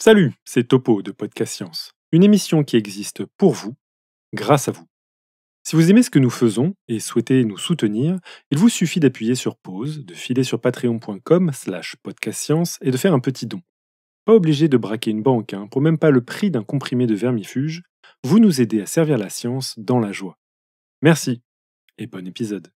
Salut, c'est Topo de Podcast Science, une émission qui existe pour vous, grâce à vous. Si vous aimez ce que nous faisons et souhaitez nous soutenir, il vous suffit d'appuyer sur pause, de filer sur patreon.com/podcastscience et de faire un petit don. Pas obligé de braquer une banque, pour même pas le prix d'un comprimé de vermifuge, vous nous aidez à servir la science dans la joie. Merci et bon épisode.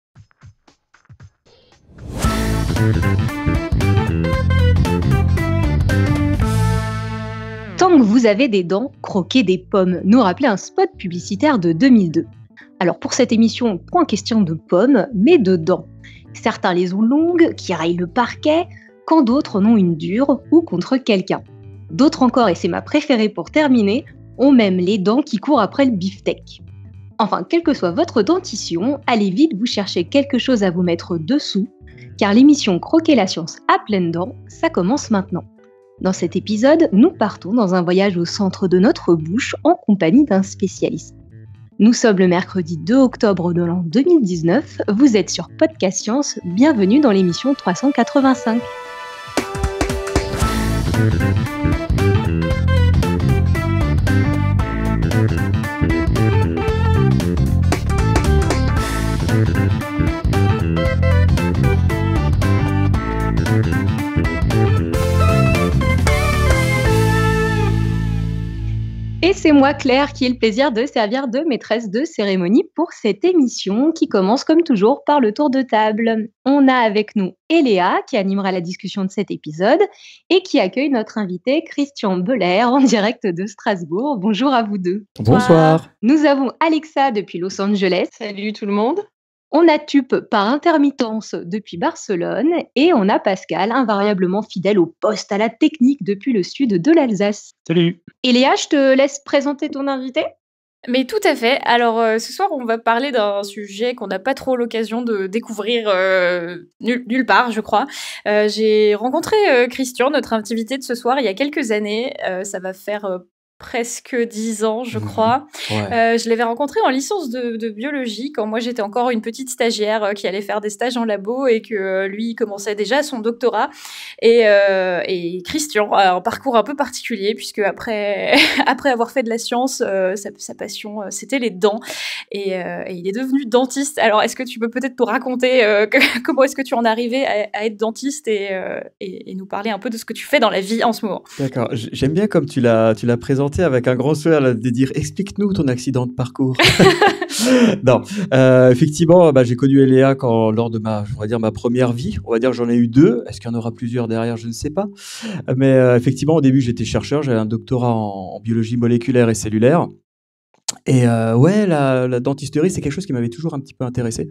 Tant que vous avez des dents, croquez des pommes, nous rappelait un spot publicitaire de 2002. Alors pour cette émission, point question de pommes, mais de dents. Certains les ont longues, qui raillent le parquet, quand d'autres en ont une dure ou contre quelqu'un. D'autres encore, et c'est ma préférée pour terminer, ont même les dents qui courent après le beefsteak. Enfin, quelle que soit votre dentition, allez vite vous chercher quelque chose à vous mettre dessous, car l'émission Croquer la science à pleines dents, ça commence maintenant. Dans cet épisode, nous partons dans un voyage au centre de notre bouche en compagnie d'un spécialiste. Nous sommes le mercredi 2 octobre de l'an 2019, vous êtes sur Podcast Science, bienvenue dans l'émission 385. Et c'est moi, Claire, qui ai le plaisir de servir de maîtresse de cérémonie pour cette émission qui commence comme toujours par le tour de table. On a avec nous Eléa qui animera la discussion de cet épisode et qui accueille notre invité Christian Beller en direct de Strasbourg. Bonjour à vous deux. Bonsoir. Nous avons Alexa depuis Los Angeles. Salut tout le monde. On a Tup par intermittence depuis Barcelone et on a Pascal, invariablement fidèle au poste, à la technique depuis le sud de l'Alsace. Salut. Et Léa, je te laisse présenter ton invité. Mais tout à fait. Alors ce soir, on va parler d'un sujet qu'on n'a pas trop l'occasion de découvrir nulle part, je crois. J'ai rencontré Christian, notre invité de ce soir, il y a quelques années. Ça va faire... presque 10 ans, je crois. Ouais. Je l'avais rencontré en licence de biologie quand moi j'étais encore une petite stagiaire qui allait faire des stages en labo et que lui il commençait déjà son doctorat. Et Christian a un parcours un peu particulier puisque après avoir fait de la science, sa passion c'était les dents et il est devenu dentiste. Alors est-ce que tu peux peut-être nous raconter comment est-ce que tu en es arrivé à être dentiste et nous parler un peu de ce que tu fais dans la vie en ce moment? D'accord, j'aime bien comme tu l'as présenté avec un grand sourire de dire « Explique-nous ton accident de parcours ». Non, effectivement, j'ai connu Eléa lors de ma première vie. On va dire que j'en ai eu deux. Est-ce qu'il y en aura plusieurs derrière? Je ne sais pas. Mais effectivement, au début, j'étais chercheur. J'avais un doctorat en biologie moléculaire et cellulaire. Et la dentisterie, c'est quelque chose qui m'avait toujours un petit peu intéressé.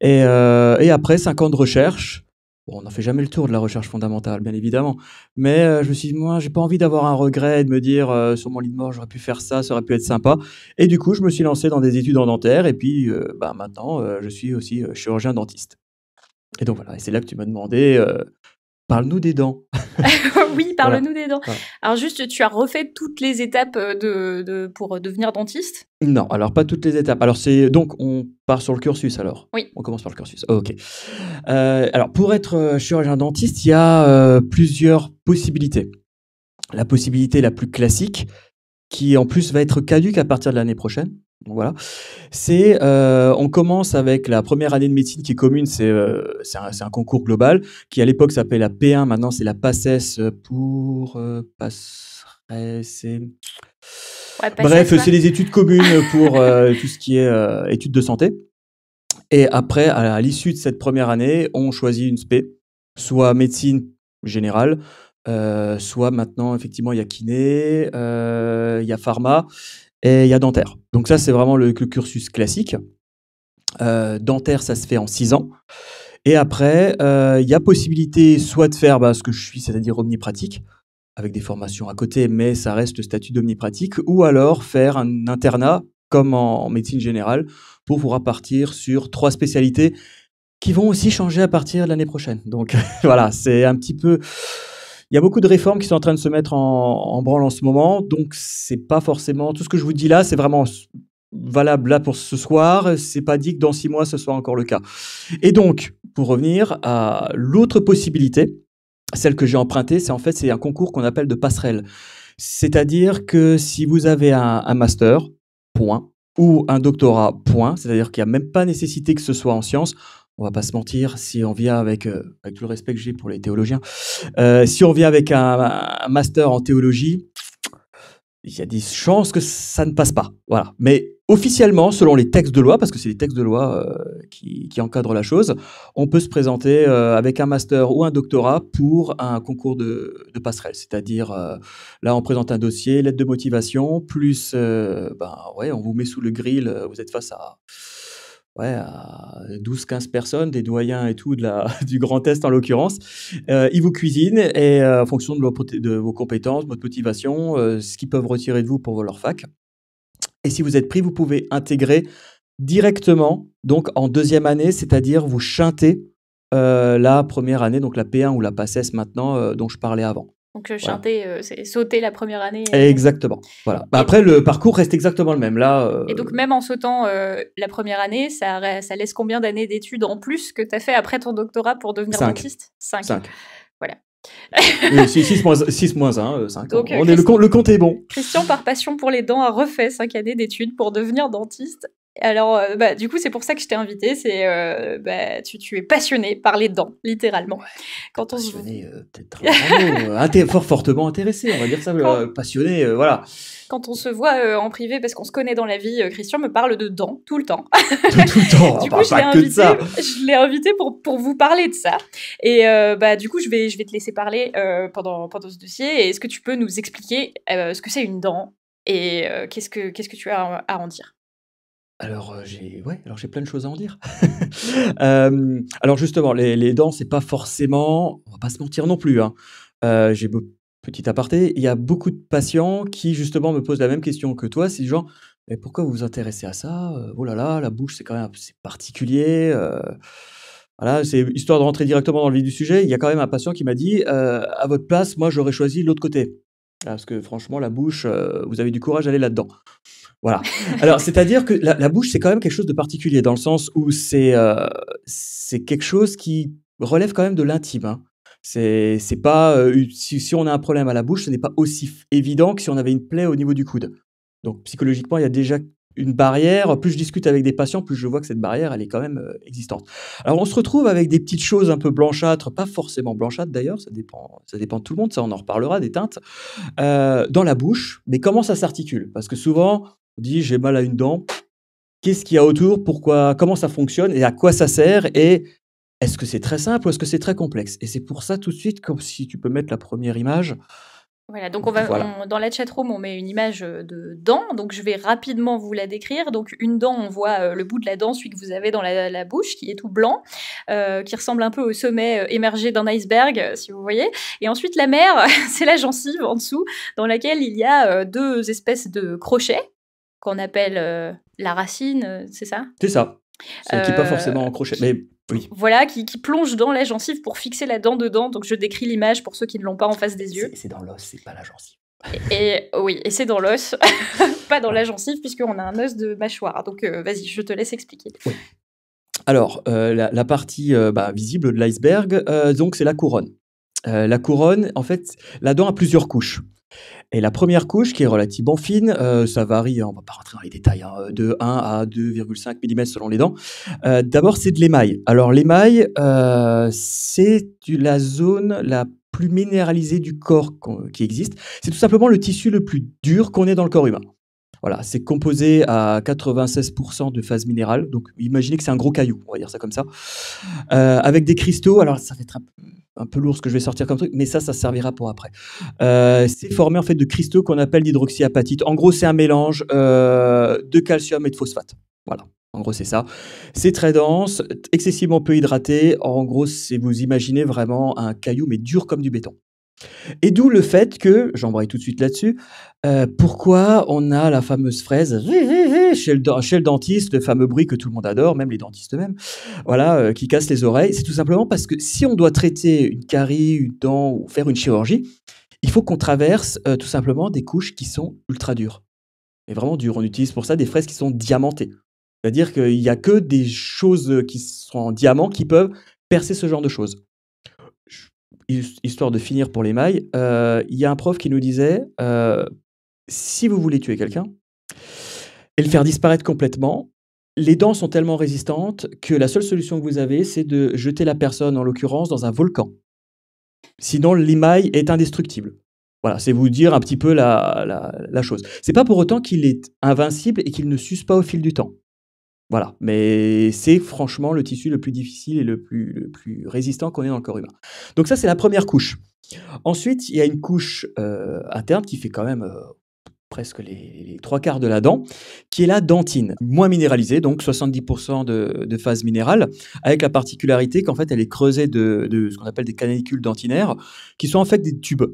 Et après 5 ans de recherche, on n'en fait jamais le tour de la recherche fondamentale, bien évidemment. Mais je me suis dit, moi, j'ai pas envie d'avoir un regret et de me dire, sur mon lit de mort, j'aurais pu faire ça aurait pu être sympa. Et du coup, je me suis lancé dans des études en dentaire. Et puis, maintenant, je suis aussi chirurgien dentiste. Et donc, voilà. Et c'est là que tu m'as demandé, parle-nous des dents. Oui, parle-nous des dents. Ouais. Alors juste, tu as refait toutes les étapes pour devenir dentiste? Non, alors pas toutes les étapes. Alors on part sur le cursus alors? Oui. On commence par le cursus, ok. Alors pour être chirurgien dentiste, il y a plusieurs possibilités. La possibilité la plus classique, qui en plus va être caduque à partir de l'année prochaine, donc voilà. C'est, on commence avec la première année de médecine qui est commune, c'est un concours global qui à l'époque s'appelait la P1, maintenant c'est la PACES pour bref, c'est les études communes pour tout ce qui est études de santé. Et après, à l'issue de cette première année, on choisit une spé, soit médecine générale, soit maintenant, effectivement, il y a kiné, il y a pharma et il y a dentaire. Donc ça, c'est vraiment le cursus classique. Dentaire, ça se fait en 6 ans. Et après, il y a possibilité soit de faire ce que je suis, c'est-à-dire omnipratique, avec des formations à côté, mais ça reste le statut d'omnipratique, ou alors faire un internat, comme en médecine générale, pour pouvoir partir sur 3 spécialités qui vont aussi changer à partir de l'année prochaine. Donc voilà, c'est un petit peu... Il y a beaucoup de réformes qui sont en train de se mettre en branle en ce moment, donc c'est pas forcément... Tout ce que je vous dis là, c'est vraiment valable là pour ce soir, c'est pas dit que dans 6 mois, ce soit encore le cas. Et donc, pour revenir à l'autre possibilité, Celle que j'ai empruntée, c'est en fait un concours qu'on appelle de passerelle. C'est-à-dire que si vous avez un master, point, ou un doctorat, point, c'est-à-dire qu'il n'y a même pas nécessité que ce soit en sciences, on ne va pas se mentir, si on vient avec, avec tout le respect que j'ai pour les théologiens, si on vient avec un master en théologie, il y a des chances que ça ne passe pas. Voilà. Mais officiellement, selon les textes de loi, parce que c'est les textes de loi qui encadrent la chose, on peut se présenter avec un master ou un doctorat pour un concours de passerelle. C'est-à-dire, là, on présente un dossier, lettre de motivation, plus, on vous met sous le grill, vous êtes face à... Ouais, 12-15 personnes, des doyens et tout, du Grand Est en l'occurrence. Ils vous cuisinent et en fonction de vos compétences, votre motivation, ce qu'ils peuvent retirer de vous pour leur fac. Et si vous êtes pris, vous pouvez intégrer directement, donc en deuxième année, c'est-à-dire vous chintez la première année, donc la P1 ou la PASSES maintenant, dont je parlais avant. Donc, chanter, voilà. C'est sauter la première année. Exactement. Voilà. Après, le parcours reste exactement le même. Là, Et donc, même en sautant la première année, ça laisse combien d'années d'études en plus que tu as fait après ton doctorat pour devenir dentiste? 5. Voilà. 6 moins 1, 5. Donc, le compte est bon. Christian, par passion pour les dents, a refait 5 années d'études pour devenir dentiste. Alors, du coup, c'est pour ça que je t'ai invité. C'est, tu es passionné par les dents, littéralement. Ouais, quand passionné, peut-être fortement intéressé, on va dire ça. Passionné, voilà. Quand on se voit en privé, parce qu'on se connaît dans la vie, Christian me parle de dents tout le temps. Tout le temps. Du coup, je l'ai invité pour vous parler de ça. Et du coup, je vais te laisser parler pendant ce dossier. Et est-ce que tu peux nous expliquer ce que c'est une dent et qu'est-ce que tu as à en dire? Alors, j'ai plein de choses à en dire. Alors, justement, les dents, c'est pas forcément... On va pas se mentir non plus. Hein. J'ai petit aparté. Il y a beaucoup de patients qui, justement, me posent la même question que toi. C'est genre, mais pourquoi vous vous intéressez à ça? Oh là là, la bouche, c'est quand même particulier. Voilà, c'est histoire de rentrer directement dans le vif du sujet. Il y a quand même un patient qui m'a dit, à votre place, moi, j'aurais choisi l'autre côté. Parce que, franchement, la bouche, vous avez du courage d'aller là-dedans. Voilà. Alors, c'est-à-dire que la bouche, c'est quand même quelque chose de particulier, dans le sens où c'est quelque chose qui relève quand même de l'intime. Hein. C'est pas, si on a un problème à la bouche, ce n'est pas aussi évident que si on avait une plaie au niveau du coude. Donc, psychologiquement, il y a déjà une barrière. Plus je discute avec des patients, plus je vois que cette barrière, elle est quand même existante. Alors, on se retrouve avec des petites choses un peu blanchâtres, pas forcément blanchâtres d'ailleurs, ça dépend de tout le monde, ça, on en reparlera, des teintes, dans la bouche. Mais comment ça s'articule? Parce que souvent... On dit, j'ai mal à une dent, qu'est-ce qu'il y a autour, pourquoi, comment ça fonctionne et à quoi ça sert, et est-ce que c'est très simple ou est-ce que c'est très complexe? Et c'est pour ça tout de suite, comme si tu peux mettre la première image. Voilà, donc dans la chatroom, on met une image de dent, donc je vais rapidement vous la décrire. Donc une dent, on voit le bout de la dent, celui que vous avez dans la bouche, qui est tout blanc, qui ressemble un peu au sommet émergé d'un iceberg, si vous voyez. Et ensuite la mer, c'est la gencive en dessous, dans laquelle il y a deux espèces de crochets, qu'on appelle la racine, c'est ça? C'est ça, qui n'est pas forcément en crochet, mais oui. Voilà, qui plonge dans la gencive pour fixer la dent dedans, donc je décris l'image pour ceux qui ne l'ont pas en face des yeux. C'est dans l'os, c'est pas la gencive. Et c'est dans l'os, pas dans la gencive, puisqu'on a un os de mâchoire, donc vas-y, je te laisse expliquer. Oui. Alors, la partie visible de l'iceberg, donc c'est la couronne. La couronne, en fait, la dent a plusieurs couches. Et la première couche, qui est relativement fine, ça varie, on ne va pas rentrer dans les détails, hein, de 1 à 2,5 mm selon les dents. D'abord, c'est de l'émail. Alors, l'émail, c'est la zone la plus minéralisée du corps qui existe. C'est tout simplement le tissu le plus dur qu'on ait dans le corps humain. Voilà, c'est composé à 96% de phase minérale. Donc, imaginez que c'est un gros caillou, on va dire ça comme ça. Avec des cristaux, alors ça va être un peu lourd ce que je vais sortir comme truc, mais ça servira pour après. C'est formé en fait de cristaux qu'on appelle d'hydroxyapatite. En gros, c'est un mélange de calcium et de phosphate. Voilà, en gros, c'est ça. C'est très dense, excessivement peu hydraté. En gros, vous imaginez vraiment un caillou, mais dur comme du béton. Et d'où le fait que, j'embraye tout de suite là-dessus, pourquoi on a la fameuse fraise chez le dentiste, le fameux bruit que tout le monde adore, même les dentistes eux-mêmes, voilà, qui casse les oreilles. C'est tout simplement parce que si on doit traiter une carie, une dent ou faire une chirurgie, il faut qu'on traverse tout simplement des couches qui sont ultra dures. Et vraiment dures, on utilise pour ça des fraises qui sont diamantées. C'est-à-dire qu'il n'y a que des choses qui sont en diamant qui peuvent percer ce genre de choses. histoire de finir pour les mailles, il y a un prof qui nous disait si vous voulez tuer quelqu'un et le faire disparaître complètement, les dents sont tellement résistantes que la seule solution que vous avez, c'est de jeter la personne, en l'occurrence, dans un volcan. Sinon, l'émail est indestructible. Voilà, c'est vous dire un petit peu la chose. C'est pas pour autant qu'il est invincible et qu'il ne s'use pas au fil du temps. Voilà, mais c'est franchement le tissu le plus difficile et le plus résistant qu'on ait dans le corps humain. Donc ça, c'est la première couche. Ensuite, il y a une couche interne qui fait quand même presque les trois quarts de la dent, qui est la dentine, moins minéralisée, donc 70% de phase minérale, avec la particularité qu'en fait, elle est creusée de ce qu'on appelle des canicules dentinaires, qui sont en fait des tubes.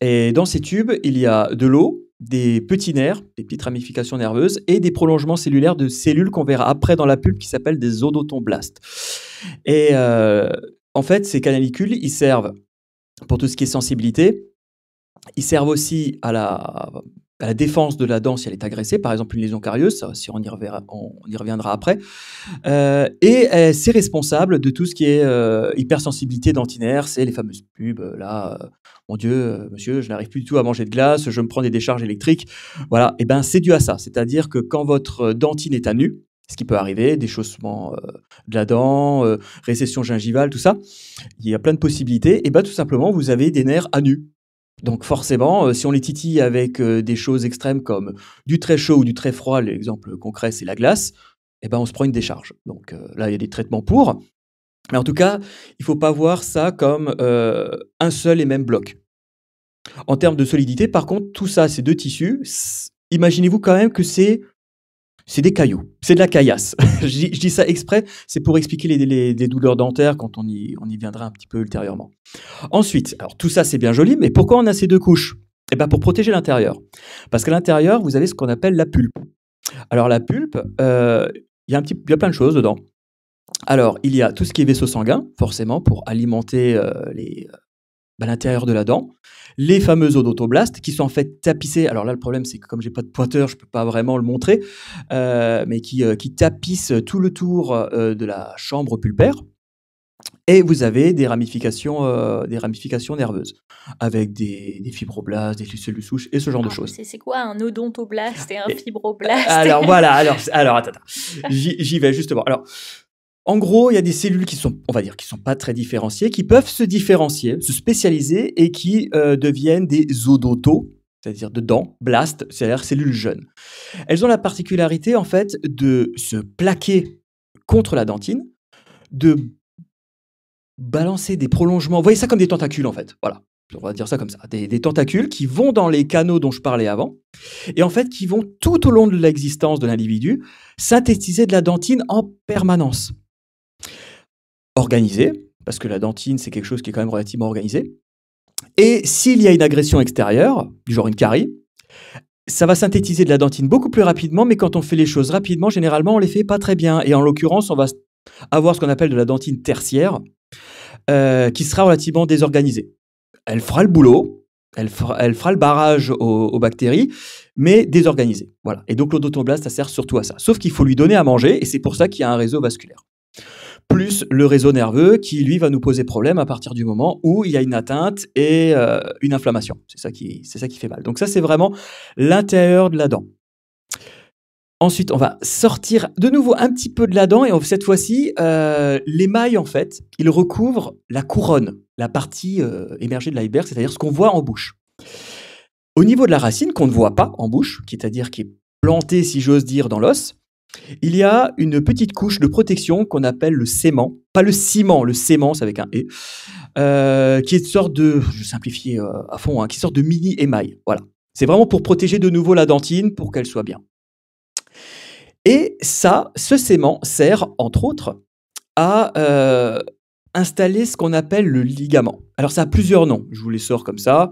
Et dans ces tubes, il y a de l'eau, des petits nerfs, des petites ramifications nerveuses, et des prolongements cellulaires de cellules qu'on verra après dans la pulpe, qui s'appellent des odontoblastes. Et en fait, ces canicules, ils servent pour tout ce qui est sensibilité, ils servent aussi à la défense de la dent si elle est agressée, par exemple une lésion carieuse, si on y reviendra après. Et c'est responsable de tout ce qui est hypersensibilité dentinaire, c'est les fameuses pubs, là, mon Dieu, monsieur, je n'arrive plus du tout à manger de glace, je me prends des décharges électriques. Voilà, et ben c'est dû à ça, c'est-à-dire que quand votre dentine est à nu, ce qui peut arriver, déchaussement de la dent, récession gingivale, tout ça, il y a plein de possibilités, et ben tout simplement, vous avez des nerfs à nu. Donc forcément, si on les titille avec des choses extrêmes comme du très chaud ou du très froid, l'exemple concret c'est la glace, eh ben on se prend une décharge. Donc là, il y a des traitements pour. Mais en tout cas, il ne faut pas voir ça comme un seul et même bloc. En termes de solidité, par contre, tout ça, ces deux tissus, imaginez-vous quand même que c'est des cailloux, c'est de la caillasse. Je dis ça exprès, c'est pour expliquer les douleurs dentaires quand on y viendra un petit peu ultérieurement. Ensuite, alors tout ça c'est bien joli, mais pourquoi on a ces deux couches? Eh bien pour protéger l'intérieur. Parce qu'à l'intérieur, vous avez ce qu'on appelle la pulpe. Alors la pulpe, il y a plein de choses dedans. Alors il y a tout ce qui est vaisseau sanguin, forcément, pour alimenter l'intérieur de la dent, les fameux odontoblastes qui sont en fait tapissés, alors là le problème c'est que comme j'ai pas de pointeur, je peux pas vraiment le montrer, mais qui tapissent tout le tour de la chambre pulpaire, et vous avez des ramifications nerveuses, avec des fibroblastes, des cellules souches et ce genre de choses. C'est quoi un odontoblaste et un fibroblaste? Alors voilà, alors attends, j'y vais justement. Alors, en gros, il y a des cellules qui sont, on va dire, qui sont pas très différenciées, qui peuvent se différencier, se spécialiser et qui deviennent des odontos, c'est-à-dire de dents, blastes, c'est-à-dire cellules jeunes. Elles ont la particularité, en fait, de se plaquer contre la dentine, de balancer des prolongements. Vous voyez ça comme des tentacules, en fait. Voilà, on va dire ça comme ça. Des tentacules qui vont dans les canaux dont je parlais avant et, en fait, qui vont tout au long de l'existence de l'individu synthétiser de la dentine en permanence. Organisé, parce que la dentine, c'est quelque chose qui est quand même relativement organisé. Et s'il y a une agression extérieure, du genre une carie, ça va synthétiser de la dentine beaucoup plus rapidement, mais quand on fait les choses rapidement, généralement, on les fait pas très bien. Et en l'occurrence, on va avoir ce qu'on appelle de la dentine tertiaire, qui sera relativement désorganisée. Elle fera le boulot, elle fera le barrage aux bactéries, mais désorganisée. Voilà. Et donc l'odontoblaste, ça sert surtout à ça. Sauf qu'il faut lui donner à manger, et c'est pour ça qu'il y a un réseau vasculaire. Plus le réseau nerveux qui, lui, va nous poser problème à partir du moment où il y a une atteinte et une inflammation. C'est ça qui fait mal. Donc ça, c'est vraiment l'intérieur de la dent. Ensuite, on va sortir de nouveau un petit peu de la dent et cette fois-ci, l'émail, en fait, il recouvre la couronne, la partie émergée de l'iceberg, c'est-à-dire ce qu'on voit en bouche. Au niveau de la racine, qu'on ne voit pas en bouche, c'est-à-dire qui est plantée, si j'ose dire, dans l'os, il y a une petite couche de protection qu'on appelle le sément, pas le ciment, le sément c'est avec un E, qui est une sorte de, je simplifie à fond, hein, qui sorte de mini émail. Voilà. C'est vraiment pour protéger de nouveau la dentine pour qu'elle soit bien. Et ça, ce sément sert entre autres à installer ce qu'on appelle le ligament. Alors ça a plusieurs noms, je vous les sors comme ça,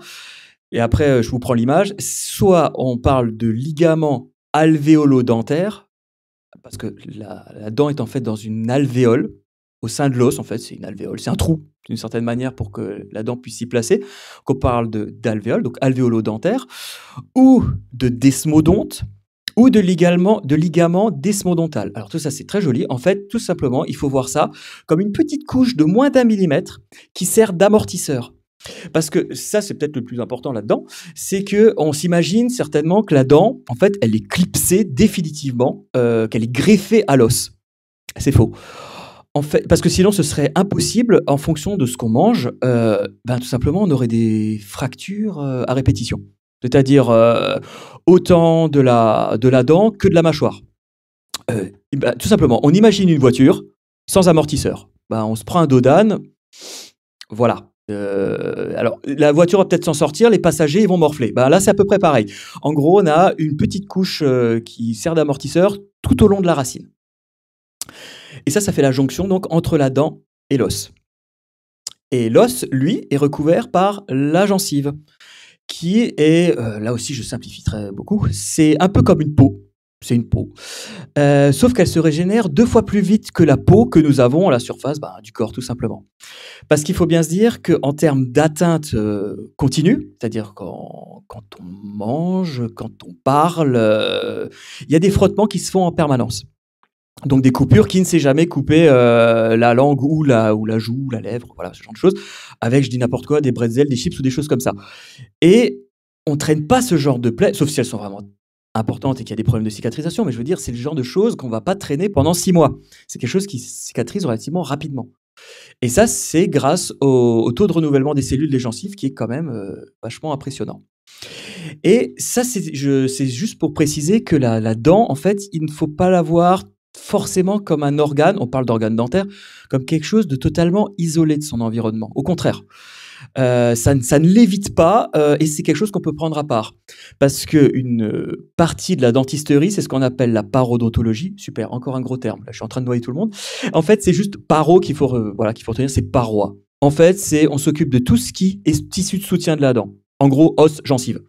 et après je vous prends l'image. Soit on parle de ligament alvéolo-dentaire, parce que la dent est en fait dans une alvéole, au sein de l'os en fait, c'est une alvéole, c'est un trou d'une certaine manière pour que la dent puisse s'y placer, qu'on parle d'alvéole, donc alvéolo-dentaire, ou de desmodonte, ou de ligament desmodontal. Alors tout ça c'est très joli, en fait tout simplement il faut voir ça comme une petite couche de moins d'1 mm qui sert d'amortisseur. Parce que ça, c'est peut-être le plus important là-dedans, c'est qu'on s'imagine certainement que la dent, en fait, elle est clipsée définitivement, qu'elle est greffée à l'os. C'est faux. En fait, parce que sinon, ce serait impossible en fonction de ce qu'on mange. Tout simplement, on aurait des fractures à répétition. C'est-à-dire autant de la dent que de la mâchoire. Tout simplement, on imagine une voiture sans amortisseur. On se prend un dos d'âne. Voilà. Alors, la voiture va peut-être s'en sortir, les passagers ils vont morfler. Là, c'est à peu près pareil. En gros, on a une petite couche qui sert d'amortisseur tout au long de la racine. Et ça fait la jonction donc, entre la dent et l'os. Et l'os, lui, est recouvert par la gencive, qui est, là aussi je simplifie très beaucoup, c'est un peu comme une peau. C'est une peau. Sauf qu'elle se régénère 2 fois plus vite que la peau que nous avons à la surface du corps, tout simplement. Parce qu'il faut bien se dire qu'en termes d'atteinte continue, c'est-à-dire quand on mange, quand on parle, il y a des frottements qui se font en permanence. Donc des coupures qui ne s'est jamais coupé la langue ou la joue, ou la lèvre, voilà, ce genre de choses, avec, je dis n'importe quoi, des bretzels, des chips ou des choses comme ça. Et on ne traîne pas ce genre de plaies, sauf si elles sont vraiment importante et qu'il y a des problèmes de cicatrisation, mais je veux dire, c'est le genre de choses qu'on ne va pas traîner pendant 6 mois. C'est quelque chose qui cicatrise relativement rapidement. Et ça, c'est grâce au taux de renouvellement des cellules des gencives qui est quand même vachement impressionnant. Et ça, c'est juste pour préciser que la dent, en fait, il ne faut pas la voir forcément comme un organe, on parle d'organe dentaire, comme quelque chose de totalement isolé de son environnement. Au contraire. Ça ne l'évite pas et c'est quelque chose qu'on peut prendre à part. Parce qu'une partie de la dentisterie, c'est ce qu'on appelle la parodontologie. Super, encore un gros terme. Là, je suis en train de noyer tout le monde. En fait, c'est juste paro qu'il faut, qu'il faut retenir, c'est parois. En fait, on s'occupe de tout ce qui est tissu de soutien de la dent. En gros, os, gencives.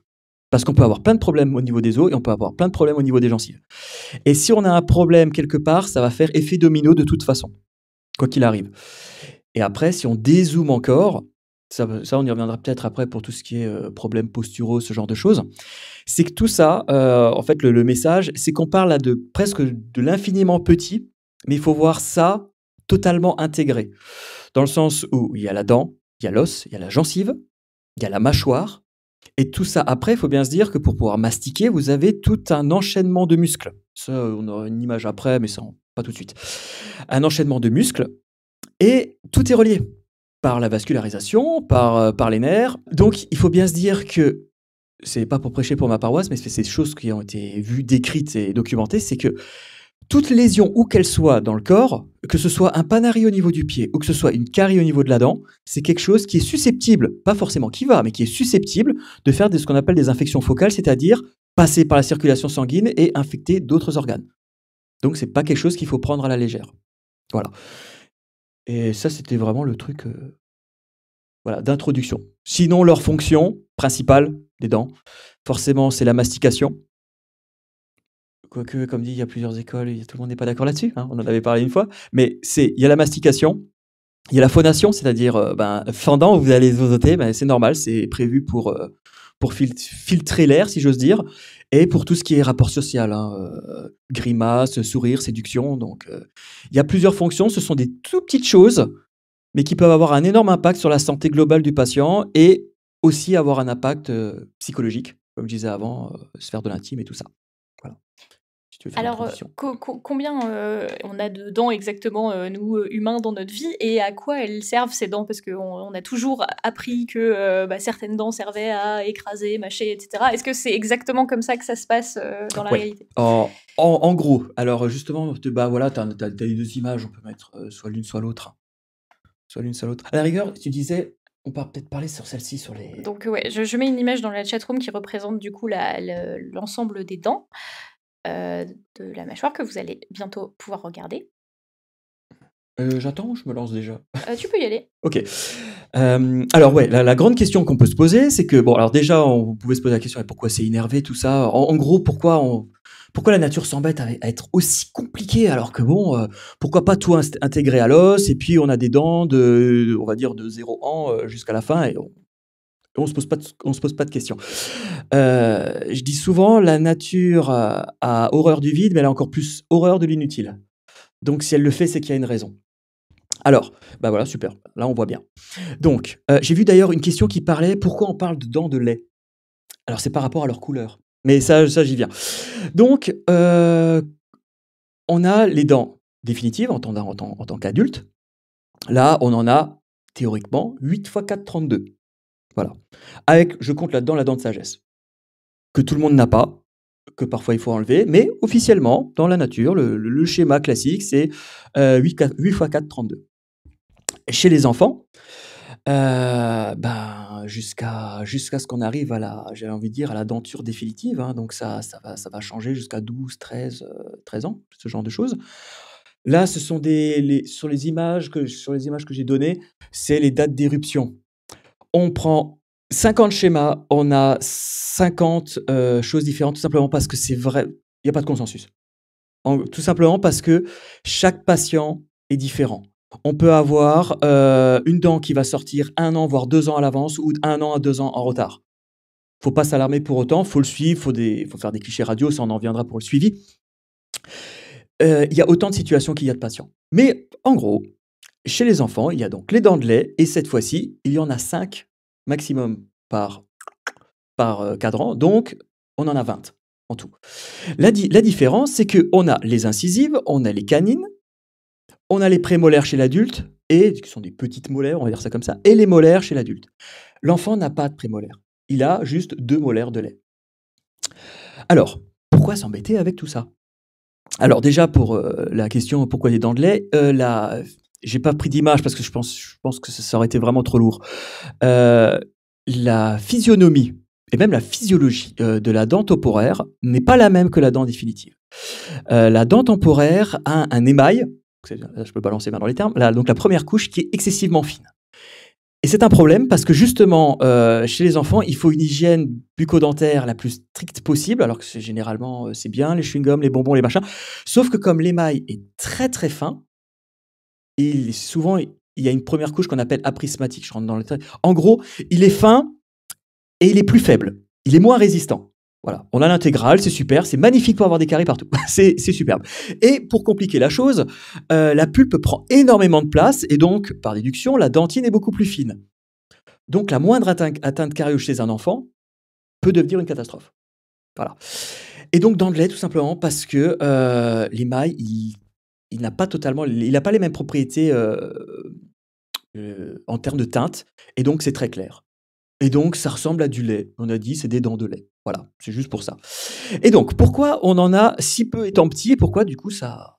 Parce qu'on peut avoir plein de problèmes au niveau des os et on peut avoir plein de problèmes au niveau des gencives. Et si on a un problème quelque part, ça va faire effet domino de toute façon, quoi qu'il arrive. Et après, si on dézoome encore, ça, on y reviendra peut-être après pour tout ce qui est problèmes posturaux, ce genre de choses. C'est que tout ça, en fait, le message, c'est qu'on parle là de presque de l'infiniment petit, mais il faut voir ça totalement intégré. Dans le sens où il y a la dent, il y a l'os, il y a la gencive, il y a la mâchoire. Et tout ça, après, il faut bien se dire que pour pouvoir mastiquer, vous avez tout un enchaînement de muscles. Ça, on aura une image après, mais ça, pas tout de suite. Un enchaînement de muscles. Et tout est relié. Par la vascularisation, par les nerfs. Donc, il faut bien se dire que, c'est pas pour prêcher pour ma paroisse, mais c'est ces choses qui ont été vues, décrites et documentées, c'est que toute lésion, où qu'elle soit dans le corps, que ce soit un panari au niveau du pied ou que ce soit une carie au niveau de la dent, c'est quelque chose qui est susceptible, pas forcément qui va, mais qui est susceptible de faire ce qu'on appelle des infections focales, c'est-à-dire passer par la circulation sanguine et infecter d'autres organes. Donc, c'est pas quelque chose qu'il faut prendre à la légère. Voilà. Et ça, c'était vraiment le truc d'introduction. Sinon, leur fonction principale des dents, forcément, c'est la mastication. Quoique, comme dit, il y a plusieurs écoles, tout le monde n'est pas d'accord là-dessus. Hein, on en avait parlé une fois. Mais il y a la mastication, il y a la phonation, c'est-à-dire, fendant, vous allez zozoter, c'est normal, c'est prévu pour filtrer l'air, si j'ose dire. Et pour tout ce qui est rapport social, grimace, sourire, séduction. Donc, il y a plusieurs fonctions. Ce sont des tout petites choses, mais qui peuvent avoir un énorme impact sur la santé globale du patient et aussi avoir un impact psychologique, comme je disais avant, sphère de l'intime et tout ça. Voilà. Si tu veux faire une transition. Alors, combien on a de dents exactement, nous, humains, dans notre vie et à quoi elles servent, ces dents? Parce qu'on a toujours appris que certaines dents servaient à écraser, mâcher, etc. Est-ce que c'est exactement comme ça que ça se passe dans la réalité? En gros, alors justement, tu as les 2 images, on peut mettre soit l'une, soit l'autre. À la rigueur, tu disais... On peut peut-être parler sur celle-ci, sur les... Donc, ouais, je mets une image dans la chatroom qui représente du coup l'ensemble des dents de la mâchoire que vous allez bientôt pouvoir regarder. J'attends, je me lance déjà. Tu peux y aller. Ok. Alors, ouais, la grande question qu'on peut se poser, c'est que, bon, alors déjà, on pouvait se poser la question, pourquoi c'est innervé, tout ça? En gros, pourquoi la nature s'embête à être aussi compliquée alors que bon, pourquoi pas tout intégrer à l'os et puis on a des dents on va dire de 0 ans jusqu'à la fin et on se pose pas de questions. Je dis souvent la nature a horreur du vide mais elle a encore plus horreur de l'inutile. Donc si elle le fait, c'est qu'il y a une raison. Alors, bah voilà, super. Là, on voit bien. Donc, j'ai vu d'ailleurs une question qui parlait pourquoi on parle de dents de lait. Alors, c'est par rapport à leur couleur. Mais ça j'y viens. Donc, on a les dents définitives en tant qu'adulte. Là, on en a théoriquement 8 x 4, 32. Voilà. Avec, je compte là-dedans, la dent de sagesse. Que tout le monde n'a pas, que parfois il faut enlever, mais officiellement, dans la nature, le schéma classique, c'est 8 x 4, 32. Chez les enfants, jusqu'à ce qu'on arrive à la denture définitive, hein, donc ça va changer jusqu'à 12, 13 ans, ce genre de choses. Là, ce sont sur les images que j'ai données, c'est les dates d'éruption. On prend 50 schémas, on a 50 choses différentes, tout simplement parce que c'est vrai, il n'y a pas de consensus. Tout simplement parce que chaque patient est différent. On peut avoir une dent qui va sortir 1 an, voire 2 ans à l'avance, ou 1 an à 2 ans en retard. Il ne faut pas s'alarmer pour autant, il faut le suivre, il faut faire des clichés radio, ça on en viendra pour le suivi. Il y a autant de situations qu'il y a de patients. Mais en gros, chez les enfants, il y a donc les dents de lait, et cette fois-ci, il y en a 5 maximum par cadran, donc on en a 20 en tout. La différence, c'est qu'on a les incisives, on a les canines, on a les prémolaires chez l'adulte, qui sont des petites molaires, on va dire ça comme ça, et les molaires chez l'adulte. L'enfant n'a pas de prémolaires, il a juste 2 molaires de lait. Alors, pourquoi s'embêter avec tout ça? Alors déjà, pour la question « Pourquoi des dents de lait ?», j'ai pas pris d'image parce que je pense que ça aurait été vraiment trop lourd. La physionomie et même la physiologie de la dent temporaire n'est pas la même que la dent définitive. La dent temporaire a un émail, je peux balancer maintenant les termes, donc la première couche qui est excessivement fine. Et c'est un problème parce que justement, chez les enfants, il faut une hygiène bucco-dentaire la plus stricte possible, alors que généralement, c'est bien, les chewing-gums, les bonbons, les machins. Sauf que comme l'émail est très très fin, souvent, il y a une première couche qu'on appelle aprismatique. Je rentre dans le détail. En gros, il est fin et il est plus faible. Il est moins résistant. Voilà. On a l'intégrale, c'est super, c'est magnifique pour avoir des carrés partout. C'est superbe. Et pour compliquer la chose, la pulpe prend énormément de place et donc, par déduction, la dentine est beaucoup plus fine. Donc, la moindre atteinte carieuse chez un enfant peut devenir une catastrophe. Voilà. Et donc, dans le lait, tout simplement, parce que l'émail, il n'a pas totalement, il n'a pas les mêmes propriétés en termes de teinte, et donc c'est très clair. Et donc ça ressemble à du lait. On a dit c'est des dents de lait. Voilà, c'est juste pour ça. Et donc pourquoi on en a si peu étant petit, et pourquoi du coup ça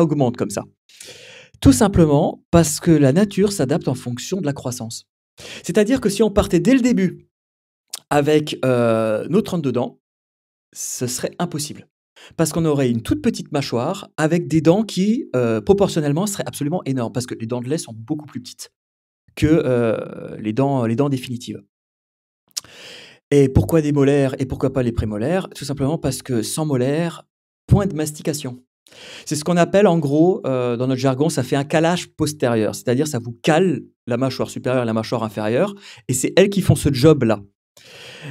augmente comme ça? Tout simplement parce que la nature s'adapte en fonction de la croissance. C'est-à-dire que si on partait dès le début avec nos 32 dents, ce serait impossible. Parce qu'on aurait une toute petite mâchoire avec des dents qui, proportionnellement, seraient absolument énormes. Parce que les dents de lait sont beaucoup plus petites que les dents définitives. Et pourquoi des molaires et pourquoi pas les prémolaires? Tout simplement parce que sans molaires, point de mastication. C'est ce qu'on appelle, en gros, dans notre jargon, ça fait un calage postérieur. C'est-à-dire ça vous cale la mâchoire supérieure et la mâchoire inférieure. Et c'est elles qui font ce job-là.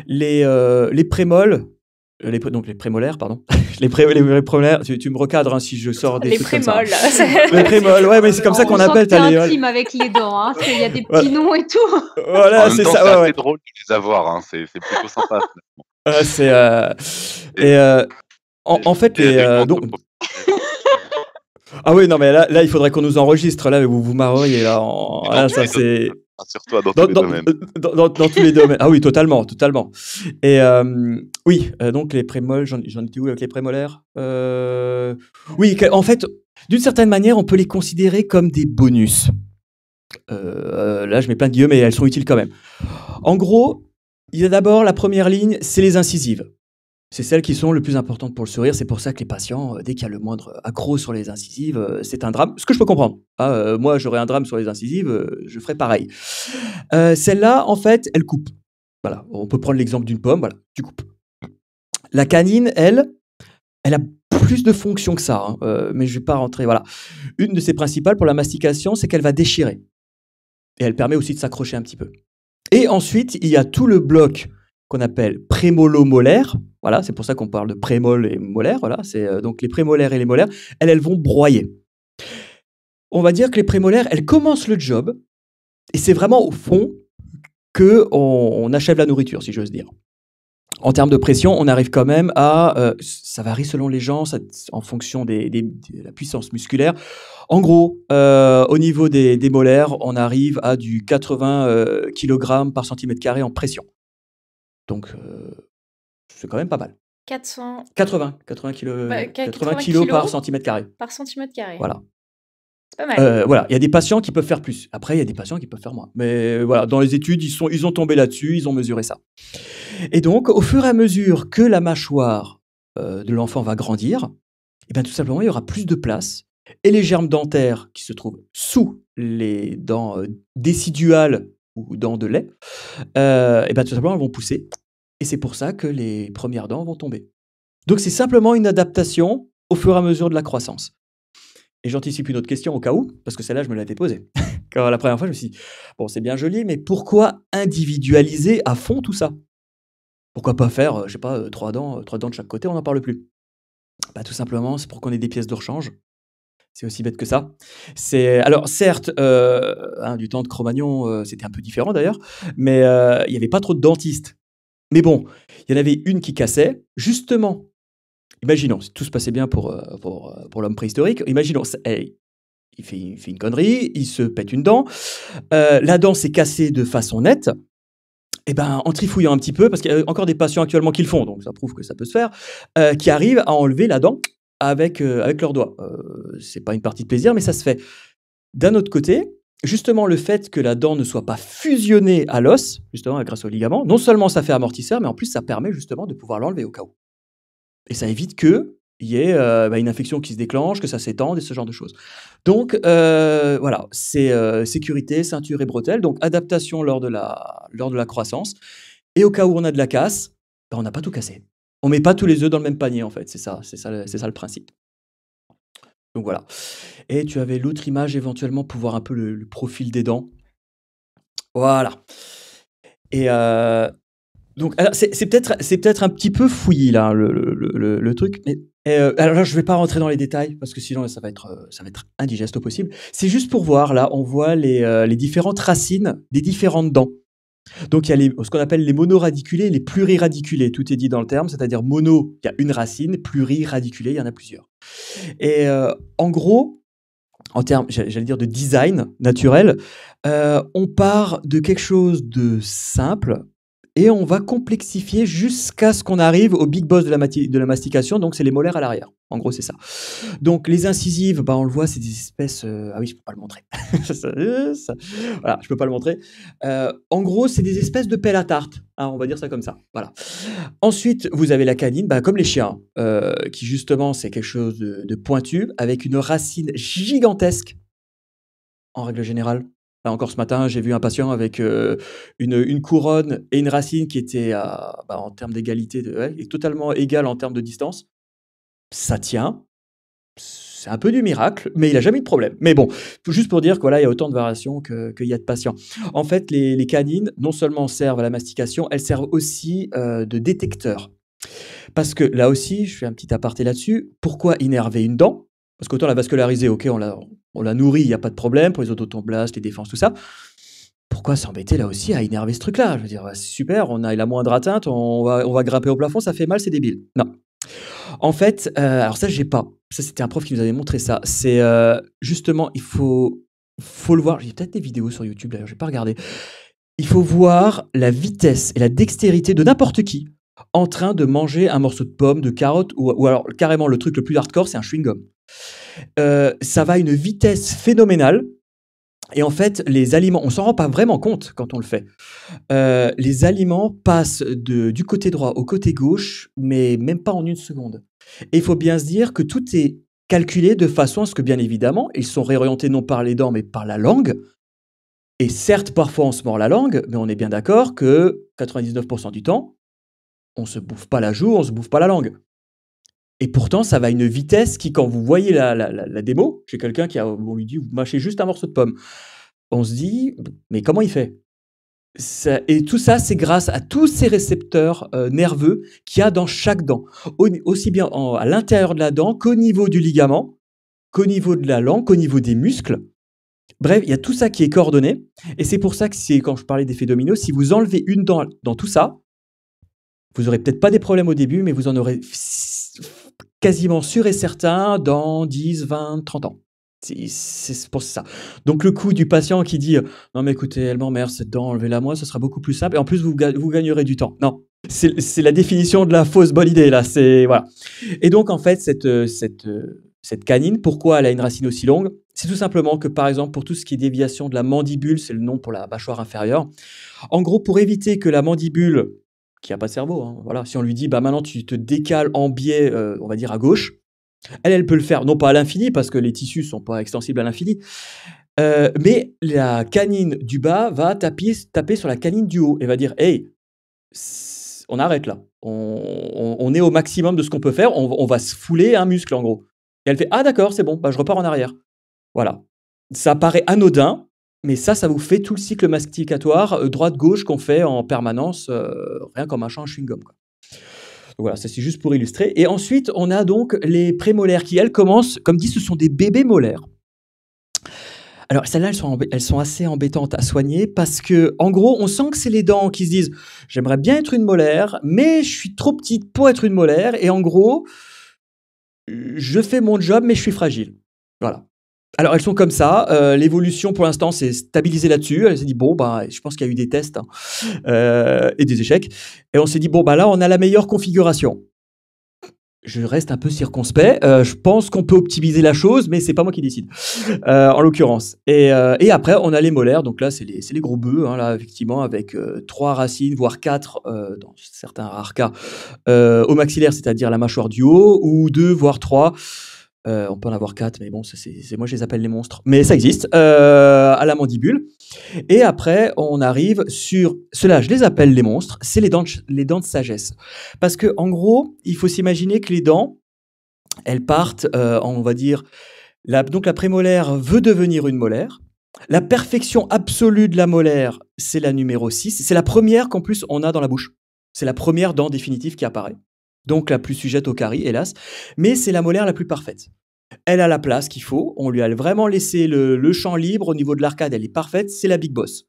Les prémoles... les prémolaires, pardon. Les prémolaires, tu me recadres hein, si je sors des trucs comme ça. Les prémoles, ouais, mais c'est comme ça qu'on appelle. On s'en intime avec les dents, hein, il y a des petits noms et tout. Voilà, c'est ça. C'est assez drôle de les avoir, hein, c'est plutôt sympa. En fait, ah oui, non, mais là, il faudrait qu'on nous enregistre, là, vous marriez, là, ça c'est... Rassure-toi, dans tous les domaines. Ah oui, totalement. Et oui, donc les prémoles, j'en étais où avec les prémolaires? Oui, en fait, d'une certaine manière, on peut les considérer comme des bonus. Là, je mets plein de guillemets, mais elles sont utiles quand même. En gros, il y a d'abord la première ligne, c'est les incisives. C'est celles qui sont les plus importantes pour le sourire. C'est pour ça que les patients, dès qu'il y a le moindre accroc sur les incisives, c'est un drame. Ce que je peux comprendre. Hein, moi, j'aurais un drame sur les incisives, je ferais pareil. Celle-là, en fait, elle coupe. Voilà. On peut prendre l'exemple d'une pomme. Voilà, tu coupes. La canine, elle a plus de fonctions que ça. Hein, mais je ne vais pas rentrer. Voilà. Une de ses principales pour la mastication, c'est qu'elle va déchirer. Et elle permet aussi de s'accrocher un petit peu. Et ensuite, il y a tout le bloc qu'on appelle prémolo-molaire. Voilà, c'est pour ça qu'on parle de prémol et molaire. Voilà, c'est donc les prémolaires et les molaires. Elles vont broyer. on va dire que les prémolaires, elles commencent le job, et c'est vraiment au fond qu'on achève la nourriture, si j'ose dire. En termes de pression, on arrive quand même à... ça varie selon les gens, ça, en fonction de la puissance musculaire. En gros, au niveau des molaires, on arrive à du 80 kg par centimètre carré en pression. Donc, c'est quand même pas mal. 80 kg par centimètre carré. Par centimètre carré. Voilà. C'est pas mal. Voilà, il y a des patients qui peuvent faire plus. Après, il y a des patients qui peuvent faire moins. Mais voilà, dans les études, ils ont tombé là-dessus, ils ont mesuré ça. Et donc, au fur et à mesure que la mâchoire de l'enfant va grandir, eh bien, tout simplement, il y aura plus de place. Et les germes dentaires qui se trouvent sous les dents déciduales ou dents de lait, eh bien, tout simplement, elles vont pousser. Et c'est pour ça que les premières dents vont tomber. Donc, c'est simplement une adaptation au fur et à mesure de la croissance. Et j'anticipe une autre question au cas où, parce que celle-là, je me l'avais posée. Quand la première fois, je me suis dit, bon, c'est bien joli, mais pourquoi individualiser à fond tout ça? Pourquoi pas faire, je sais pas, trois dents de chaque côté, on n'en parle plus? Bah, tout simplement, c'est pour qu'on ait des pièces de rechange. C'est aussi bête que ça. Alors, certes, du temps de Cro-Magnon, c'était un peu différent d'ailleurs, mais il n'y avait pas trop de dentistes. Mais bon, il y en avait une qui cassait, justement. Imaginons, si tout se passait bien pour l'homme préhistorique, imaginons, il fait une connerie, il se pète une dent, la dent s'est cassée de façon nette, et ben, en trifouillant un petit peu, parce qu'il y a encore des patients actuellement qui le font, donc ça prouve que ça peut se faire, qui arrivent à enlever la dent avec leurs doigts. C'est pas une partie de plaisir, mais ça se fait. D'un autre côté, justement, le fait que la dent ne soit pas fusionnée à l'os, justement grâce au ligament, non seulement ça fait amortisseur, mais en plus ça permet justement de pouvoir l'enlever au cas où. Et ça évite qu'il y ait une infection qui se déclenche, que ça s'étende et ce genre de choses. Donc, voilà, c'est sécurité, ceinture et bretelles, donc adaptation lors de la croissance. Et au cas où on a de la casse, ben, on n'a pas tout cassé. On ne met pas tous les œufs dans le même panier, en fait. C'est ça le principe. Donc voilà. Et tu avais l'autre image éventuellement pour voir un peu le profil des dents. Voilà. Et donc c'est peut-être un petit peu fouillis là le truc. Mais alors là, je vais pas rentrer dans les détails parce que sinon ça va être indigeste au possible. C'est juste pour voir là, on voit les différentes racines des différentes dents. Donc il y a ce qu'on appelle les monoradiculés et les pluriradiculés, tout est dit dans le terme, c'est-à-dire mono, il y a une racine, pluriradiculé, il y en a plusieurs. Et en gros, en termes, j'allais dire de design naturel, on part de quelque chose de simple et on va complexifier jusqu'à ce qu'on arrive au big boss de la mastication, donc c'est les molaires à l'arrière. En gros, c'est ça. Donc, les incisives, bah, on le voit, c'est des espèces... Ah oui, je ne peux pas le montrer. Voilà, je peux pas le montrer. En gros, c'est des espèces de pelles à tarte. Hein, on va dire ça comme ça. Voilà. Ensuite, vous avez la canine, bah, comme les chiens, qui justement, c'est quelque chose de pointu, avec une racine gigantesque, en règle générale. Là, encore ce matin, j'ai vu un patient avec une couronne et une racine qui était, en termes d'égalité, totalement égale en termes de distance. Ça tient, c'est un peu du miracle, mais il n'a jamais eu de problème. Mais bon, juste pour dire qu'il y a autant de variations qu'il y a de patients. En fait, les canines, non seulement servent à la mastication, elles servent aussi de détecteur. Parce que là aussi, je fais un petit aparté là-dessus, pourquoi innerver une dent? Parce qu'autant la vasculariser, ok, on la nourrit, il n'y a pas de problème, pour les autotomblastes, les défenses, tout ça. Pourquoi s'embêter là aussi à innerver ce truc-là? Je veux dire, c'est super, on a la moindre atteinte, on va grimper au plafond, ça fait mal, c'est débile. Non. En fait, alors ça, j'ai pas. Ça, c'était un prof qui nous avait montré ça. C'est justement, il faut le voir. J'ai peut-être des vidéos sur YouTube, d'ailleurs, je n'ai pas regardé. Il faut voir la vitesse et la dextérité de n'importe qui en train de manger un morceau de pomme, de carotte, ou alors carrément le truc le plus hardcore, c'est un chewing-gum. Ça va à une vitesse phénoménale. Et en fait, les aliments, on ne s'en rend pas vraiment compte quand on le fait. Les aliments passent du côté droit au côté gauche, mais même pas en une seconde. Et il faut bien se dire que tout est calculé de façon à ce que, bien évidemment, ils sont réorientés non par les dents, mais par la langue. Et certes, parfois, on se mord la langue, mais on est bien d'accord que 99% du temps, on ne se bouffe pas la joue, on ne se bouffe pas la langue. Et pourtant, ça va à une vitesse qui, quand vous voyez la démo, chez quelqu'un on lui dit, vous mâchez juste un morceau de pomme. On se dit, mais comment il fait ça? Et tout ça, c'est grâce à tous ces récepteurs nerveux qu'il y a dans chaque dent. Aussi bien à l'intérieur de la dent qu'au niveau du ligament, qu'au niveau de la langue, qu'au niveau des muscles. Bref, il y a tout ça qui est coordonné. Et c'est pour ça que quand je parlais d'effet domino, si vous enlevez une dent dans tout ça, vous n'aurez peut-être pas des problèmes au début, mais vous en aurez quasiment sûr et certain dans 10, 20, 30 ans. C'est pour ça. Donc le coup du patient qui dit « Non mais écoutez, elle m'emmerde cette dent, enlevez-la moi, ce sera beaucoup plus simple. Et en plus, vous gagnerez du temps. » Non, c'est la définition de la fausse bonne idée, là. Voilà. Et donc en fait, cette canine, pourquoi elle a une racine aussi longue? C'est tout simplement que, par exemple, pour tout ce qui est déviation de la mandibule, c'est le nom pour la mâchoire inférieure, en gros, pour éviter que la mandibule, qui n'a pas de cerveau, hein, voilà, si on lui dit bah, « Maintenant, tu te décales en biais, on va dire, à gauche », elle peut le faire, non pas à l'infini, parce que les tissus ne sont pas extensibles à l'infini, mais la canine du bas va taper sur la canine du haut et va dire « Hey, on arrête là, on est au maximum de ce qu'on peut faire, on va se fouler un muscle en gros. » Et elle fait « Ah d'accord, c'est bon, bah, je repars en arrière. » Voilà. Ça paraît anodin, mais ça vous fait tout le cycle masticatoire droite-gauche qu'on fait en permanence, rien qu'en mâchant un chewing-gum, quoi. Voilà, ça c'est juste pour illustrer. Et ensuite, on a donc les prémolaires qui, elles, commencent, comme dit, ce sont des bébés molaires. Alors, celles-là, elles sont assez embêtantes à soigner parce que, en gros, on sent que c'est les dents qui se disent « J'aimerais bien être une molaire, mais je suis trop petite pour être une molaire. Et en gros, je fais mon job, mais je suis fragile. » Voilà. Alors, elles sont comme ça. L'évolution, pour l'instant, c'est stabilisée là-dessus. Elle s'est dit, bon, bah, je pense qu'il y a eu des tests hein, et des échecs. Et on s'est dit, bon, bah, là, on a la meilleure configuration. Je reste un peu circonspect. Je pense qu'on peut optimiser la chose, mais c'est pas moi qui décide, en l'occurrence. Et après, on a les molaires. Donc là, c'est les gros bœufs, hein, là, effectivement, avec 3 racines, voire 4, dans certains rares cas, au maxillaire, c'est-à-dire la mâchoire du haut, ou 2, voire 3. On peut en avoir 4, mais bon, moi je les appelle les monstres. Mais ça existe, à la mandibule. Et après, on arrive sur... Ceux-là, je les appelle les monstres, c'est les dents de sagesse. Parce que en gros, il faut s'imaginer que les dents, elles partent, on va dire... Donc la prémolaire veut devenir une molaire. La perfection absolue de la molaire, c'est la numéro 6. C'est la première qu'en plus on a dans la bouche. C'est la première dent définitive qui apparaît. Donc la plus sujette aux caries, hélas. Mais c'est la molaire la plus parfaite. Elle a la place qu'il faut. On lui a vraiment laissé le champ libre au niveau de l'arcade. Elle est parfaite. C'est la big boss.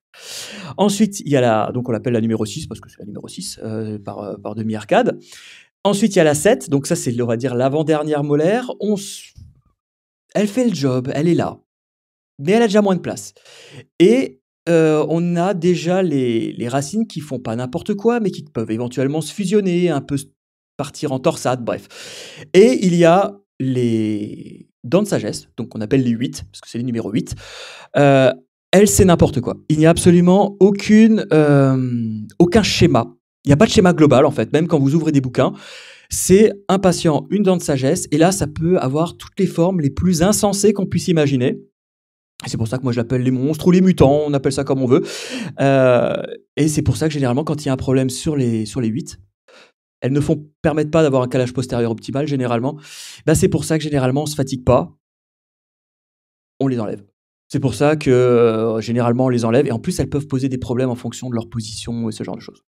Ensuite, il y a donc on l'appelle la numéro 6 parce que c'est la numéro 6 par demi-arcade. Ensuite, il y a la 7. Donc ça, c'est, on va dire, l'avant-dernière molaire. Elle fait le job. Elle est là. Mais elle a déjà moins de place. Et... on a déjà les racines qui font pas n'importe quoi, mais qui peuvent éventuellement se fusionner, un peu partir en torsade, bref. Et il y a les dents de sagesse, donc on appelle les 8, parce que c'est les numéros 8. Elles, c'est n'importe quoi. Il n'y a absolument aucun schéma. Il n'y a pas de schéma global, en fait, même quand vous ouvrez des bouquins. C'est un patient, une dent de sagesse, et là, ça peut avoir toutes les formes les plus insensées qu'on puisse imaginer. C'est pour ça que moi je l'appelle les monstres ou les mutants, on appelle ça comme on veut. Et c'est pour ça que généralement quand il y a un problème sur les 8, elles ne permettent pas d'avoir un calage postérieur optimal généralement. Ben, c'est pour ça que généralement on ne se fatigue pas, on les enlève. C'est pour ça que généralement on les enlève et en plus elles peuvent poser des problèmes en fonction de leur position et ce genre de choses.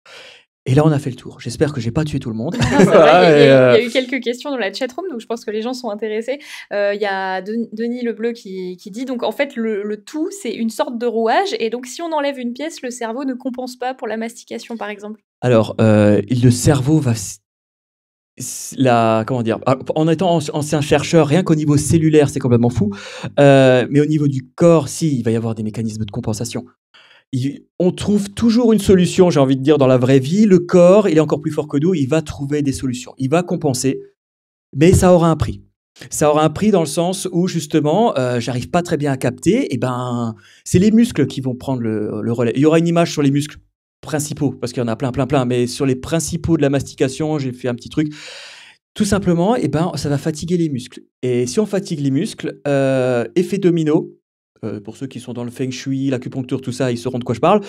Et là, on a fait le tour. J'espère que j'ai pas tué tout le monde. Non, voilà, il y a eu quelques questions dans la chatroom, donc je pense que les gens sont intéressés. Il y a Denis Lebleu qui dit, donc en fait, le tout, c'est une sorte de rouage. Et donc, si on enlève une pièce, le cerveau ne compense pas pour la mastication, par exemple. Alors, le cerveau va... comment dire, en étant ancien chercheur, rien qu'au niveau cellulaire, c'est complètement fou. Mais au niveau du corps, si, il va y avoir des mécanismes de compensation. On trouve toujours une solution, j'ai envie de dire, dans la vraie vie. Le corps, il est encore plus fort que nous, il va trouver des solutions. Il va compenser, mais ça aura un prix. Ça aura un prix dans le sens où, justement, j'arrive pas très bien à capter, et ben, c'est les muscles qui vont prendre le relais. Il y aura une image sur les muscles principaux, parce qu'il y en a plein, mais sur les principaux de la mastication, j'ai fait un petit truc. Tout simplement, et ben, ça va fatiguer les muscles. Et si on fatigue les muscles, effet domino. Pour ceux qui sont dans le feng shui, l'acupuncture, tout ça, ils sauront de quoi je parle.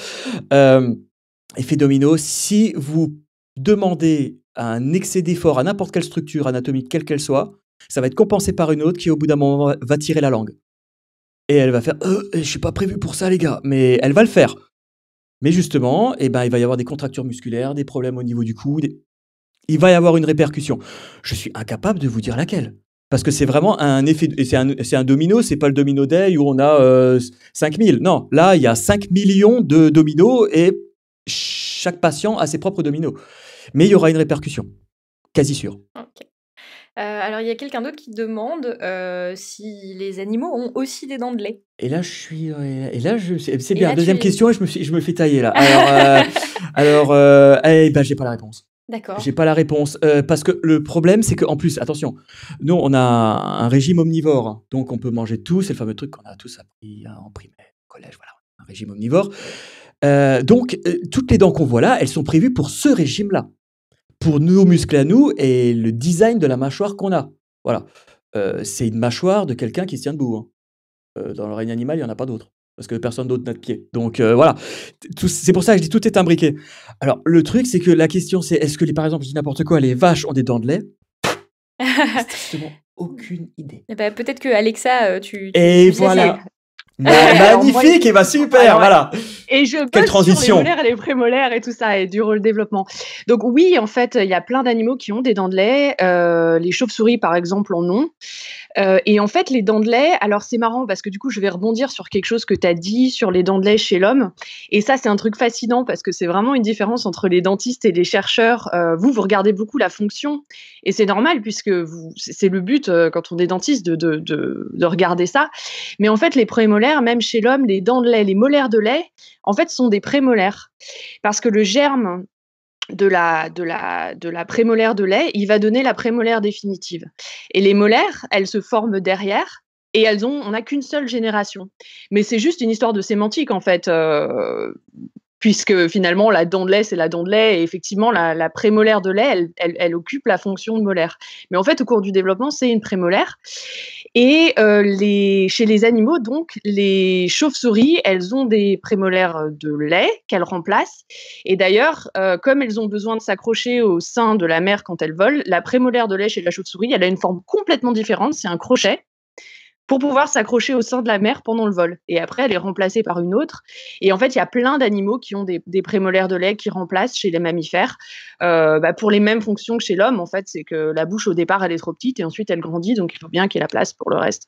Effet domino, si vous demandez un excès d'effort à n'importe quelle structure anatomique, quelle qu'elle soit, ça va être compensé par une autre qui, au bout d'un moment, va tirer la langue. Et elle va faire « Je ne suis pas prévu pour ça, les gars », mais elle va le faire. Mais justement, eh ben, il va y avoir des contractures musculaires, des problèmes au niveau du cou, il va y avoir une répercussion. Je suis incapable de vous dire laquelle. Parce que c'est vraiment un effet, c'est un domino, c'est pas le domino day où on a 5000. Non, là, il y a 5 millions de dominos et chaque patient a ses propres dominos. Mais il y aura une répercussion, quasi sûre. Okay. Alors, il y a quelqu'un d'autre qui demande si les animaux ont aussi des dents de lait. Et là, c'est bien, deuxième question et je me fais tailler là. Alors, eh ben, j'ai pas la réponse. D'accord. J'ai pas la réponse parce que le problème c'est qu'en plus, attention, nous on a un régime omnivore, donc on peut manger tout, c'est le fameux truc qu'on a tous appris en primaire, au collège, voilà, un régime omnivore. Donc toutes les dents qu'on voit là, elles sont prévues pour ce régime-là, pour nos muscles à nous et le design de la mâchoire qu'on a. Voilà, c'est une mâchoire de quelqu'un qui se tient debout. Hein. Dans le règne animal, il n'y en a pas d'autre. Parce que personne d'autre n'a de pied. Donc voilà, c'est pour ça que je dis tout est imbriqué. Alors le truc, c'est que la question, c'est est-ce que, par exemple, je dis n'importe quoi, les vaches ont des dents de lait? Strictement aucune idée. Bah, peut-être que Alexa, tu voilà. Magnifique, et bah super, alors, voilà. Et je quelle transition sur les molaires et les prémolaires et tout ça, et du rôle développement. Donc oui, en fait, il y a plein d'animaux qui ont des dents de lait. Les chauves-souris, par exemple, en ont. Et en fait, les dents de lait, alors c'est marrant parce que du coup, je vais rebondir sur quelque chose que tu as dit sur les dents de lait chez l'homme. Et ça, c'est un truc fascinant parce que c'est vraiment une différence entre les dentistes et les chercheurs. Vous regardez beaucoup la fonction. Et c'est normal puisque c'est le but quand on est dentiste de regarder ça. Mais en fait, les prémolaires, même chez l'homme, les dents de lait, les molaires de lait, en fait, sont des prémolaires. Parce que le germe de la prémolaire de lait, il va donner la prémolaire définitive. Et les molaires, elles se forment derrière et elles ont, on n'a qu'une seule génération. Mais c'est juste une histoire de sémantique, en fait, puisque finalement, la dent de lait, c'est la dent de lait. Et effectivement, la prémolaire de lait, elle occupe la fonction de molaire. Mais en fait, au cours du développement, c'est une prémolaire. Et chez les animaux, donc, les chauves-souris, elles ont des prémolaires de lait qu'elles remplacent. Et d'ailleurs, comme elles ont besoin de s'accrocher au sein de la mère quand elles volent, la prémolaire de lait chez la chauve-souris, elle a une forme complètement différente, c'est un crochet, pour pouvoir s'accrocher au sein de la mère pendant le vol. Et après, elle est remplacée par une autre. Et en fait, il y a plein d'animaux qui ont des prémolaires de lait qui remplacent chez les mammifères pour les mêmes fonctions que chez l'homme. En fait, c'est que la bouche, au départ, elle est trop petite et ensuite, elle grandit. Donc, il faut bien qu'il y ait la place pour le reste.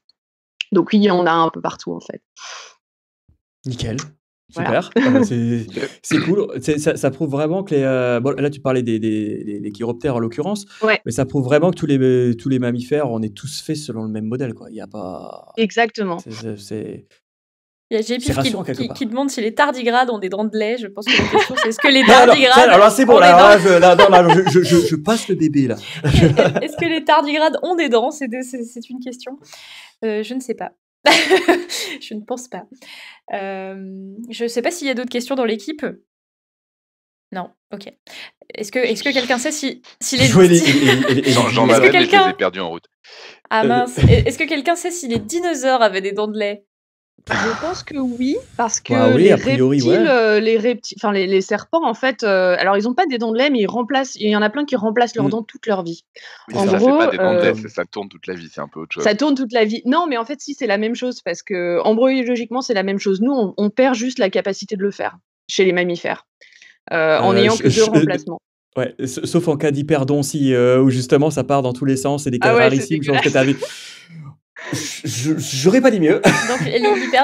Donc, oui, on a un peu partout, en fait. Nickel. Super. Voilà. C'est cool. Ça prouve vraiment que là, tu parlais des chiroptères en l'occurrence, ouais. Mais ça prouve vraiment que tous les mammifères, on est tous faits selon le même modèle. Il n'y a pas... Exactement. Il y a Gépif qui demande si les tardigrades ont des dents de lait. Je pense que la question, c'est est-ce que les tardigrades... Alors là, c'est bon. Je passe le bébé, là. Est-ce que les tardigrades ont des dents? C'est une question. Je ne sais pas. Je ne pense pas. Je ne sais pas s'il y a d'autres questions dans l'équipe. Non, ok. Est-ce que quelqu'un sait si les... Est-ce que quelqu'un... perdu en route. Ah mince. Est-ce que quelqu'un sait si les dinosaures avaient des dents de lait? Je pense que oui, parce que les serpents, en fait, alors ils n'ont pas des dents de lait, mais il y en a plein qui remplacent leurs dents toute leur vie. Mais en gros, fait pas des dents de lait, ça tourne toute la vie, c'est un peu autre chose. Ça tourne toute la vie. Non, mais en fait, si, c'est la même chose, parce que embryologiquement, c'est la même chose. Nous, on perd juste la capacité de le faire chez les mammifères, en ayant que deux remplacements. Ouais, sauf en cas d'hyperdontie, où justement ça part dans tous les sens, c'est des cas rarissimes, genre que t'as vu. J'aurais pas dit mieux.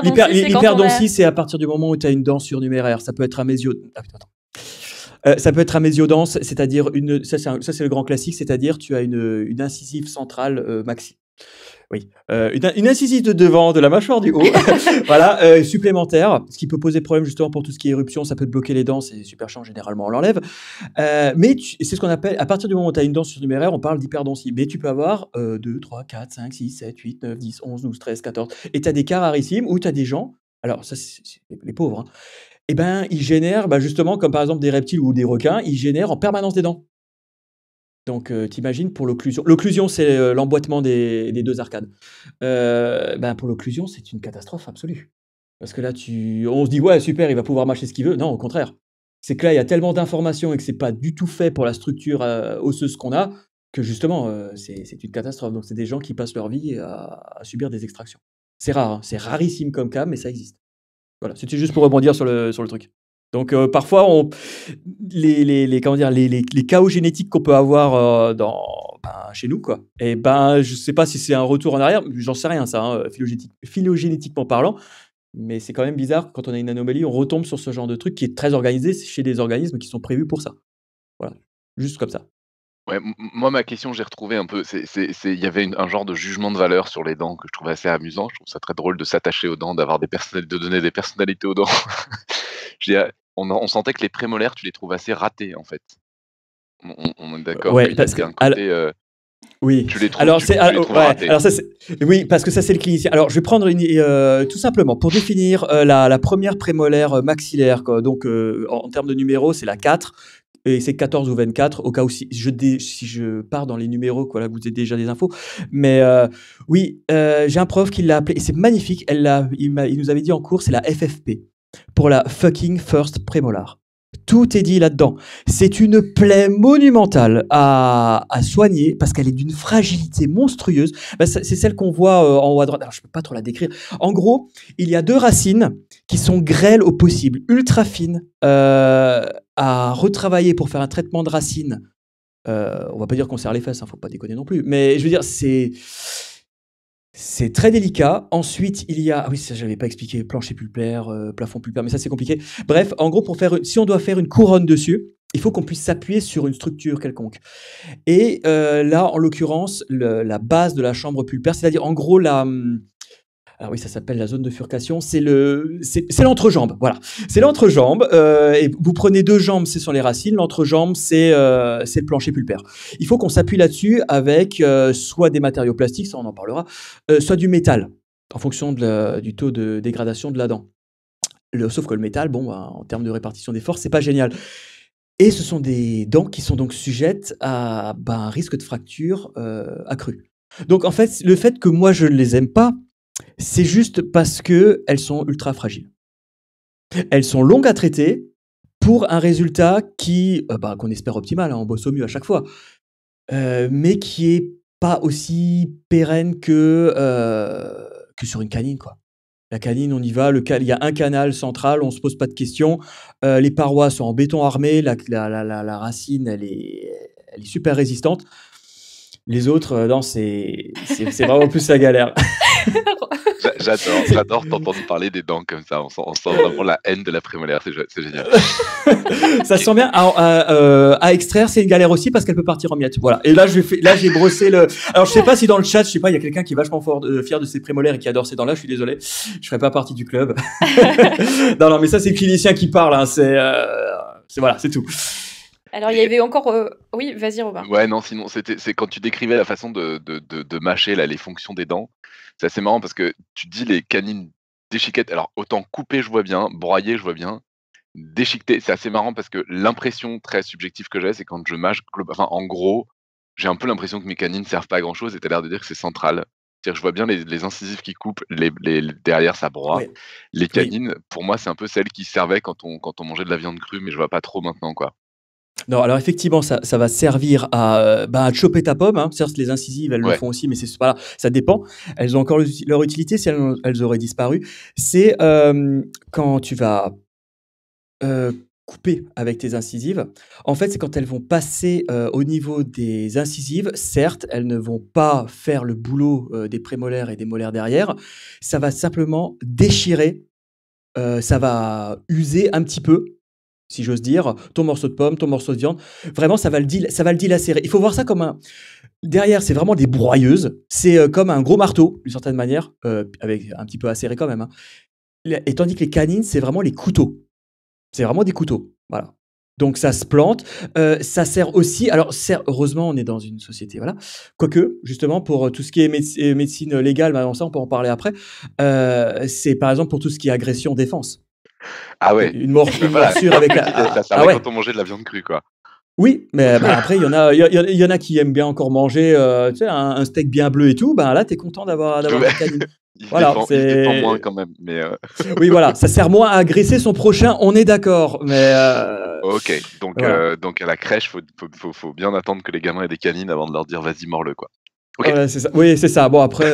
L'hyperdontie, c'est à partir du moment où tu as une dent surnuméraire. Ça peut être amésiodense, c'est-à-dire une. Ça, c'est le grand classique, c'est-à-dire tu as une incisive centrale maxi. Oui, une incisive de devant de la mâchoire du haut, voilà, supplémentaire, ce qui peut poser problème justement pour tout ce qui est éruption, ça peut te bloquer les dents, c'est super chiant, généralement on l'enlève. Mais c'est ce qu'on appelle, à partir du moment où tu as une dent surnuméraire, on parle d'hyperdontie, mais tu peux avoir 2, 3, 4, 5, 6, 7, 8, 9, 10, 11, 12, 13, 14, et tu as des cas rarissimes où tu as des gens, alors ça c'est les pauvres, hein, et ben ils génèrent, justement comme par exemple des reptiles ou des requins, ils génèrent en permanence des dents. Donc, t'imagines pour l'occlusion. L'occlusion, c'est l'emboîtement des deux arcades. Pour l'occlusion, c'est une catastrophe absolue. Parce que là, on se dit, ouais, super, il va pouvoir mâcher ce qu'il veut. Non, au contraire. C'est que là, il y a tellement d'informations et que c'est pas du tout fait pour la structure osseuse qu'on a que justement, c'est une catastrophe. Donc, c'est des gens qui passent leur vie à subir des extractions. C'est rare, hein. C'est rarissime comme cas, mais ça existe. Voilà, c'était juste pour rebondir sur le truc. Donc parfois, les chaos génétiques qu'on peut avoir chez nous, quoi. Et ben, je sais pas si c'est un retour en arrière, j'en sais rien, ça, hein, phylogénétiquement parlant. Mais c'est quand même bizarre, quand on a une anomalie, on retombe sur ce genre de truc qui est très organisé chez des organismes qui sont prévus pour ça. Voilà, juste comme ça. Ouais, moi, ma question, j'ai retrouvé un peu, il y avait un genre de jugement de valeur sur les dents que je trouvais assez amusant. Je trouve ça très drôle de s'attacher aux dents, de donner des personnalités aux dents. On sentait que les prémolaires, tu les trouves assez ratés, en fait. On est d'accord. Ouais, parce qu'il y a un côté... Oui. Oui, parce que ça, c'est le clinicien. Alors, je vais prendre tout simplement pour définir la première prémolaire maxillaire, quoi. Donc, en termes de numéro, c'est la 4. Et c'est 14 ou 24, au cas où si je pars dans les numéros, quoi, là, vous avez déjà des infos. Mais oui, j'ai un prof qui l'a appelé, et c'est magnifique, il nous avait dit en cours, c'est la FFP, pour la fucking first prémolar. Tout est dit là-dedans. C'est une plaie monumentale à soigner parce qu'elle est d'une fragilité monstrueuse. Ben, c'est celle qu'on voit en haut à droite. Alors, je ne peux pas trop la décrire. En gros, il y a deux racines qui sont grêles au possible, ultra fines, à retravailler pour faire un traitement de racines. On ne va pas dire qu'on serre les fesses, hein, faut pas déconner non plus. Mais je veux dire, c'est très délicat. Ensuite, il y a... Ah oui, ça, je n'avais pas expliqué. Plancher pulpaire, plafond pulpaire, mais ça, c'est compliqué. Bref, en gros, si on doit faire une couronne dessus, il faut qu'on puisse s'appuyer sur une structure quelconque. Et là, en l'occurrence, la base de la chambre pulpaire, c'est-à-dire, en gros, la... Ah oui, ça s'appelle la zone de furcation. C'est l'entrejambe, voilà. C'est l'entrejambe. Et vous prenez deux jambes, ce sont les racines. L'entrejambe, c'est le plancher pulpaire. Il faut qu'on s'appuie là-dessus avec soit des matériaux plastiques, ça on en parlera, soit du métal, en fonction du taux de dégradation de la dent. Sauf que le métal, bon, bah, en termes de répartition des forces, c'est pas génial. Et ce sont des dents qui sont donc sujettes à un risque de fracture accru. Donc en fait, le fait que moi je ne les aime pas, c'est juste parce qu'elles sont ultra fragiles. Elles sont longues à traiter pour un résultat qu'on espère optimal, hein, on bosse au mieux à chaque fois, mais qui n'est pas aussi pérenne que sur une canine, quoi. La canine, on y va, il y a un canal central, on ne se pose pas de questions, les parois sont en béton armé, la racine, elle est super résistante. Les autres, non, c'est vraiment plus la galère. J'adore t'entendre parler des dents comme ça. On sent vraiment la haine de la prémolaire. C'est génial. Ça sent bien. À extraire, c'est une galère aussi parce qu'elle peut partir en miettes. Voilà. Et là, j'ai brossé le. Alors, je sais pas si dans le chat, je sais pas, il y a quelqu'un qui est vachement fier de ses prémolaires et qui adore ces dents-là. Je suis désolé, je ferai pas partie du club. non, mais ça, c'est le clinicien qui parle. Hein. Voilà, c'est tout. Alors, il y avait encore... Oui, vas-y, Robin. Ouais, non, sinon, c'est quand tu décrivais la façon de mâcher là, les fonctions des dents, c'est assez marrant parce que tu dis les canines déchiquettes. Alors, autant couper, je vois bien, broyer, je vois bien, déchiqueter, c'est assez marrant parce que l'impression très subjective que j'ai, c'est quand je mâche, en gros, j'ai un peu l'impression que mes canines ne servent pas à grand-chose et tu as l'air de dire que c'est central. C'est-à-dire, je vois bien les incisives qui coupent, derrière ça broie. Oui. Les canines, oui. Pour moi, c'est un peu celles qui servaient quand on mangeait de la viande crue, mais je vois pas trop maintenant, quoi. Non, alors effectivement, ça va servir à choper ta pomme. Hein. Certes, les incisives, elles le font aussi, mais c'est pas là. Ça dépend. Elles ont encore leur utilité si elles auraient disparu. C'est quand tu vas couper avec tes incisives. En fait, c'est quand elles vont passer au niveau des incisives. Certes, elles ne vont pas faire le boulot des prémolaires et des molaires derrière. Ça va simplement déchirer. Ça va user un petit peu, si j'ose dire, ton morceau de pomme, ton morceau de viande. Vraiment, ça va le dilacérer. Il faut voir ça comme un... Derrière, c'est vraiment des broyeuses. C'est comme un gros marteau, d'une certaine manière, avec un petit peu acéré quand même. Hein. Et tandis que les canines, c'est vraiment les couteaux. C'est vraiment des couteaux. Voilà. Donc, ça se plante. Ça sert aussi... Alors, heureusement, on est dans une société, voilà. Quoique, justement, pour tout ce qui est médecine légale, bah, ça, on peut en parler après. C'est, par exemple, pour tout ce qui est agression-défense. Ah ouais. Une morsure avec la... Ça quand on mangeait de la viande crue, quoi. Oui, mais après, il y en a qui aiment bien encore manger un steak bien bleu et tout. Ben, là, t'es content d'avoir la canine. Voilà, c'est moins quand même. Mais oui, voilà, ça sert moins à agresser son prochain, on est d'accord. Mais ok, donc, voilà. Donc à la crèche, faut bien attendre que les gamins aient des canines avant de leur dire vas-y, mords-le, quoi. Okay. Voilà, c'est ça. Oui, c'est ça. Bon, après...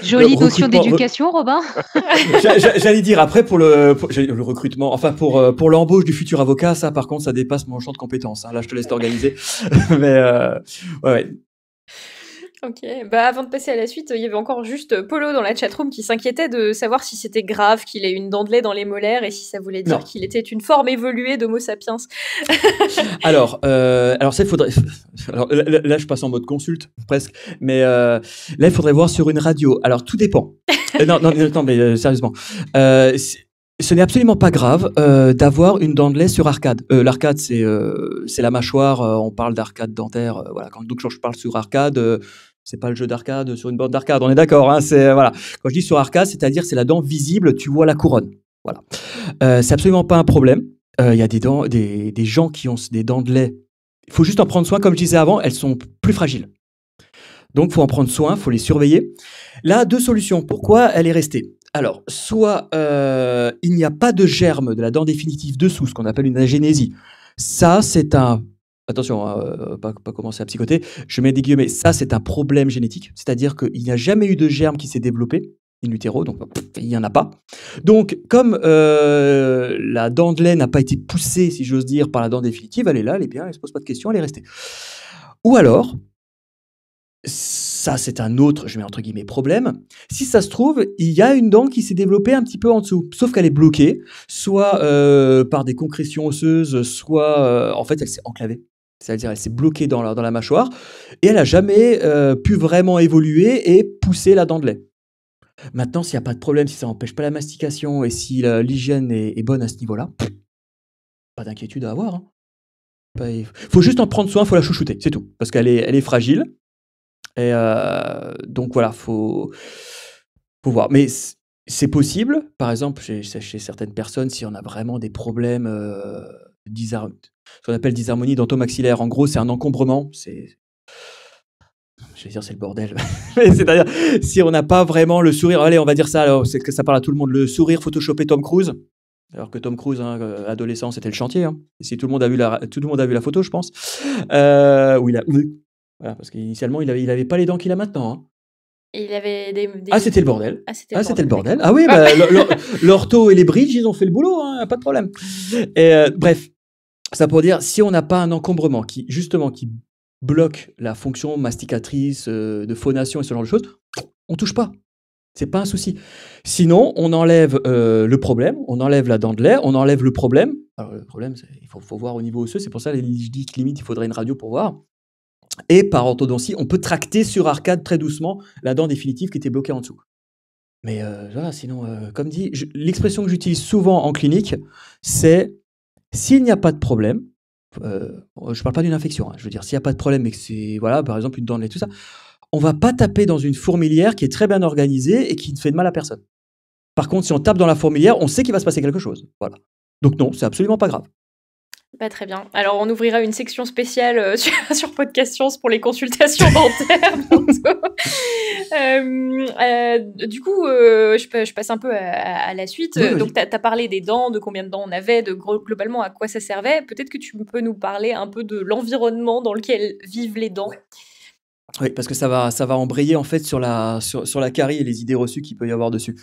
jolie notion d'éducation, Robin. J'allais dire, après, pour le recrutement, enfin, pour l'embauche du futur avocat, ça, par contre, ça dépasse mon champ de compétences. Hein. Là, je te laisse t'organiser. Mais ouais. Ok, bah avant de passer à la suite, il y avait encore juste Polo dans la chatroom qui s'inquiétait de savoir si c'était grave qu'il ait une dent de lait dans les molaires et si ça voulait dire qu'il était une forme évoluée d'Homo sapiens. Alors ça, il faudrait... Alors, là, je passe en mode consulte, presque, mais là, il faudrait voir sur une radio. Alors, tout dépend. Non, mais sérieusement. Ce n'est absolument pas grave d'avoir une dent de lait sur arcade. L'arcade, c'est la mâchoire, on parle d'arcade dentaire. Voilà. Donc, quand je parle sur arcade, c'est pas le jeu d'arcade sur une borne d'arcade, on est d'accord. Hein, voilà. Quand je dis sur arcade, c'est-à-dire c'est la dent visible, tu vois la couronne. Voilà. C'est absolument pas un problème. Il y a des gens qui ont des dents de lait. Il faut juste en prendre soin. Comme je disais avant, elles sont plus fragiles. Donc, il faut en prendre soin, il faut les surveiller. Là, deux solutions. Pourquoi elle est restée ? Alors, soit il n'y a pas de germe de la dent définitive dessous, ce qu'on appelle une agénésie. Ça, c'est un... Attention, pas commencer à psychoter. Je mets des guillemets. Ça, c'est un problème génétique. C'est-à-dire qu'il n'y a jamais eu de germe qui s'est développé in utero, donc il n'y en a pas. Donc, comme la dent de lait n'a pas été poussée, si j'ose dire, par la dent définitive, elle est là, elle est bien, elle ne se pose pas de questions, elle est restée. Ou alors... Ça, c'est un autre, je mets entre guillemets, problème. Si ça se trouve, il y a une dent qui s'est développée un petit peu en dessous, sauf qu'elle est bloquée, soit par des concrétions osseuses, soit en fait, elle s'est enclavée. C'est-à-dire, elle s'est bloquée dans la mâchoire et elle n'a jamais pu vraiment évoluer et pousser la dent de lait. Maintenant, s'il n'y a pas de problème, si ça n'empêche pas la mastication et si l'hygiène est bonne à ce niveau-là, pas d'inquiétude à avoir. Il faut juste en prendre soin, il faut la chouchouter, c'est tout. Parce qu'elle est fragile. Et donc voilà, faut voir. Mais c'est possible, par exemple, chez certaines personnes, si on a vraiment des problèmes, ce qu'on appelle dysharmonie dentomaxillaire. En gros, c'est un encombrement. Je vais dire, c'est le bordel. C'est-à-dire, si on n'a pas vraiment le sourire, allez, on va dire ça, alors, c'est que ça parle à tout le monde, le sourire photoshopé Tom Cruise. Alors que Tom Cruise, hein, adolescent, c'était le chantier. Hein. Et si tout le monde a vu la photo, je pense. Où il a... Voilà, parce qu'initialement, il avait pas les dents qu'il a maintenant. Hein. Et il avait des... Ah, c'était le bordel. Ah, c'était le bordel. Ah oui, bah, l'ortho et les bridges, ils ont fait le boulot, hein, pas de problème. Et, bref, ça pour dire, si on n'a pas un encombrement qui bloque la fonction masticatrice, de phonation et ce genre de choses, on touche pas. C'est pas un souci. Sinon, on enlève le problème, on enlève la dent de lait, on enlève le problème. Alors, le problème, il faut voir au niveau osseux. C'est pour ça que je dis que limite, il faudrait une radio pour voir. Et par orthodontie, on peut tracter sur arcade très doucement la dent définitive qui était bloquée en dessous. Mais voilà, sinon, comme dit, l'expression que j'utilise souvent en clinique, c'est s'il n'y a pas de problème, je ne parle pas d'une infection, hein, je veux dire, s'il n'y a pas de problème, mais que c'est, voilà, par exemple, une dent de lait, tout ça, on ne va pas taper dans une fourmilière qui est très bien organisée et qui ne fait de mal à personne. Par contre, si on tape dans la fourmilière, on sait qu'il va se passer quelque chose. Voilà. Donc non, c'est absolument pas grave. Bah, très bien. Alors, on ouvrira une section spéciale sur Podcast Science pour les consultations dentaires bientôt. Du coup, je passe un peu à la suite. Oui. Donc, tu as parlé des dents, de combien de dents on avait, de globalement à quoi ça servait. Peut-être que tu peux nous parler un peu de l'environnement dans lequel vivent les dents. Oui, parce que ça va embrayer en fait sur la carie et les idées reçues qu'il peut y avoir dessus.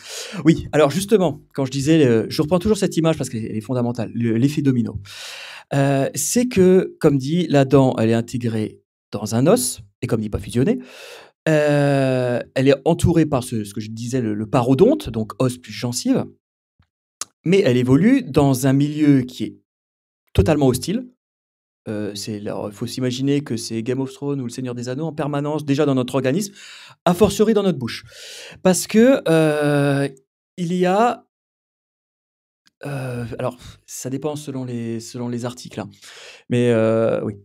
Oui, alors justement, quand je disais, je reprends toujours cette image parce qu'elle est fondamentale, l'effet domino. C'est que, comme dit, la dent, elle est intégrée dans un os, et comme dit, pas fusionnée. Elle est entourée par ce que je disais, le parodonte, donc os plus gencive, mais elle évolue dans un milieu qui est totalement hostile. Il faut s'imaginer que c'est Game of Thrones ou le Seigneur des Anneaux en permanence, déjà dans notre organisme, a fortiori dans notre bouche. Parce que il y a... alors, ça dépend selon les articles. Hein. Mais oui,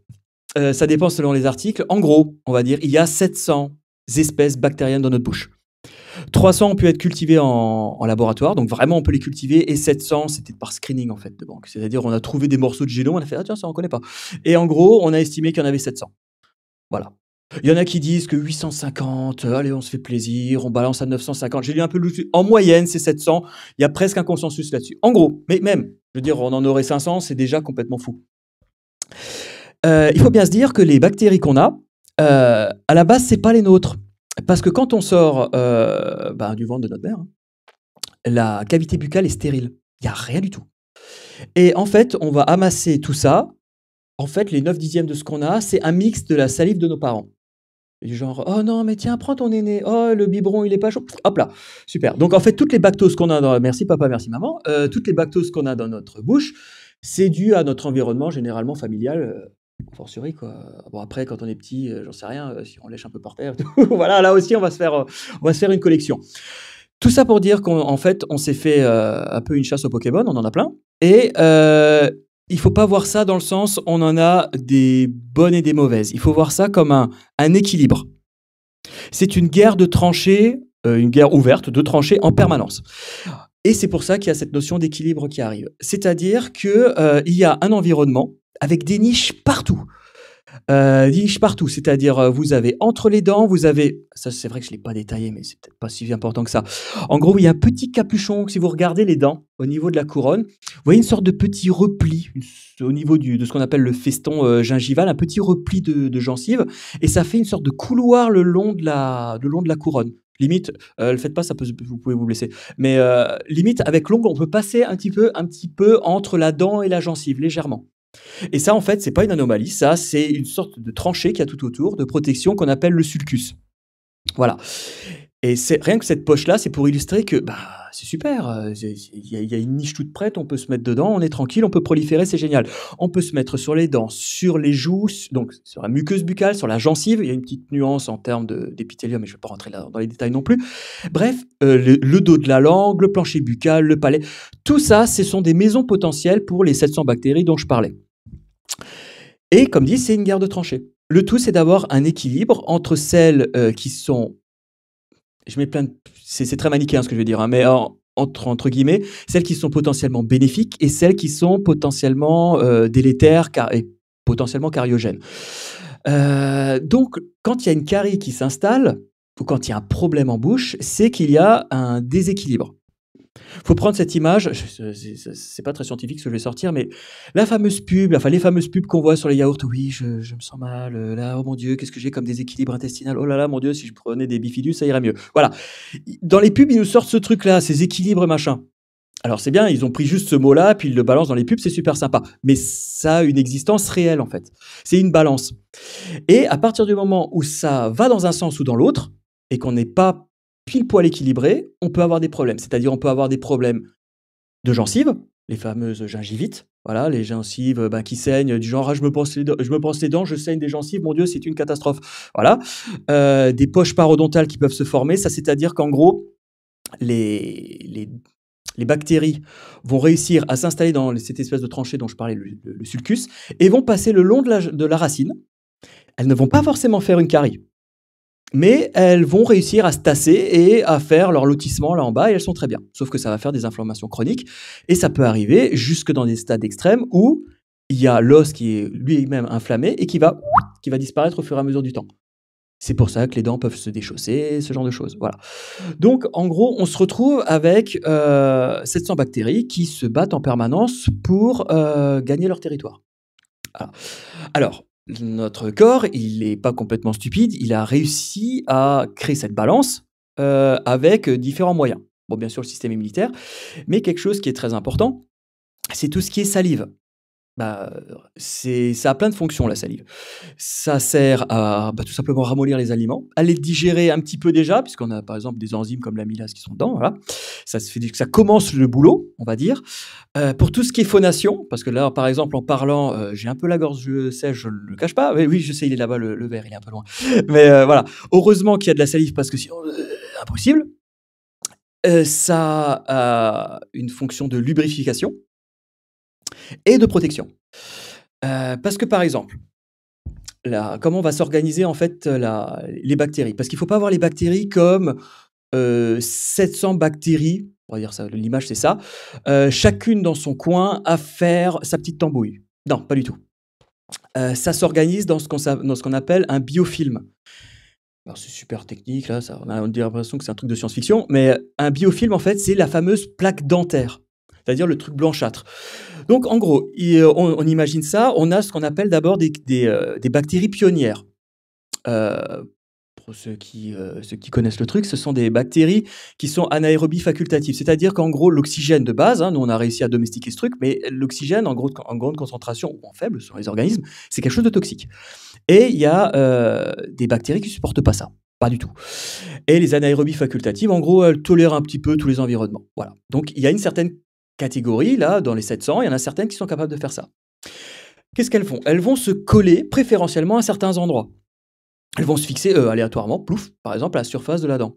ça dépend selon les articles. En gros, on va dire, il y a 700 espèces bactériennes dans notre bouche. 300 ont pu être cultivés en laboratoire, donc vraiment on peut les cultiver, et 700 c'était par screening en fait de banque, c'est-à-dire on a trouvé des morceaux de génome, on a fait ah tiens ça on connaît pas, et en gros on a estimé qu'il y en avait 700. Voilà. Il y en a qui disent que 850, allez on se fait plaisir, on balance à 950, j'ai lu un peu en moyenne c'est 700, il y a presque un consensus là-dessus. En gros, mais même, je veux dire on en aurait 500, c'est déjà complètement fou. Il faut bien se dire que les bactéries qu'on a, à la base, c'est pas les nôtres. Parce que quand on sort du ventre de notre mère, hein, la cavité buccale est stérile. Il n'y a rien du tout. Et en fait, on va amasser tout ça. En fait, les 9/10 de ce qu'on a, c'est un mix de la salive de nos parents. Et genre, oh non, mais tiens, prends ton aîné. Oh, le biberon, il est pas chaud. Hop là, super. Donc en fait, toutes les bactoses qu'on a dans... Merci papa, merci maman. Toutes les bactoses qu'on a dans notre bouche, c'est dû à notre environnement généralement familial. Fortiori, quoi. Bon, après, quand on est petit, j'en sais rien, si on lèche un peu par terre, voilà, là aussi, on va se faire une collection. Tout ça pour dire qu'en fait, on s'est fait un peu une chasse aux Pokémon, on en a plein. Et il ne faut pas voir ça dans le sens, on en a des bonnes et des mauvaises. Il faut voir ça comme un équilibre. C'est une guerre de tranchées, une guerre ouverte de tranchées en permanence. Et c'est pour ça qu'il y a cette notion d'équilibre qui arrive. C'est-à-dire qu'il y a un environnement avec des niches partout. C'est-à-dire vous avez entre les dents, vous avez... Ça, c'est vrai que je ne l'ai pas détaillé, mais c'est peut-être pas si important que ça. En gros, il y a un petit capuchon. Si vous regardez les dents au niveau de la couronne, vous voyez une sorte de petit repli au niveau de ce qu'on appelle le feston gingival, un petit repli de gencive, et ça fait une sorte de couloir le long de la couronne. Limite, ne le faites pas, ça peut, vous pouvez vous blesser. Mais limite, avec l'ongle, on peut passer un petit peu entre la dent et la gencive, légèrement. Et ça, en fait, c'est pas une anomalie, ça, c'est une sorte de tranchée qu'il y a tout autour, de protection qu'on appelle le sulcus. Voilà. Et rien que cette poche-là, c'est pour illustrer que c'est super, il y a une niche toute prête, on peut se mettre dedans, on est tranquille, on peut proliférer, c'est génial. On peut se mettre sur les dents, sur les joues, donc sur la muqueuse buccale, sur la gencive, il y a une petite nuance en termes d'épithélium, mais je ne vais pas rentrer dans les détails non plus. Bref, le dos de la langue, le plancher buccal, le palais, tout ça, ce sont des maisons potentielles pour les 700 bactéries dont je parlais. Et comme dit, c'est une guerre de tranchées. Le tout, c'est d'avoir un équilibre entre celles qui sont... Je mets plein de... C'est très manichéen ce que je veux dire, hein, mais entre guillemets, celles qui sont potentiellement bénéfiques et celles qui sont potentiellement délétères et potentiellement cariogènes. Donc, quand il y a une carie qui s'installe, ou quand il y a un problème en bouche, c'est qu'il y a un déséquilibre. Il faut prendre cette image, c'est pas très scientifique ce que je vais sortir, mais les fameuses pubs qu'on voit sur les yaourts, oui, je me sens mal, là, oh mon Dieu, qu'est-ce que j'ai comme déséquilibre intestinal, oh là là, mon Dieu, si je prenais des bifidus, ça irait mieux. Voilà. Dans les pubs, ils nous sortent ce truc-là, ces équilibres machin. Alors c'est bien, ils ont pris juste ce mot-là, puis ils le balancent dans les pubs, c'est super sympa. Mais ça a une existence réelle, en fait. C'est une balance. Et à partir du moment où ça va dans un sens ou dans l'autre, et qu'on n'est pas pile poil équilibré, on peut avoir des problèmes. C'est-à-dire, on peut avoir des problèmes de gencives, les fameuses gingivites, voilà, les gencives qui saignent, du genre, ah, je me brosse les dents, je saigne des gencives, mon Dieu, c'est une catastrophe. Voilà. Des poches parodontales qui peuvent se former, ça, c'est-à-dire qu'en gros, les bactéries vont réussir à s'installer dans cette espèce de tranchée dont je parlais, le sulcus, et vont passer le long de la racine. Elles ne vont pas forcément faire une carie. Mais elles vont réussir à se tasser et à faire leur lotissement là en bas et elles sont très bien. Sauf que ça va faire des inflammations chroniques et ça peut arriver jusque dans des stades extrêmes où il y a l'os qui est lui-même inflammé et qui va disparaître au fur et à mesure du temps. C'est pour ça que les dents peuvent se déchausser, ce genre de choses. Voilà. Donc en gros, on se retrouve avec 700 bactéries qui se battent en permanence pour gagner leur territoire. Voilà. Alors, notre corps, il n'est pas complètement stupide, il a réussi à créer cette balance avec différents moyens. Bon, bien sûr, le système immunitaire, mais quelque chose qui est très important, c'est tout ce qui est salive. Ça a plein de fonctions, la salive. Ça sert à tout simplement ramollir les aliments, à les digérer un petit peu déjà, puisqu'on a par exemple des enzymes comme l'amylase qui sont dedans. Voilà. Ça commence le boulot, on va dire. Pour tout ce qui est phonation, parce que là, par exemple, en parlant, j'ai un peu la gorge sèche, je ne le cache pas. Mais oui, je sais, il est là-bas, le verre, il est un peu loin. Mais voilà, heureusement qu'il y a de la salive, parce que sinon, impossible. Ça a une fonction de lubrification et de protection. Parce que, par exemple, comment on va s'organiser, en fait, les bactéries? Parce qu'il ne faut pas voir les bactéries comme 700 bactéries, on va dire ça, l'image c'est ça, chacune dans son coin à faire sa petite tambouille. Non, pas du tout. Ça s'organise dans ce qu'on appelle un biofilm. Alors c'est super technique, là, ça, on a l'impression que c'est un truc de science-fiction, mais un biofilm, en fait, c'est la fameuse plaque dentaire. C'est-à-dire le truc blanchâtre. Donc, en gros, on imagine ça, on a ce qu'on appelle d'abord des bactéries pionnières. Pour ceux qui connaissent le truc, ce sont des bactéries qui sont anaérobies facultatives. C'est-à-dire qu'en gros, l'oxygène de base, hein, nous on a réussi à domestiquer ce truc, mais l'oxygène en gros, en grande concentration ou en faible sur les organismes, c'est quelque chose de toxique. Et il y a des bactéries qui ne supportent pas ça. Pas du tout. Et les anaérobies facultatives, en gros, elles tolèrent un petit peu tous les environnements. Voilà. Donc, il y a une certaine catégorie, là, dans les 700, il y en a certaines qui sont capables de faire ça. Qu'est-ce qu'elles font? Elles vont se coller préférentiellement à certains endroits. Elles vont se fixer aléatoirement, plouf, par exemple, à la surface de la dent.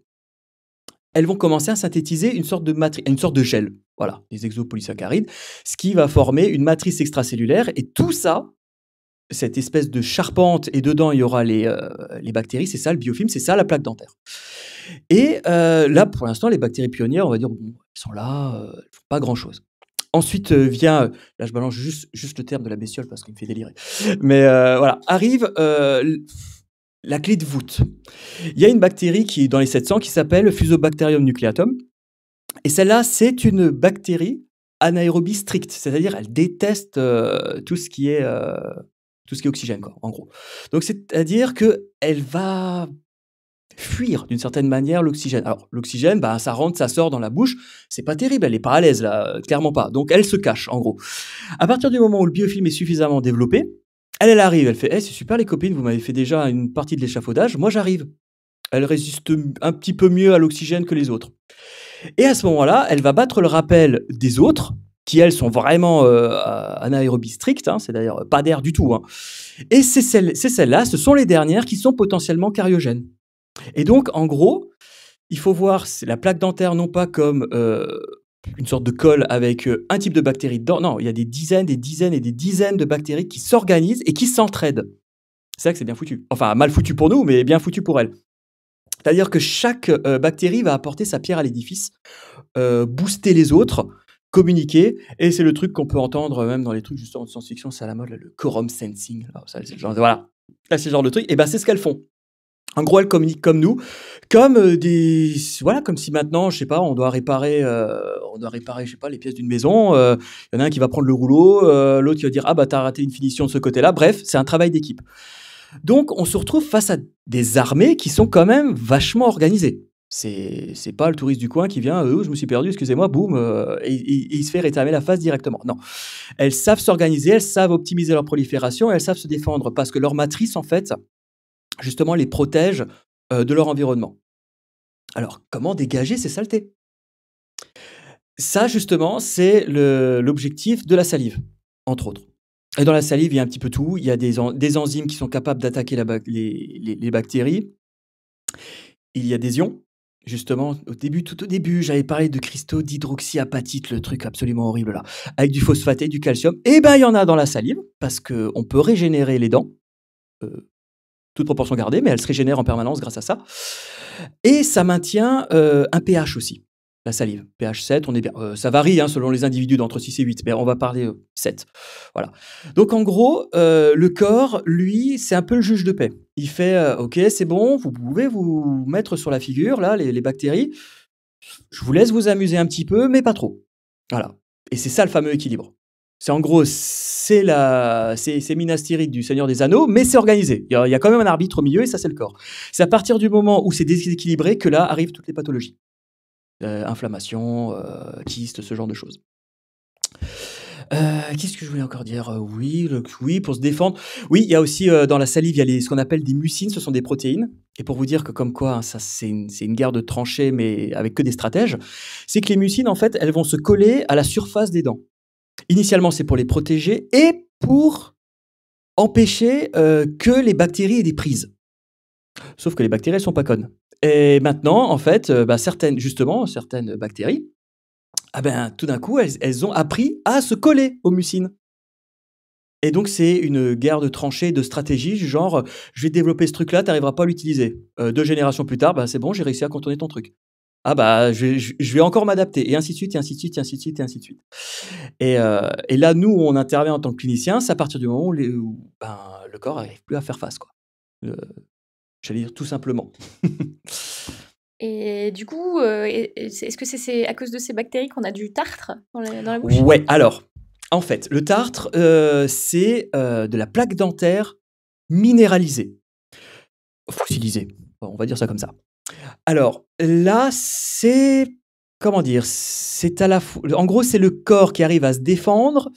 Elles vont commencer à synthétiser une sorte de matrice, une sorte de gel, voilà, des exopolysaccharides, ce qui va former une matrice extracellulaire, et tout ça, cette espèce de charpente, et dedans, il y aura les bactéries, c'est ça le biofilm, c'est ça la plaque dentaire. Et là, pour l'instant, les bactéries pionnières, on va dire, bon, elles sont là, elles ne font pas grand-chose. Ensuite vient, là je balance juste le terme de la bestiole parce qu'il me fait délirer, mais voilà, arrive la clé de voûte. Il y a une bactérie qui est dans les 700 qui s'appelle Fusobacterium nucleatum, et celle-là, c'est une bactérie anaérobie stricte, c'est-à-dire elle déteste tout ce qui est oxygène, quoi, en gros. Donc, c'est-à-dire qu'elle va fuir, d'une certaine manière, l'oxygène. Alors, l'oxygène, bah, ça rentre, ça sort dans la bouche. C'est pas terrible, elle n'est pas à l'aise, là, clairement pas. Donc, elle se cache, en gros. À partir du moment où le biofilm est suffisamment développé, elle arrive, elle fait hey, « c'est super les copines, vous m'avez fait déjà une partie de l'échafaudage, moi j'arrive. » Elle résiste un petit peu mieux à l'oxygène que les autres. Et à ce moment-là, elle va battre le rappel des autres, qui, elles, sont vraiment anaérobies strictes, hein, c'est d'ailleurs pas d'air du tout. Hein. Et celles-là, ce sont les dernières qui sont potentiellement cariogènes. Et donc, en gros, il faut voir la plaque dentaire non pas comme une sorte de colle avec un type de bactérie dedans, non, il y a des dizaines, des dizaines et des dizaines de bactéries qui s'organisent et qui s'entraident. C'est ça que c'est bien foutu. Enfin, mal foutu pour nous, mais bien foutu pour elles. C'est-à-dire que chaque bactérie va apporter sa pierre à l'édifice, booster les autres, communiquer, et c'est le truc qu'on peut entendre même dans les trucs justement de science-fiction, c'est à la mode, là, le quorum sensing, là, ça, c'est le genre de, voilà, là, c'est le genre de truc, et ben c'est ce qu'elles font. En gros, elles communiquent comme nous, comme des, voilà, comme si maintenant, je sais pas, on doit réparer, je sais pas, les pièces d'une maison, il y en a un qui va prendre le rouleau, l'autre qui va dire ah bah t'as raté une finition de ce côté-là, bref, c'est un travail d'équipe. Donc on se retrouve face à des armées qui sont quand même vachement organisées. C'est pas le touriste du coin qui vient, je me suis perdu, excusez-moi, boum, et il se fait rétamer la face directement. Non. Elles savent s'organiser, elles savent optimiser leur prolifération, elles savent se défendre parce que leur matrice, en fait, justement, les protège de leur environnement. Alors, comment dégager ces saletés? Ça, justement, c'est l'objectif de la salive, entre autres. Et dans la salive, il y a un petit peu tout. Il y a des enzymes qui sont capables d'attaquer les bactéries. Il y a des ions. Justement, tout au début, j'avais parlé de cristaux d'hydroxyapatite, le truc absolument horrible là, avec du phosphate et du calcium. Eh bien, il y en a dans la salive, parce qu'on peut régénérer les dents, toute proportion gardée, mais elles se régénèrent en permanence grâce à ça. Et ça maintient un pH aussi, la salive. pH 7, on est bien. Ça varie hein, selon les individus d'entre 6 et 8, mais on va parler 7. Voilà. Donc, en gros, le corps, lui, c'est un peu le juge de paix. Il fait ok, c'est bon, vous pouvez vous mettre sur la figure, là, les bactéries. Je vous laisse vous amuser un petit peu, mais pas trop. Voilà. Et c'est ça le fameux équilibre. C'est en gros, c'est Minas Tirith du Seigneur des Anneaux, mais c'est organisé. Il y a quand même un arbitre au milieu et ça, c'est le corps. C'est à partir du moment où c'est déséquilibré que là arrivent toutes les pathologies. Inflammation, kyste, ce genre de choses. Qu'est-ce que je voulais encore dire? Oui, pour se défendre. Oui, il y a aussi dans la salive, il y a ce qu'on appelle des mucines, ce sont des protéines. Et pour vous dire que comme quoi, hein, ça c'est une guerre de tranchées, mais avec que des stratèges, c'est que les mucines, en fait, elles vont se coller à la surface des dents. Initialement, c'est pour les protéger et pour empêcher que les bactéries aient des prises. Sauf que les bactéries, elles sont pas connes. Et maintenant, en fait, certaines bactéries, ah ben, tout d'un coup, elles ont appris à se coller aux mucines. Et donc, c'est une guerre de tranchées, de stratégies, genre, je vais développer ce truc-là, tu n'arriveras pas à l'utiliser. 2 générations plus tard, ben, c'est bon, j'ai réussi à contourner ton truc. Ah bah, je vais encore m'adapter, et ainsi de suite, et ainsi de suite, et ainsi de suite, et ainsi de suite. Et là, nous, on intervient en tant que cliniciens, c'est à partir du moment où ben, le corps n'arrive plus à faire face, quoi. J'allais dire tout simplement. Et du coup, est-ce que c'est à cause de ces bactéries qu'on a du tartre dans la bouche? Ouais, alors, en fait, le tartre, c'est de la plaque dentaire minéralisée. fossilisé. On va dire ça comme ça. Alors là, c'est... Comment dire? C'est à la fois... En gros, c'est le corps qui arrive à se défendre,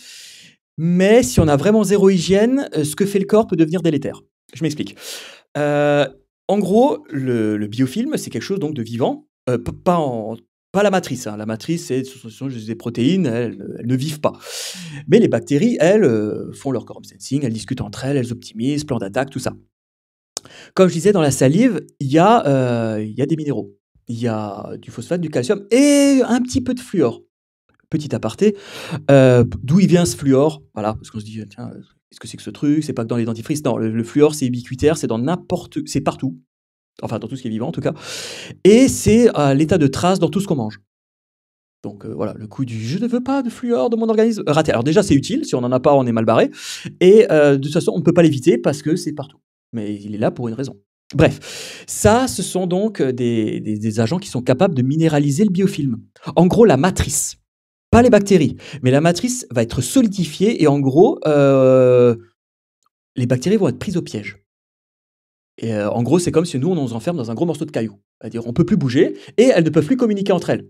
mais si on a vraiment zéro hygiène, ce que fait le corps peut devenir délétère. Je m'explique. En gros, le biofilm, c'est quelque chose donc de vivant, pas la matrice. Hein. La matrice, ce sont juste des protéines, elles ne vivent pas. Mais les bactéries, elles, font leur quorum sensing, elles discutent entre elles, elles optimisent, plan d'attaque, tout ça. Comme je disais, dans la salive, il y a des minéraux. Il y a du phosphate, du calcium et un petit peu de fluor. Petit aparté, d'où il vient ce fluor? Voilà, parce qu'on se dit, tiens, qu'est-ce que c'est que ce truc? C'est pas que dans les dentifrices. Non, le fluor, c'est ubiquitaire, c'est c'est partout. Enfin, dans tout ce qui est vivant, en tout cas. Et c'est l'état de trace dans tout ce qu'on mange. Donc voilà, le coup du « je ne veux pas de fluor de mon organisme » raté. Alors déjà, c'est utile. Si on n'en a pas, on est mal barré. Et de toute façon, on ne peut pas l'éviter parce que c'est partout. Mais il est là pour une raison. Bref, ça, ce sont donc des agents qui sont capables de minéraliser le biofilm. En gros, la matrice, pas les bactéries, mais la matrice va être solidifiée et en gros, les bactéries vont être prises au piège. Et en gros, c'est comme si nous, on nous enferme dans un gros morceau de caillou. C'est-à-dire, on ne peut plus bouger et elles ne peuvent plus communiquer entre elles.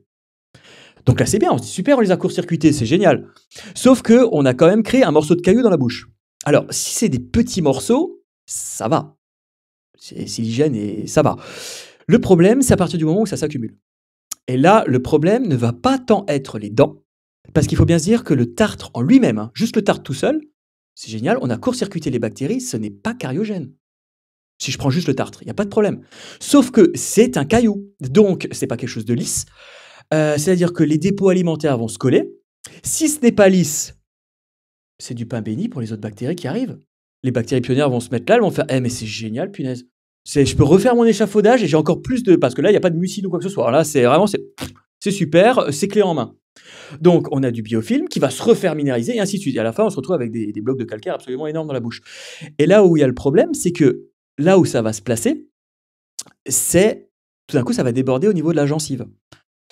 Donc là, c'est bien, on se dit super, on les a court-circuitées, c'est génial. Sauf qu'on a quand même créé un morceau de caillou dans la bouche. Alors, si c'est des petits morceaux, ça va. C'est l'hygiène et ça va. Le problème, c'est à partir du moment où ça s'accumule. Et là, le problème ne va pas tant être les dents, parce qu'il faut bien se dire que le tartre en lui-même, hein, juste le tartre tout seul, c'est génial, on a court-circuité les bactéries, ce n'est pas cariogène. Si je prends juste le tartre, il n'y a pas de problème. Sauf que c'est un caillou, donc ce n'est pas quelque chose de lisse. C'est-à-dire que les dépôts alimentaires vont se coller. Si ce n'est pas lisse, c'est du pain béni pour les autres bactéries qui arrivent. Les bactéries pionnières vont se mettre là, elles vont faire « Eh, mais c'est génial, punaise !» Je peux refaire mon échafaudage et j'ai encore plus de... Parce que là, il n'y a pas de mucine ou quoi que ce soit. Alors là, c'est vraiment... C'est super, c'est clé en main. Donc, on a du biofilm qui va se refaire minéraliser et ainsi de suite. Et à la fin, on se retrouve avec des blocs de calcaire absolument énormes dans la bouche. Et là où il y a le problème, c'est que là où ça va se placer, c'est... Tout d'un coup, ça va déborder au niveau de la gencive.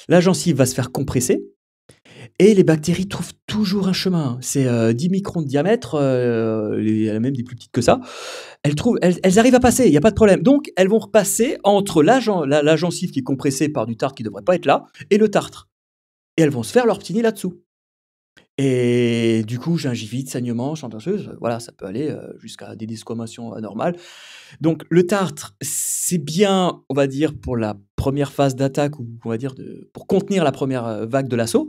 La gencive va se faire compresser. Et les bactéries trouvent toujours un chemin. C'est 10 microns de diamètre, même des plus petites que ça. Elles arrivent à passer, il n'y a pas de problème. Donc, elles vont repasser entre la gencive qui est compressée par du tartre qui ne devrait pas être là, et le tartre. Et elles vont se faire leur petit nid là-dessous. Et du coup, gingivite, saignement, chanteuse, voilà, ça peut aller jusqu'à des desquamations anormales. Donc, le tartre, c'est bien, on va dire, pour la première phase d'attaque, ou on va dire, pour contenir la première vague de l'assaut.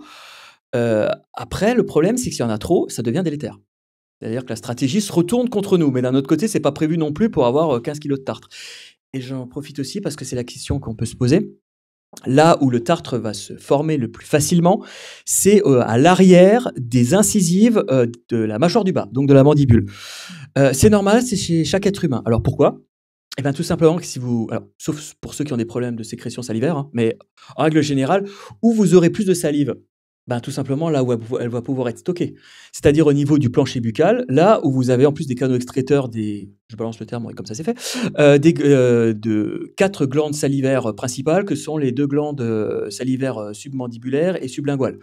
Après, le problème, c'est que s'il y en a trop, ça devient délétère. C'est-à-dire que la stratégie se retourne contre nous, mais d'un autre côté, c'est pas prévu non plus pour avoir 15 kilos de tartre. Et j'en profite aussi parce que c'est la question qu'on peut se poser. Là où le tartre va se former le plus facilement, c'est à l'arrière des incisives de la mâchoire du bas, donc de la mandibule. C'est normal, c'est chez chaque être humain. Alors pourquoi? Eh bien tout simplement que si vous... Alors, sauf pour ceux qui ont des problèmes de sécrétion salivaire, hein, mais en règle générale, où vous aurez plus de salive, ben, tout simplement là où elle va pouvoir être stockée. C'est-à-dire au niveau du plancher buccal, là où vous avez en plus des canaux excréteurs, des... je balance le terme, comme ça c'est fait, de 4 glandes salivaires principales, que sont les 2 glandes salivaires submandibulaires et sublinguales.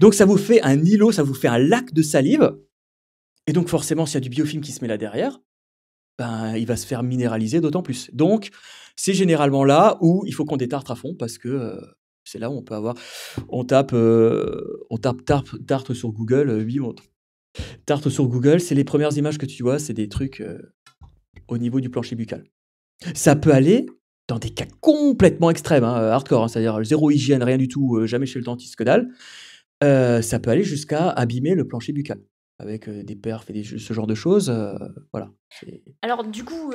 Donc ça vous fait un îlot, ça vous fait un lac de salive, et donc forcément s'il y a du biofilm qui se met là derrière, ben, il va se faire minéraliser d'autant plus. Donc c'est généralement là où il faut qu'on détartre à fond, parce que c'est là où on peut avoir... On tape tartre sur Google, oui, bon, tartre sur Google, c'est les premières images que tu vois, c'est des trucs... au niveau du plancher buccal. Ça peut aller dans des cas complètement extrêmes, hein, hardcore, hein, c'est-à-dire zéro hygiène, rien du tout, jamais chez le dentiste que dalle. Ça peut aller jusqu'à abîmer le plancher buccal avec des perfs et ce genre de choses. Voilà. Alors du coup,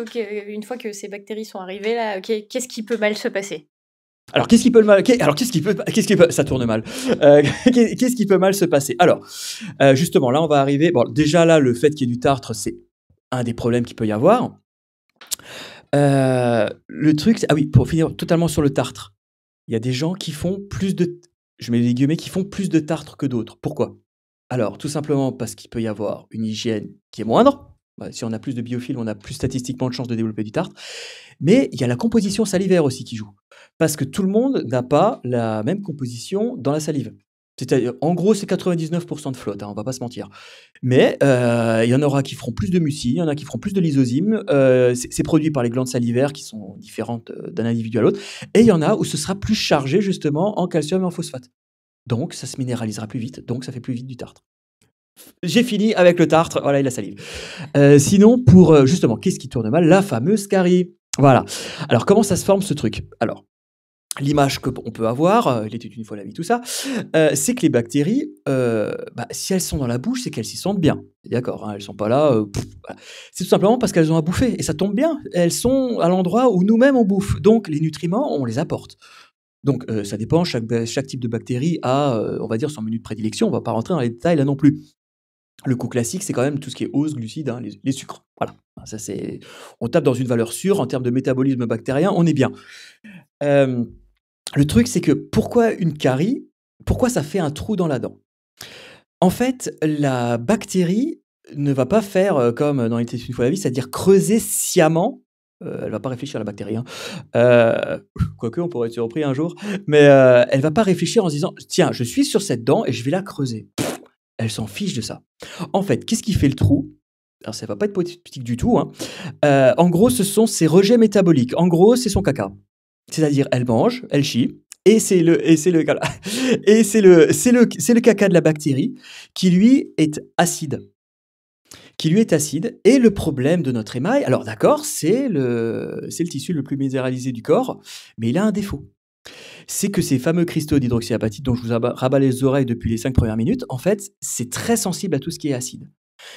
une fois que ces bactéries sont arrivées, là, qu'est-ce qui peut mal se passer? Alors, ça tourne mal. Qu'est-ce qui peut mal se passer? Alors, justement, là, on va arriver... Bon, déjà, là, le fait qu'il y ait du tartre, c'est un des problèmes qu'il peut y avoir. Le truc, ah oui, pour finir totalement sur le tartre, il y a des gens qui font plus de, je mets des guillemets, qui font plus de tartre que d'autres. Pourquoi? Alors, tout simplement parce qu'il peut y avoir une hygiène qui est moindre. Si on a plus de biofilm, on a plus statistiquement de chances de développer du tartre. Mais il y a la composition salivaire aussi qui joue. Parce que tout le monde n'a pas la même composition dans la salive. C'est-à-dire, en gros, c'est 99% de flotte, hein, on ne va pas se mentir. Mais il y en aura qui feront plus de mucilles, il y en a qui feront plus de lysozymes. C'est produit par les glandes salivaires qui sont différentes d'un individu à l'autre. Et il y en a où ce sera plus chargé, justement, en calcium et en phosphate. Donc, ça se minéralisera plus vite, donc ça fait plus vite du tartre. J'ai fini avec le tartre, voilà, et la salive. Sinon, pour, justement, qu'est-ce qui tourne mal? La fameuse carie. Voilà. Alors, comment ça se forme, ce truc? Alors, l'image qu'on peut avoir, il était une fois la vie, tout ça, c'est que les bactéries, si elles sont dans la bouche, c'est qu'elles s'y sentent bien. D'accord, hein, elles ne sont pas là. Voilà. C'est tout simplement parce qu'elles ont à bouffer. Et ça tombe bien, elles sont à l'endroit où nous-mêmes on bouffe. Donc, les nutriments, on les apporte. Donc, ça dépend, chaque type de bactérie a, on va dire, son menu de prédilection. On ne va pas rentrer dans les détails là non plus. Le coup classique, c'est quand même tout ce qui est ose, glucides, hein, les sucres. Voilà. Ça, c'est... On tape dans une valeur sûre en termes de métabolisme bactérien, on est bien. Le truc, c'est que pourquoi une carie? Pourquoi ça fait un trou dans la dent? En fait, la bactérie ne va pas faire comme dans l'été une fois la vie, c'est-à-dire creuser sciemment. Elle ne va pas réfléchir à la bactérie. Hein. Quoique, on pourrait être surpris un jour. Mais elle ne va pas réfléchir en se disant « Tiens, je suis sur cette dent et je vais la creuser. » Elle s'en fiche de ça. En fait, qu'est-ce qui fait le trou? Alors, ça ne va pas être poétique du tout. Hein. En gros, ce sont ses rejets métaboliques. En gros, c'est son caca. C'est-à-dire, elle mange, elle chie, et c'est le caca de la bactérie qui, lui, est acide. Et le problème de notre émail, alors d'accord, c'est le tissu le plus minéralisé du corps, mais il a un défaut. C'est que ces fameux cristaux d'hydroxyapatite dont je vous rabats les oreilles depuis les 5 premières minutes, en fait, c'est très sensible à tout ce qui est acide.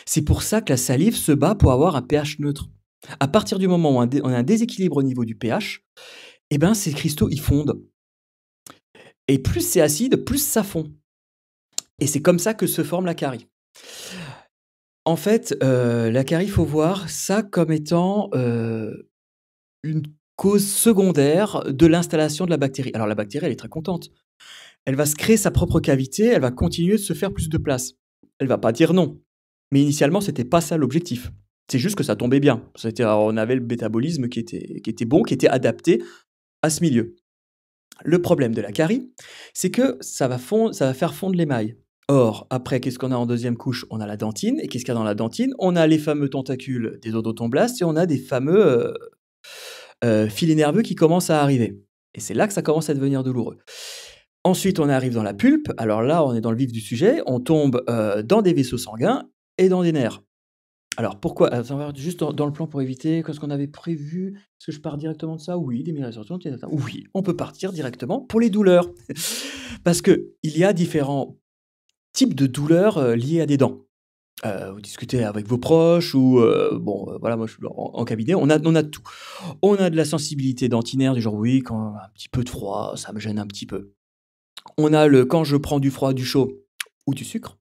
C'est pour ça que la salive se bat pour avoir un pH neutre. À partir du moment où on a un déséquilibre au niveau du pH, eh ben, ces cristaux, ils fondent. Et plus c'est acide, plus ça fond. Et c'est comme ça que se forme la carie. En fait, la carie, il faut voir ça comme étant une cause secondaire de l'installation de la bactérie. Alors, la bactérie, elle est très contente. Elle va se créer sa propre cavité, elle va continuer de se faire plus de place. Elle va pas dire non. Mais initialement, ce n'était pas ça l'objectif. C'est juste que ça tombait bien. On avait le métabolisme qui était bon, qui était adapté à ce milieu. Le problème de la carie, c'est que ça va faire fondre l'émail. Or, après, qu'est-ce qu'on a en deuxième couche? On a la dentine. Et qu'est-ce qu'il y a dans la dentine? On a les fameux tentacules des odontoblastes et on a des fameux filets nerveux qui commencent à arriver. Et c'est là que ça commence à devenir douloureux. Ensuite, on arrive dans la pulpe. Alors là, on est dans le vif du sujet. On tombe dans des vaisseaux sanguins et dans des nerfs. Alors, pourquoi? Attends, juste dans le plan pour éviter ce qu'on avait prévu. Est-ce que je pars directement de ça? Oui, des minéralisations. Oui, on peut partir directement pour les douleurs. Parce qu'il y a différents types de douleurs liées à des dents. Vous discutez avec vos proches ou... voilà, moi, je suis en cabinet. On a de tout. On a de la sensibilité dentinaire, du genre, oui, quand un petit peu de froid, ça me gêne un petit peu. On a le quand je prends du froid, du chaud ou du sucre.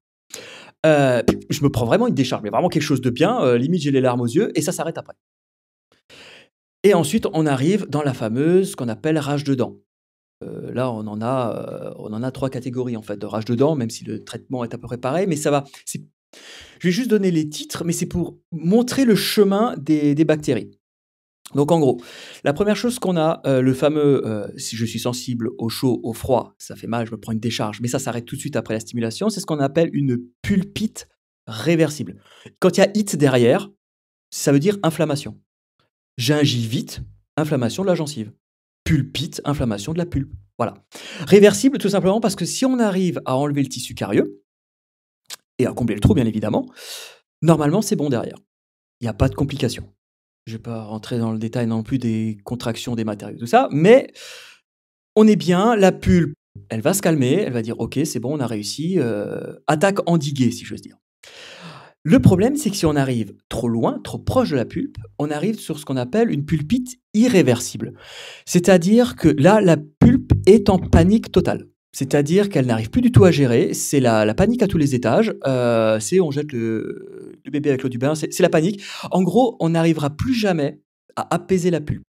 Je me prends vraiment une décharge, mais vraiment quelque chose de bien, limite j'ai les larmes aux yeux, et ça s'arrête après. Et ensuite, on arrive dans la fameuse, qu'on appelle rage de dents. Là, on en a 3 catégories en fait, de rage de dents, même si le traitement est à peu près pareil, mais ça va. Je vais juste donner les titres, mais c'est pour montrer le chemin des bactéries. Donc en gros, la première chose qu'on a, le fameux si je suis sensible au chaud, au froid, ça fait mal, je me prends une décharge, mais ça s'arrête tout de suite après la stimulation, c'est ce qu'on appelle une pulpite réversible. Quand il y a it derrière, ça veut dire inflammation. Gingivite, inflammation de la gencive. Pulpite, inflammation de la pulpe. Voilà. Réversible tout simplement parce que si on arrive à enlever le tissu carieux et à combler le trou bien évidemment, normalement c'est bon derrière. Il n'y a pas de complications. Je ne vais pas rentrer dans le détail non plus des contractions des matériaux, tout ça, mais on est bien, la pulpe, elle va se calmer, elle va dire « Ok, c'est bon, on a réussi, attaque endiguée, si j'ose dire ». Le problème, c'est que si on arrive trop loin, trop proche de la pulpe, on arrive sur ce qu'on appelle une pulpite irréversible. C'est-à-dire que là, la pulpe est en panique totale. C'est-à-dire qu'elle n'arrive plus du tout à gérer, c'est la panique à tous les étages, on jette le bébé avec l'eau du bain, c'est la panique. En gros, on n'arrivera plus jamais à apaiser la pulpe.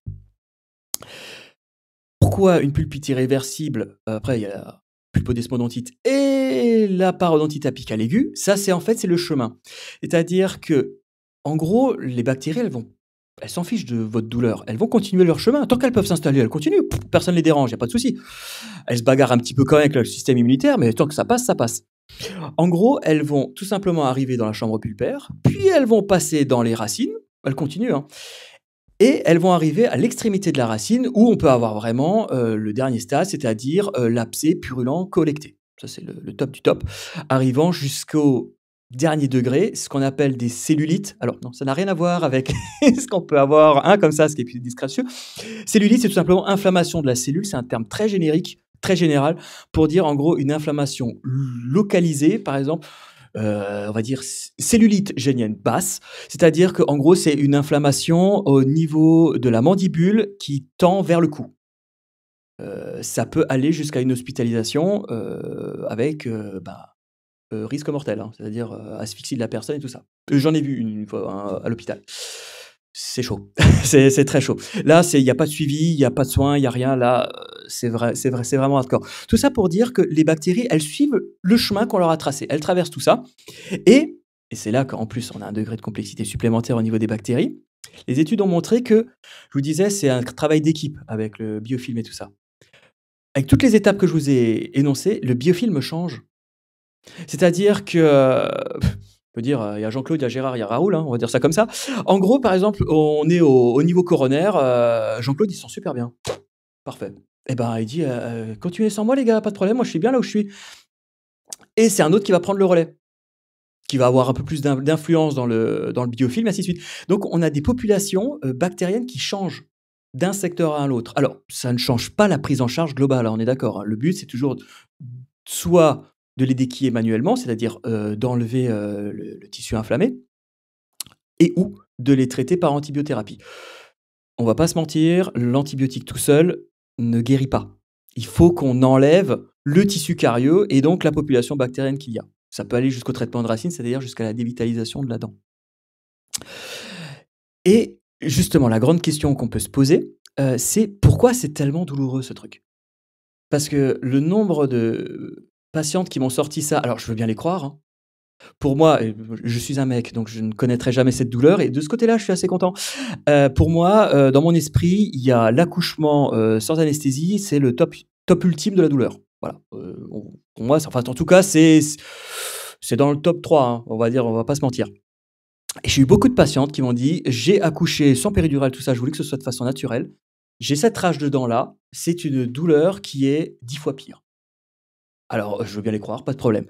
Pourquoi une pulpite irréversible? Après, il y a la pulpodesmodentite et la parodontite apicale aiguë, ça c'est en fait le chemin. C'est-à-dire que, en gros, les bactéries, elles vont Elles s'en fichent de votre douleur. Elles vont continuer leur chemin. Tant qu'elles peuvent s'installer, elles continuent. Personne ne les dérange, il n'y a pas de souci. Elles se bagarrent un petit peu quand même avec le système immunitaire, mais tant que ça passe, ça passe. En gros, elles vont tout simplement arriver dans la chambre pulpaire, puis elles vont passer dans les racines. Elles continuent, hein. Et elles vont arriver à l'extrémité de la racine où on peut avoir vraiment le dernier stade, c'est-à-dire l'abcès purulent collecté. Ça, c'est le top du top. Arrivant jusqu'au dernier degré, ce qu'on appelle des cellulites. Alors, non, ça n'a rien à voir avec ce qu'on peut avoir, hein, comme ça, ce qui est plus disgracieux. Cellulite, c'est tout simplement inflammation de la cellule. C'est un terme très générique, très général, pour dire, en gros, une inflammation localisée, par exemple, on va dire cellulite génienne basse, c'est-à-dire qu'en gros, c'est une inflammation au niveau de la mandibule qui tend vers le cou. Ça peut aller jusqu'à une hospitalisation avec risque mortel, hein, c'est-à-dire asphyxie de la personne et tout ça. J'en ai vu une fois hein, à l'hôpital. C'est chaud, c'est très chaud. Là, il n'y a pas de suivi, il n'y a pas de soins, il n'y a rien. Là, c'est vraiment hardcore. Tout ça pour dire que les bactéries, elles suivent le chemin qu'on leur a tracé. Elles traversent tout ça. Et c'est là qu'en plus, on a un degré de complexité supplémentaire au niveau des bactéries. Les études ont montré que, je vous disais, c'est un travail d'équipe avec le biofilm et tout ça. Avec toutes les étapes que je vous ai énoncées, le biofilm change. C'est-à-dire que... On peut dire, il y a Jean-Claude, il y a Gérard, il y a Raoul, hein, on va dire ça comme ça. En gros, par exemple, on est au niveau coronaire, Jean-Claude, il se sent super bien. Parfait. Et ben, il dit, continuez sans moi, les gars, pas de problème, moi, je suis bien là où je suis. Et c'est un autre qui va prendre le relais, qui va avoir un peu plus d'influence dans le biofilm, ainsi de suite. Donc, on a des populations bactériennes qui changent d'un secteur à l'autre. Alors, ça ne change pas la prise en charge globale, hein, on est d'accord. Hein. Le but, c'est toujours soit de les déquiller manuellement, c'est-à-dire d'enlever le tissu inflammé, et ou de les traiter par antibiothérapie. On va pas se mentir, l'antibiotique tout seul ne guérit pas. Il faut qu'on enlève le tissu carieux et donc la population bactérienne qu'il y a. Ça peut aller jusqu'au traitement de racine, c'est-à-dire jusqu'à la dévitalisation de la dent. Et justement, la grande question qu'on peut se poser, c'est pourquoi c'est tellement douloureux ce truc? Parce que le nombre de patientes qui m'ont sorti ça, alors je veux bien les croire, hein. Pour moi, je suis un mec, donc je ne connaîtrai jamais cette douleur, et de ce côté-là, je suis assez content. Pour moi, dans mon esprit, il y a l'accouchement sans anesthésie, c'est le top ultime de la douleur. Voilà. Pour moi, enfin, en tout cas, c'est dans le top 3, hein, on va dire, on va pas se mentir. Et j'ai eu beaucoup de patientes qui m'ont dit, j'ai accouché sans péridurale, tout ça, je voulais que ce soit de façon naturelle, j'ai cette rage de dents-là, c'est une douleur qui est 10 fois pire. Alors, je veux bien les croire, pas de problème.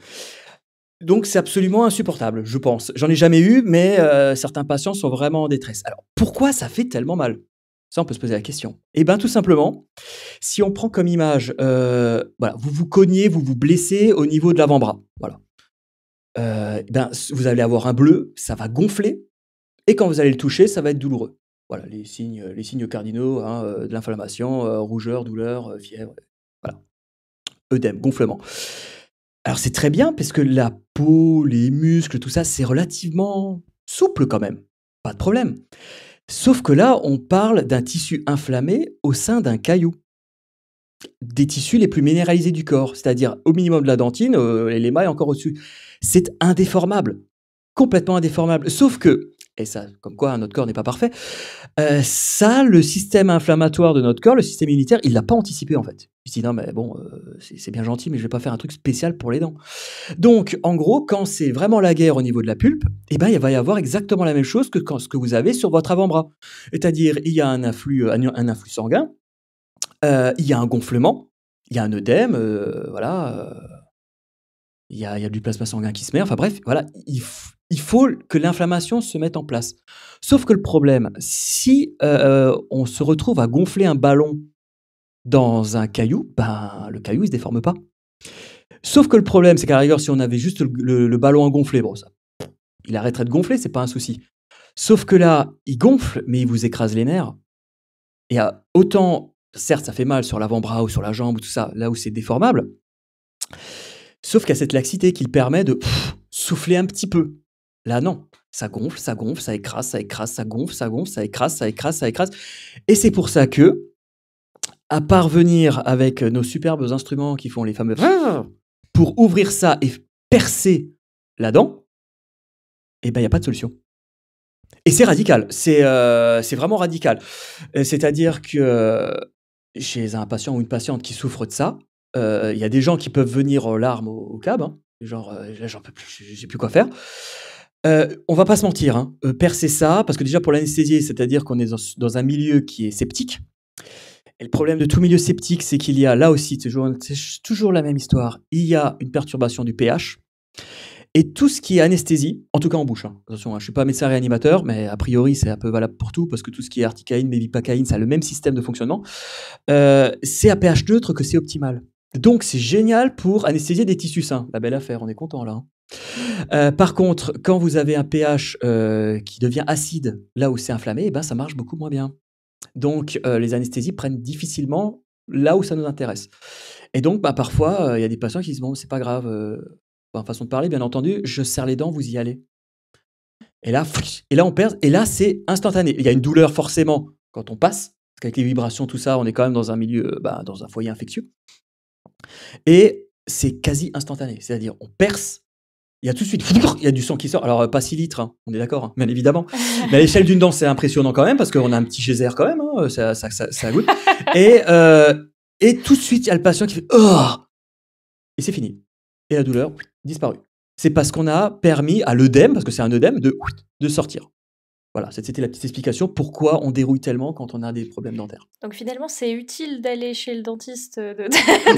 Donc, c'est absolument insupportable, je pense. J'en ai jamais eu, mais certains patients sont vraiment en détresse. Alors, pourquoi ça fait tellement mal? Ça, on peut se poser la question. Eh bien, tout simplement, si on prend comme image, voilà, vous vous cognez, vous vous blessez au niveau de l'avant-bras. Voilà. Ben, vous allez avoir un bleu, ça va gonfler, et quand vous allez le toucher, ça va être douloureux. Voilà, les signes cardinaux hein, de l'inflammation, rougeur, douleur, fièvre, voilà. Œdème, gonflement. Alors c'est très bien parce que la peau, les muscles, tout ça, c'est relativement souple quand même. Pas de problème. Sauf que là, on parle d'un tissu inflammé au sein d'un caillou. Des tissus les plus minéralisés du corps, c'est-à-dire au minimum de la dentine, l'émail encore au-dessus. C'est indéformable. Complètement indéformable. Sauf que, et ça, comme quoi, notre corps n'est pas parfait, ça, le système inflammatoire de notre corps, le système immunitaire, il ne l'a pas anticipé en fait. Il se dit, non mais bon, c'est bien gentil, mais je ne vais pas faire un truc spécial pour les dents. Donc, en gros, quand c'est vraiment la guerre au niveau de la pulpe, eh ben, il va y avoir exactement la même chose que ce que vous avez sur votre avant-bras. C'est-à-dire, il y a un influx sanguin, il y a un gonflement, il y a un œdème, voilà... Il y a du plasma sanguin qui se met, enfin bref, voilà, il faut que l'inflammation se mette en place. Sauf que le problème, si on se retrouve à gonfler un ballon dans un caillou, ben, le caillou, il ne se déforme pas. Sauf que le problème, c'est qu'à la rigueur, si on avait juste le ballon à gonfler, bon, ça, il arrêterait de gonfler, c'est pas un souci. Sauf que là, il gonfle, mais il vous écrase les nerfs. Et autant, certes, ça fait mal sur l'avant-bras ou sur la jambe, ou tout ça, là où c'est déformable. Sauf qu'à cette laxité qui permet de souffler un petit peu. Là, non. Ça gonfle, ça gonfle, ça écrase, ça écrase, ça gonfle, ça gonfle, ça écrase, ça écrase, ça écrase. Et c'est pour ça que, à parvenir avec nos superbes instruments qui font les fameux pour ouvrir ça et percer la dent, eh ben, il n'y a pas de solution. Et c'est radical, c'est vraiment radical. C'est-à-dire que chez un patient ou une patiente qui souffre de ça, il y a des gens qui peuvent venir aux larmes au CAB, hein, genre j'en peux plus, je sais plus quoi faire. On va pas se mentir, hein, percer ça, parce que déjà pour l'anesthésier, c'est-à-dire qu'on est dans un milieu qui est septique. Et le problème de tout milieu septique, c'est qu'il y a là aussi, c'est toujours la même histoire, il y a une perturbation du pH. Et tout ce qui est anesthésie, en tout cas en bouche, hein. Attention, hein, je ne suis pas médecin réanimateur, mais a priori c'est un peu valable pour tout, parce que tout ce qui est articaïne, mébipacaïne, ça a le même système de fonctionnement, c'est à pH neutre que c'est optimal. Donc c'est génial pour anesthésier des tissus sains. La belle affaire, on est content là. Hein. Par contre, quand vous avez un pH qui devient acide, là où c'est inflammé, eh ben, ça marche beaucoup moins bien. Donc les anesthésies prennent difficilement là où ça nous intéresse. Et donc bah, parfois, il y a des patients qui disent « bon, c'est pas grave ». Enfin, façon de parler, bien entendu, je serre les dents, vous y allez. Et là on perd, et là, c'est instantané. Il y a une douleur, forcément, quand on passe, parce qu'avec les vibrations, tout ça, on est quand même dans un milieu, bah, dans un foyer infectieux. Et c'est quasi instantané, c'est-à-dire, on perce, il y a tout de suite, il y a du sang qui sort. Alors, pas 6 litres, hein, on est d'accord, hein, bien évidemment. Mais à l'échelle d'une dent, c'est impressionnant quand même, parce qu'on a un petit geyser quand même, hein, ça goûte. Et tout de suite, il y a le patient qui fait « oh !» Et c'est fini. Et la douleur disparue. C'est parce qu'on a permis à l'œdème, parce que c'est un œdème, de sortir. Voilà, c'était la petite explication pourquoi on dérouille tellement quand on a des problèmes dentaires. Donc finalement, c'est utile d'aller chez le dentiste.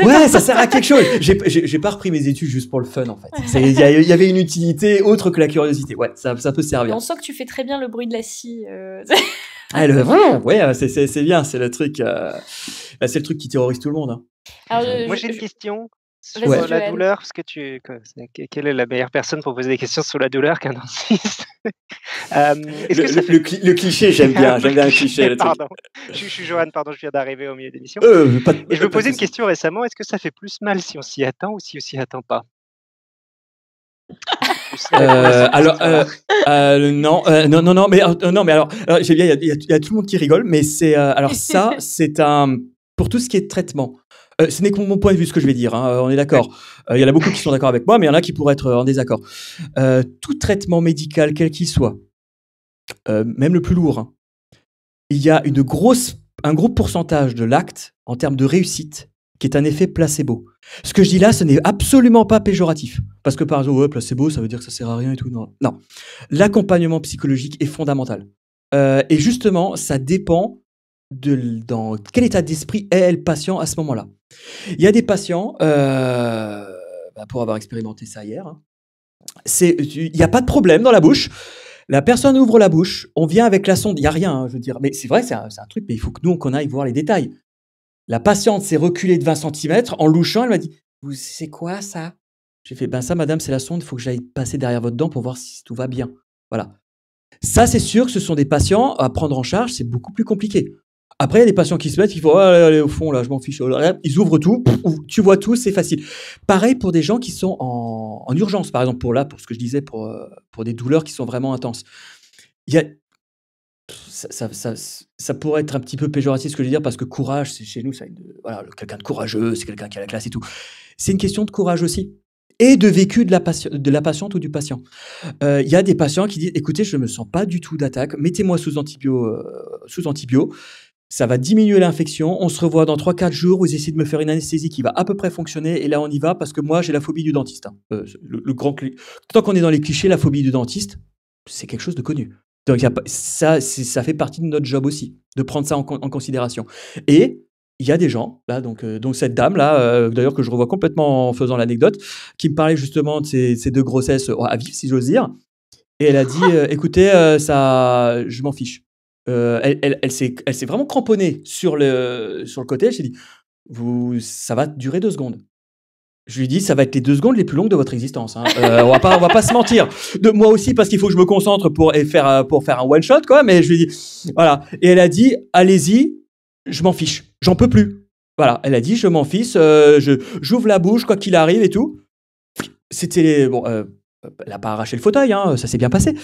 Ouais, ça sert à quelque chose. J'ai pas repris mes études juste pour le fun, en fait. Il y avait une utilité autre que la curiosité. Ouais, ça peut servir. On sent que tu fais très bien le bruit de la scie. Ah, ouais, c'est bien, c'est le truc. C'est le truc qui terrorise tout le monde. Hein. Alors, moi, j'ai une question. Sur la douleur, parce que quelle est la meilleure personne pour poser des questions sur la douleur qu'un dentiste? Le cliché, j'aime bien, le cliché. Pardon, je suis Johan, pardon, je viens d'arriver au milieu de l'émission. Et je me posais une question récemment, est-ce que ça fait plus mal si on s'y attend ou si on s'y attend pas? Non, mais alors, il y a tout le monde qui rigole, mais c'est, alors ça, c'est un, pour tout ce qui est traitement. Ce n'est que mon point de vue ce que je vais dire, hein, on est d'accord. Il y en a beaucoup qui sont d'accord avec moi, mais il y en a qui pourraient être en désaccord. Tout traitement médical, quel qu'il soit, même le plus lourd, hein, il y a un gros pourcentage de l'acte en termes de réussite qui est un effet placebo. Ce que je dis là, ce n'est absolument pas péjoratif. Parce que par exemple, ouais, placebo, ça veut dire que ça sert à rien et tout. Non. L'accompagnement psychologique est fondamental. Et justement, ça dépend dans quel état d'esprit est le patient à ce moment-là. Il y a des patients, pour avoir expérimenté ça hier, hein, il n'y a pas de problème dans la bouche, la personne ouvre la bouche, on vient avec la sonde, il n'y a rien, hein, je veux dire, mais c'est vrai, c'est un truc, mais il faut que nous, qu'on aille voir les détails. La patiente s'est reculée de 20 cm, en louchant, elle m'a dit « c'est quoi ça ?» J'ai fait « ben ça madame, c'est la sonde, il faut que j'aille passer derrière votre dent pour voir si tout va bien. » Voilà. Ça, c'est sûr que ce sont des patients à prendre en charge, c'est beaucoup plus compliqué. Après, il y a des patients qui se mettent, qui font « allez, au fond, là, je m'en fiche ». Ils ouvrent tout, tu vois tout, c'est facile. Pareil pour des gens qui sont en urgence, par exemple, pour ce que je disais, pour des douleurs qui sont vraiment intenses. Il y a... ça pourrait être un petit peu péjoratif, ce que je veux dire, parce que courage, c'est chez nous, voilà, quelqu'un de courageux, c'est quelqu'un qui a la classe et tout. C'est une question de courage aussi, et de vécu de la patiente ou du patient. Il y a des patients qui disent « écoutez, je ne me sens pas du tout d'attaque, mettez-moi sous antibio. Ça va diminuer l'infection, on se revoit dans 3-4 jours, vous essayez de me faire une anesthésie qui va à peu près fonctionner, et là on y va, parce que moi j'ai la phobie du dentiste. Hein. Tant qu'on est dans les clichés, la phobie du dentiste, c'est quelque chose de connu. Donc ça fait partie de notre job aussi, de prendre ça en considération. Et il y a des gens, là, donc cette dame-là, d'ailleurs que je revois complètement en faisant l'anecdote, qui me parlait justement de ces deux grossesses à vivre, si j'ose dire, et elle a dit, écoutez, ça, je m'en fiche. Elle s'est vraiment cramponnée sur le côté. Elle s'est dit, ça va durer 2 secondes. Je lui dis, ça va être les 2 secondes les plus longues de votre existence. Hein. On va pas se mentir. Moi aussi, parce qu'il faut que je me concentre pour faire un one shot, quoi. Mais je lui dis, voilà. Et elle a dit, allez-y, je m'en fiche, j'en peux plus. Voilà. Elle a dit, je m'en fiche, j'ouvre la bouche quoi qu'il arrive et tout. C'était bon. Elle n'a pas arraché le fauteuil, hein, ça s'est bien passé.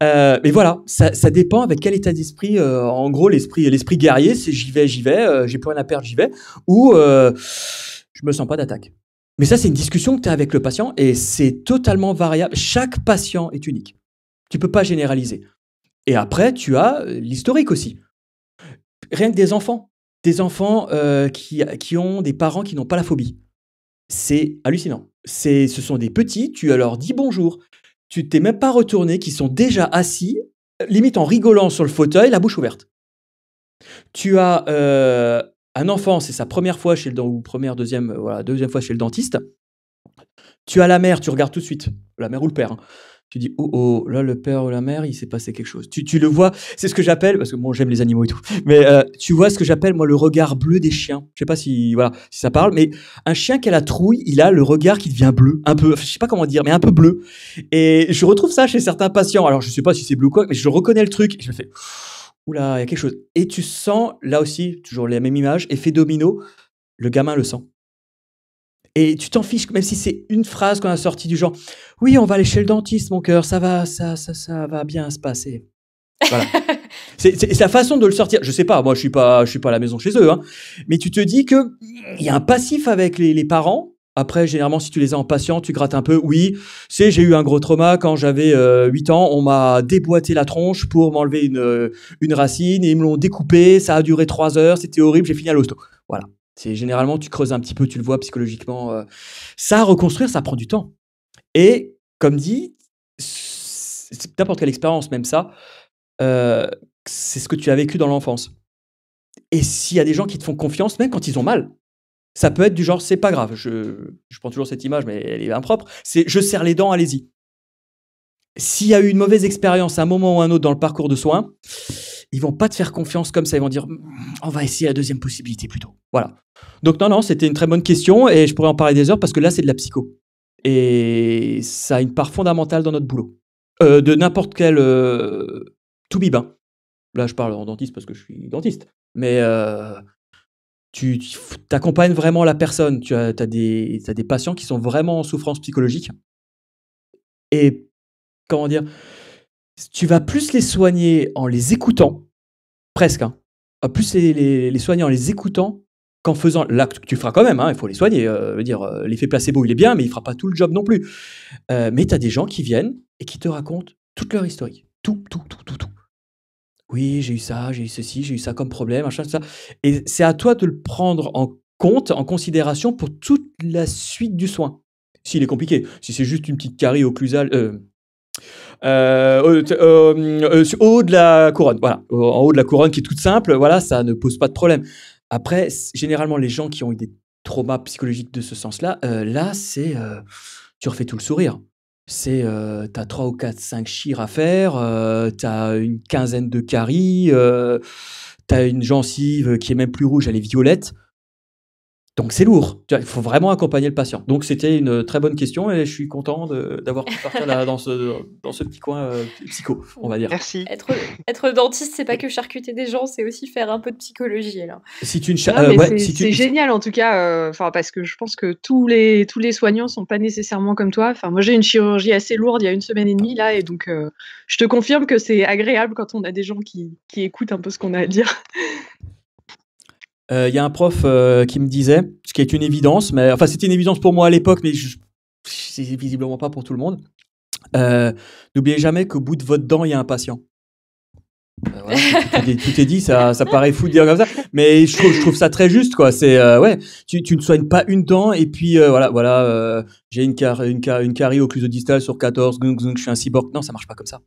Mais voilà, ça dépend avec quel état d'esprit. En gros, l'esprit guerrier, c'est j'y vais, j'ai plus rien à perdre, j'y vais. Ou je me sens pas d'attaque. Mais ça, c'est une discussion que tu as avec le patient et c'est totalement variable. Chaque patient est unique. Tu peux pas généraliser. Et après, tu as l'historique aussi. Rien que des enfants qui ont des parents qui n'ont pas la phobie. C'est hallucinant. Ce sont des petits, tu leur dis bonjour. Tu t'es même pas retourné, qui sont déjà assis, limite en rigolant sur le fauteuil, la bouche ouverte. Tu as un enfant, c'est sa première fois chez le dentiste, ou deuxième fois chez le dentiste. Tu as la mère, tu regardes tout de suite, la mère ou le père. Hein. Tu dis, oh, oh, là, le père ou la mère, il s'est passé quelque chose. Tu le vois, c'est ce que j'appelle, parce que moi, j'aime les animaux et tout, mais tu vois ce que j'appelle, moi, le regard bleu des chiens. Je sais pas si, voilà, si ça parle, mais un chien qui a la trouille, il a le regard qui devient bleu, un peu, je sais pas comment dire, mais un peu bleu. Et je retrouve ça chez certains patients. Alors, je sais pas si c'est bleu ou quoi, mais je reconnais le truc. Et je me fais, oula, il y a quelque chose. Et tu sens, là aussi, toujours la même image, effet domino, le gamin le sent. Et tu t'en fiches, même si c'est une phrase qu'on a sortie du genre « Oui, on va aller chez le dentiste, mon cœur, ça va bien se passer. » Voilà. C'est la façon de le sortir. Je sais pas, moi, je suis pas à la maison chez eux. Hein. Mais tu te dis qu'il y a un passif avec les parents. Après, généralement, si tu les as en patient, tu grattes un peu. Oui, j'ai eu un gros trauma quand j'avais 8 ans. On m'a déboîté la tronche pour m'enlever une racine. Et ils me l'ont découpé. Ça a duré 3 heures. C'était horrible. J'ai fini à l'hosto. Voilà. C'est généralement, tu creuses un petit peu, tu le vois psychologiquement. Ça, reconstruire, ça prend du temps. Et comme dit, n'importe quelle expérience, même ça, c'est ce que tu as vécu dans l'enfance. Et s'il y a des gens qui te font confiance, même quand ils ont mal, ça peut être du genre, c'est pas grave. Je prends toujours cette image, mais elle est impropre. C'est je serre les dents, allez-y. S'il y a eu une mauvaise expérience à un moment ou à un autre dans le parcours de soins, ils vont pas te faire confiance comme ça. Ils vont dire, on va essayer la deuxième possibilité plutôt. Voilà. Donc non, c'était une très bonne question et je pourrais en parler des heures parce que là, c'est de la psycho. Et ça a une part fondamentale dans notre boulot. De n'importe quel toubib. Hein. Là, je parle en dentiste parce que je suis dentiste. Mais tu accompagnes vraiment la personne. Tu as des patients qui sont vraiment en souffrance psychologique. Et comment dire, tu vas plus les soigner en les écoutant, presque, hein. Plus les soigner en les écoutant qu'en faisant... Là, tu feras quand même, hein, il faut les soigner. L'effet placebo, il est bien, mais il ne fera pas tout le job non plus. Mais tu as des gens qui viennent et qui te racontent toute leur historique. Tout. Oui, j'ai eu ça, j'ai eu ceci, j'ai eu ça comme problème, machin, tout ça. Et c'est à toi de le prendre en compte, en considération pour toute la suite du soin. S'il est compliqué, si c'est juste une petite carie occlusale... haut de la couronne, voilà, en haut de la couronne qui est toute simple, voilà, ça ne pose pas de problème. Après, généralement, les gens qui ont eu des traumas psychologiques de ce sens-là, là, c'est tu refais tout le sourire. C'est t'as 3 ou 4, 5 chires à faire, t'as une quinzaine de caries, t'as une gencive qui est même plus rouge, elle est violette. Donc, c'est lourd. Il faut vraiment accompagner le patient. Donc, c'était une très bonne question et je suis content d'avoir pu partir là, dans ce petit coin psycho, on va dire. Merci. Être dentiste, c'est pas que charcuter des gens, c'est aussi faire un peu de psychologie. Si c'est génial, en tout cas, parce que je pense que tous les soignants ne sont pas nécessairement comme toi. Moi, j'ai une chirurgie assez lourde il y a 1 semaine et demie, là, et donc je te confirme que c'est agréable quand on a des gens qui écoutent un peu ce qu'on a à dire. Il y a un prof qui me disait, ce qui est une évidence, mais enfin c'était une évidence pour moi à l'époque, mais c'est visiblement pas pour tout le monde. N'oubliez jamais qu'au bout de votre dent, il y a un patient. Voilà, tout est dit, ça paraît fou de dire comme ça, mais je trouve ça très juste, quoi. C'est ouais, tu ne soignes pas une dent et puis voilà, j'ai une carie occlusodistale sur 14, je suis un cyborg. Non, ça marche pas comme ça.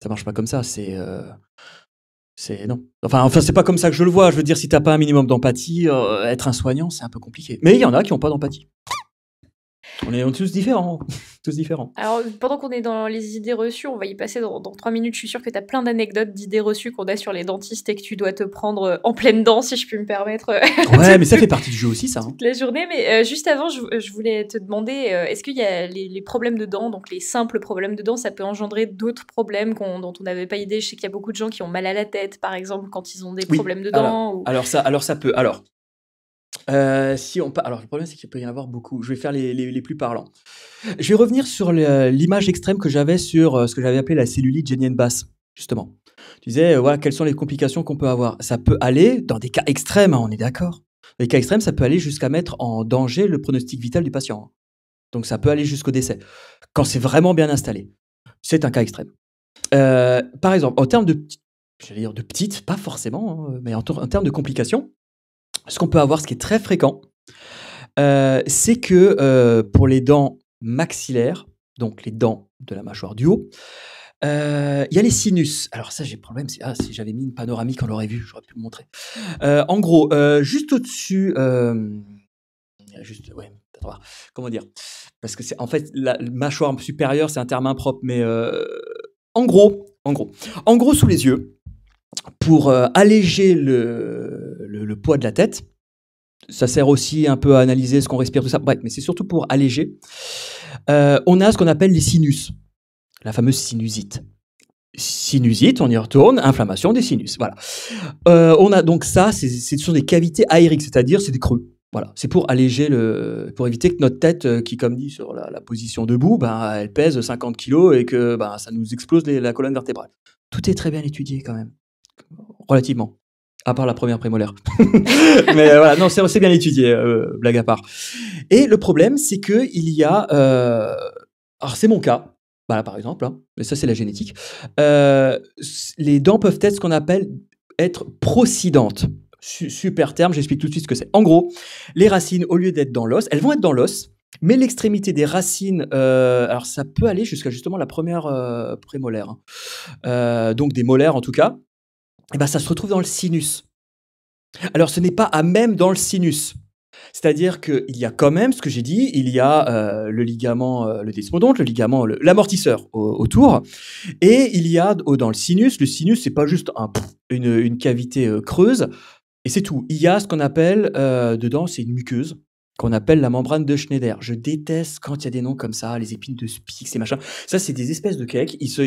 Ça marche pas comme ça. C'est non. Enfin, c'est pas comme ça que je le vois. Je veux dire, si t'as pas un minimum d'empathie, être un soignant, c'est un peu compliqué. Mais il y en a qui n'ont pas d'empathie. On est tous différents. Alors, pendant qu'on est dans les idées reçues, on va y passer dans 3 minutes. Je suis sûre que t'as plein d'anecdotes, d'idées reçues qu'on a sur les dentistes et que tu dois te prendre en pleine dent, si je puis me permettre. Ouais, mais ça fait partie du jeu aussi, ça. Toute la journée. Mais juste avant, je voulais te demander, est-ce qu'il y a les problèmes de dents, donc les simples problèmes de dents, ça peut engendrer d'autres problèmes dont on n'avait pas idée. Je sais qu'il y a beaucoup de gens qui ont mal à la tête, par exemple, quand ils ont des problèmes de dents. Alors ça peut. Alors le problème c'est qu'il peut y en avoir beaucoup. Je vais faire les plus parlants. Je vais revenir sur l'image extrême que j'avais sur ce que j'avais appelé la cellulite génienne basse, justement. Tu disais, voilà, quelles sont les complications qu'on peut avoir. Ça peut aller, dans des cas extrêmes, hein, on est d'accord. Dans les cas extrêmes, ça peut aller jusqu'à mettre en danger le pronostic vital du patient. Donc ça peut aller jusqu'au décès, quand c'est vraiment bien installé. C'est un cas extrême. Par exemple, en termes de, petites, pas forcément, hein, mais en termes de complications, ce qu'on peut avoir, ce qui est très fréquent, c'est que pour les dents maxillaires, donc les dents de la mâchoire du haut, il y a les sinus. Alors ça, j'ai le problème, c'est si j'avais mis une panoramique, on l'aurait vu, j'aurais pu le montrer. En gros, juste au-dessus, ouais, comment dire? Parce que c'est en fait la mâchoire supérieure, c'est un terme impropre, mais en gros, sous les yeux, pour alléger le poids de la tête. Ça sert aussi un peu à analyser ce qu'on respire, tout ça. Bref, mais c'est surtout pour alléger. On a ce qu'on appelle les sinus, la fameuse sinusite. Sinusite, on y retourne, inflammation des sinus. Voilà. On a donc ça, ce sont des cavités aériques, c'est-à-dire c'est des creux. Voilà. C'est pour alléger, pour éviter que notre tête, qui comme dit sur la position debout, ben, elle pèse 50 kg et que ben, ça nous explose la colonne vertébrale. Tout est très bien étudié quand même, relativement. À part la première prémolaire. Mais voilà, non, c'est bien étudié, blague à part. Et le problème, c'est qu'il y a... alors, c'est mon cas, voilà, par exemple, hein, mais ça, c'est la génétique. Les dents peuvent être ce qu'on appelle être procidentes. Super terme, j'explique tout de suite ce que c'est. En gros, les racines, au lieu d'être dans l'os, elles vont être dans l'os, mais l'extrémité des racines... alors, ça peut aller jusqu'à justement la première prémolaire. Hein. Donc, des molaires, en tout cas. Eh ben, ça se retrouve dans le sinus. Alors, ce n'est pas à même dans le sinus. C'est-à-dire qu'il y a quand même, ce que j'ai dit, il y a le ligament, le desmodonte, le ligament, l'amortisseur autour. Et il y a dans le sinus, c'est pas juste une cavité creuse. Et c'est tout. Il y a ce qu'on appelle, dedans, c'est une muqueuse, qu'on appelle la membrane de Schneider. Je déteste quand il y a des noms comme ça, les épines de Spix et machin. Ça, c'est des espèces de cakes. Ils se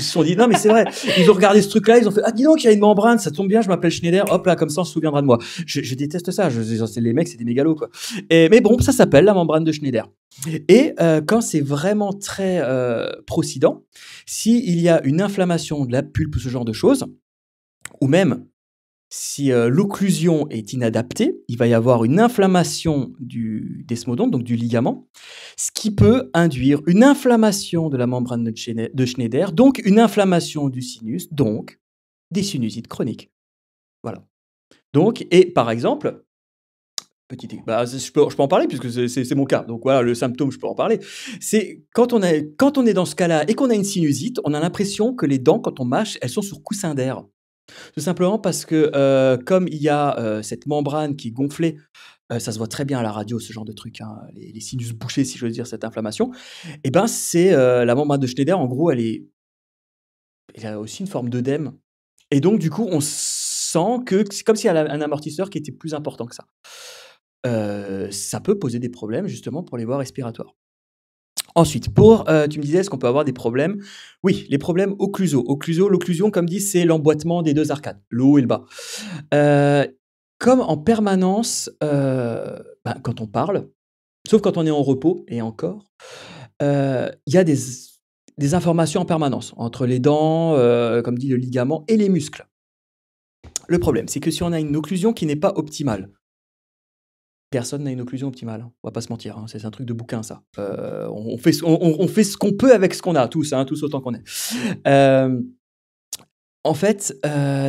sont dit, non, mais c'est vrai. Ils ont regardé ce truc-là, ils ont fait, ah, dis donc, il y a une membrane, ça tombe bien, je m'appelle Schneider, hop là, comme ça, on se souviendra de moi. Je déteste ça. Les mecs, c'est des mégalos, quoi. Mais bon, ça s'appelle la membrane de Schneider. Et quand c'est vraiment très procident, s'il y a une inflammation de la pulpe ou ce genre de choses, ou même, si l'occlusion est inadaptée, il va y avoir une inflammation du desmodonte, donc du ligament, ce qui peut induire une inflammation de la membrane de Schneider, donc une inflammation du sinus, donc des sinusites chroniques. Voilà. Donc, et par exemple, je peux en parler puisque c'est mon cas, donc voilà, le symptôme, je peux en parler. C'est quand on est dans ce cas-là et qu'on a une sinusite, on a l'impression que les dents, quand on mâche, elles sont sur coussin d'air. Tout simplement parce que comme il y a cette membrane qui est gonflée, ça se voit très bien à la radio, ce genre de truc, hein, les sinus bouchés, si je veux dire, cette inflammation, et ben c'est la membrane de Schneider, en gros, elle a aussi une forme d'œdème. Et donc, du coup, on sent que c'est comme s'il y avait un amortisseur qui était plus important que ça. Ça peut poser des problèmes, justement, pour les voies respiratoires. Ensuite, tu me disais, est-ce qu'on peut avoir des problèmes? Oui, les problèmes occlusaux. L'occlusion, comme dit, c'est l'emboîtement des deux arcades, le haut et le bas. Comme en permanence, quand on parle, sauf quand on est en repos, et encore, il y a des informations en permanence, entre les dents, comme dit le ligament, et les muscles. Le problème, c'est que si on a une occlusion qui n'est pas optimale, personne n'a une occlusion optimale, hein. On va pas se mentir, hein. C'est un truc de bouquin, ça. On fait ce qu'on peut avec ce qu'on a, tous, hein, tous autant qu'on est. En fait,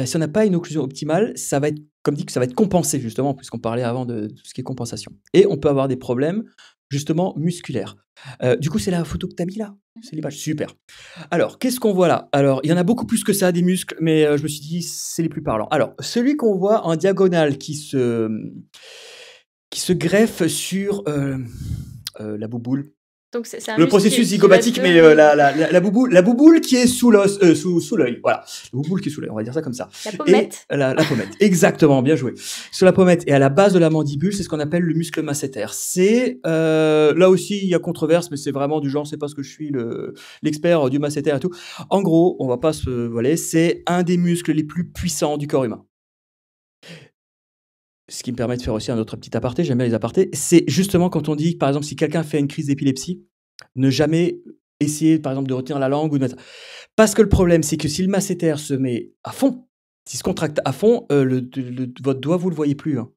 si on n'a pas une occlusion optimale, ça va être, comme dit, que ça va être compensé, justement, puisqu'on parlait avant de tout ce qui est compensation. Et on peut avoir des problèmes, justement, musculaires. Du coup, c'est la photo que tu as mis là. C'est l'image, super. Alors, qu'est-ce qu'on voit là? Alors, il y en a beaucoup plus que ça, des muscles, mais je me suis dit, c'est les plus parlants. Alors, celui qu'on voit en diagonale qui se greffe sur la bouboule. Donc le processus zygomatique, mais la bouboule qui est sous l'œil. Voilà, la bouboule qui est sous l'œil, on va dire ça comme ça. La pommette. La pommette, exactement, bien joué. Sur la pommette et à la base de la mandibule, c'est ce qu'on appelle le muscle masséter. C'est là aussi, il y a controverse, mais c'est vraiment du genre, c'est parce que je suis l'expert du masséter et tout. En gros, on va pas se voiler, c'est un des muscles les plus puissants du corps humain. Ce qui me permet de faire aussi un autre petit aparté, j'aime bien les apartés, c'est justement quand on dit, par exemple, si quelqu'un fait une crise d'épilepsie, ne jamais essayer, par exemple, de retenir la langue. Parce que le problème, c'est que si le masséter se met à fond, s'il se contracte à fond, votre doigt, vous ne le voyez plus. Hein.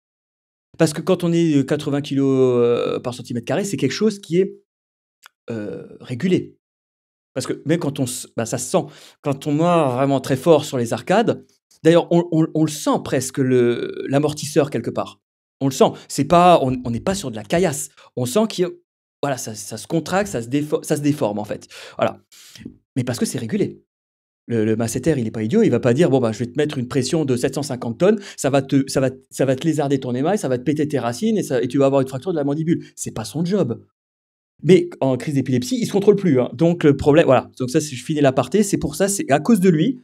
Parce que quand on est 80 kg par centimètre carré, c'est quelque chose qui est régulé. Parce que mais quand on, ça se sent. Quand on mord vraiment très fort sur les arcades, d'ailleurs, on le sent presque, l'amortisseur quelque part. On le sent. C'est pas, on n'est pas sur de la caillasse. On sent qu'il y a, voilà, ça se contracte, ça se déforme en fait. Voilà. Mais parce que c'est régulé. Le masséter, il n'est pas idiot, il ne va pas dire « bon, bah, je vais te mettre une pression de 750 tonnes, ça va te lézarder ton émail, ça va te péter tes racines et tu vas avoir une fracture de la mandibule ». C'est pas son job. Mais en crise d'épilepsie, il ne se contrôle plus. Hein. Donc, le problème, voilà. Donc ça, je finis l'aparté, c'est pour ça, c'est à cause de lui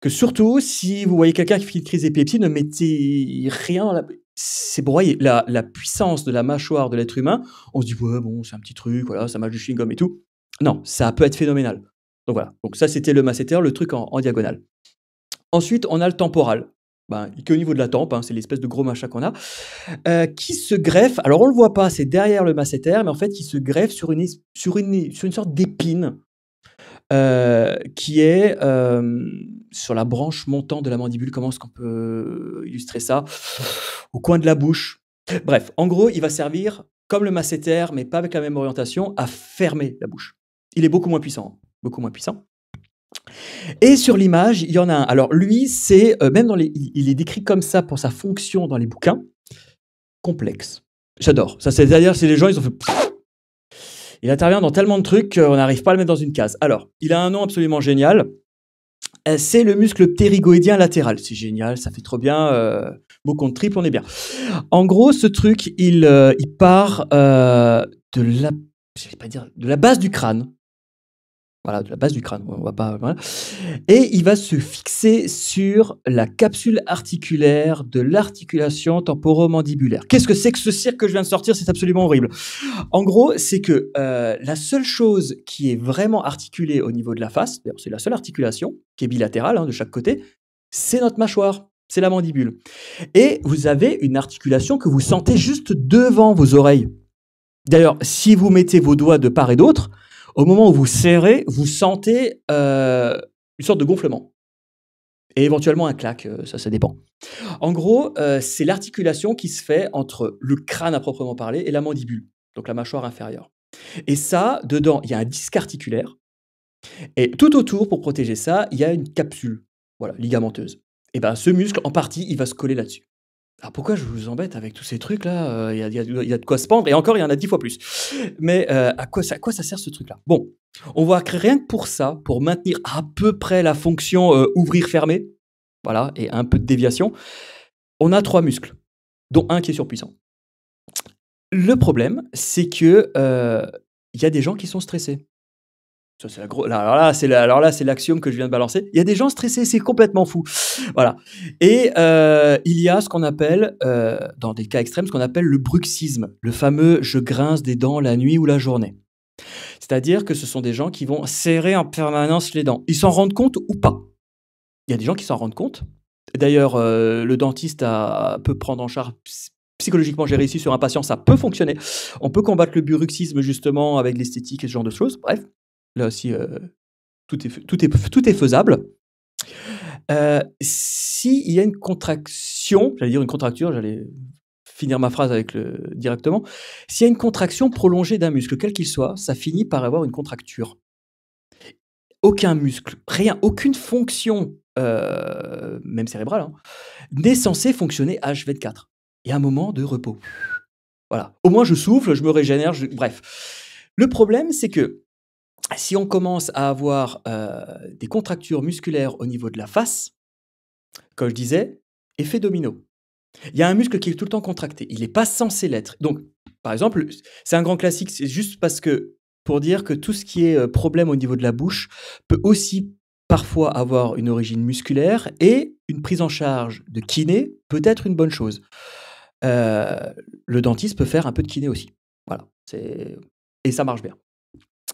que surtout, si vous voyez quelqu'un qui fait une crise d'épilepsie, ne mettez rien dans la... C'est broyé. La puissance de la mâchoire de l'être humain, on se dit « ouais, bon, c'est un petit truc, voilà, ça mâche du chewing-gum et tout ». Non, ça peut être phénoménal. Donc voilà, donc ça c'était le masséter, le truc en diagonale. Ensuite, on a le temporal, qui est au niveau de la tempe, hein, c'est l'espèce de gros machin qu'on a, qui se greffe, alors on ne le voit pas, c'est derrière le masséter, mais en fait, qui se greffe sur une sorte d'épine qui est sur la branche montante de la mandibule. Comment est-ce qu'on peut illustrer ça? Au coin de la bouche. Bref, en gros, il va servir, comme le masséter, mais pas avec la même orientation, à fermer la bouche. Il est beaucoup moins puissant. Beaucoup moins puissant. Et sur l'image, il y en a un. Alors lui, c'est même dans les, il est décrit comme ça pour sa fonction dans les bouquins. Complexe. J'adore. Ça, c'est d'ailleurs, c'est les gens, ils ont fait. Il intervient dans tellement de trucs qu'on n'arrive pas à le mettre dans une case. Alors, il a un nom absolument génial. C'est le muscle ptérygoïdien latéral. C'est génial, ça fait trop bien. Beau compte triple, on est bien. En gros, ce truc, il part de la, je vais pas dire, de la base du crâne. Voilà, de la base du crâne, on va pas... Voilà. Et il va se fixer sur la capsule articulaire de l'articulation temporomandibulaire. Qu'est-ce que c'est que ce cirque que je viens de sortir? C'est absolument horrible. En gros, c'est que la seule chose qui est vraiment articulée au niveau de la face, c'est la seule articulation qui est bilatérale, hein, de chaque côté, c'est notre mâchoire, c'est la mandibule. Et vous avez une articulation que vous sentez juste devant vos oreilles. D'ailleurs, si vous mettez vos doigts de part et d'autre, au moment où vous serrez, vous sentez une sorte de gonflement. Et éventuellement un claque, ça dépend. En gros, c'est l'articulation qui se fait entre le crâne à proprement parler et la mandibule, donc la mâchoire inférieure. Et ça, dedans, il y a un disque articulaire. Et tout autour, pour protéger ça, il y a une capsule, voilà, ligamenteuse. Et bien, ce muscle, en partie, il va se coller là-dessus. Alors pourquoi je vous embête avec tous ces trucs-là? Il y a de quoi se pendre, et encore, il y en a 10 fois plus. Mais à quoi ça sert ce truc-là? Bon, on va créer rien que pour ça, pour maintenir à peu près la fonction ouvrir-fermer, voilà, et un peu de déviation. On a 3 muscles, dont un qui est surpuissant. Le problème, c'est que il y a des gens qui sont stressés. Ça, c'est la gros... alors là, c'est l'axiome que je viens de balancer. Il y a des gens stressés, c'est complètement fou. Voilà. Et il y a ce qu'on appelle, dans des cas extrêmes, ce qu'on appelle le bruxisme, le fameux « je grince des dents la nuit ou la journée ». C'est-à-dire que ce sont des gens qui vont serrer en permanence les dents. Ils s'en rendent compte ou pas. Il y a des gens qui s'en rendent compte. D'ailleurs, le dentiste peut prendre en charge... psychologiquement géré ici sur un patient, ça peut fonctionner. On peut combattre le bruxisme justement avec l'esthétique et ce genre de choses. Bref. Là aussi, tout est faisable. S'il y a une contraction, j'allais dire une contracture, j'allais finir ma phrase avec directement. S'il y a une contraction prolongée d'un muscle, quel qu'il soit, ça finit par avoir une contracture. Aucun muscle, rien, aucune fonction, même cérébrale, hein, n'est censée fonctionner H24. Il y a un moment de repos. Voilà. Au moins, je souffle, je me régénère, bref. Le problème, c'est que si on commence à avoir des contractures musculaires au niveau de la face, comme je disais, effet domino. Il y a un muscle qui est tout le temps contracté. Il n'est pas censé l'être. Donc, par exemple, c'est un grand classique. C'est juste parce que, pour dire que tout ce qui est problème au niveau de la bouche peut aussi parfois avoir une origine musculaire et une prise en charge de kiné peut être une bonne chose. Le dentiste peut faire un peu de kiné aussi. Voilà. Et ça marche bien.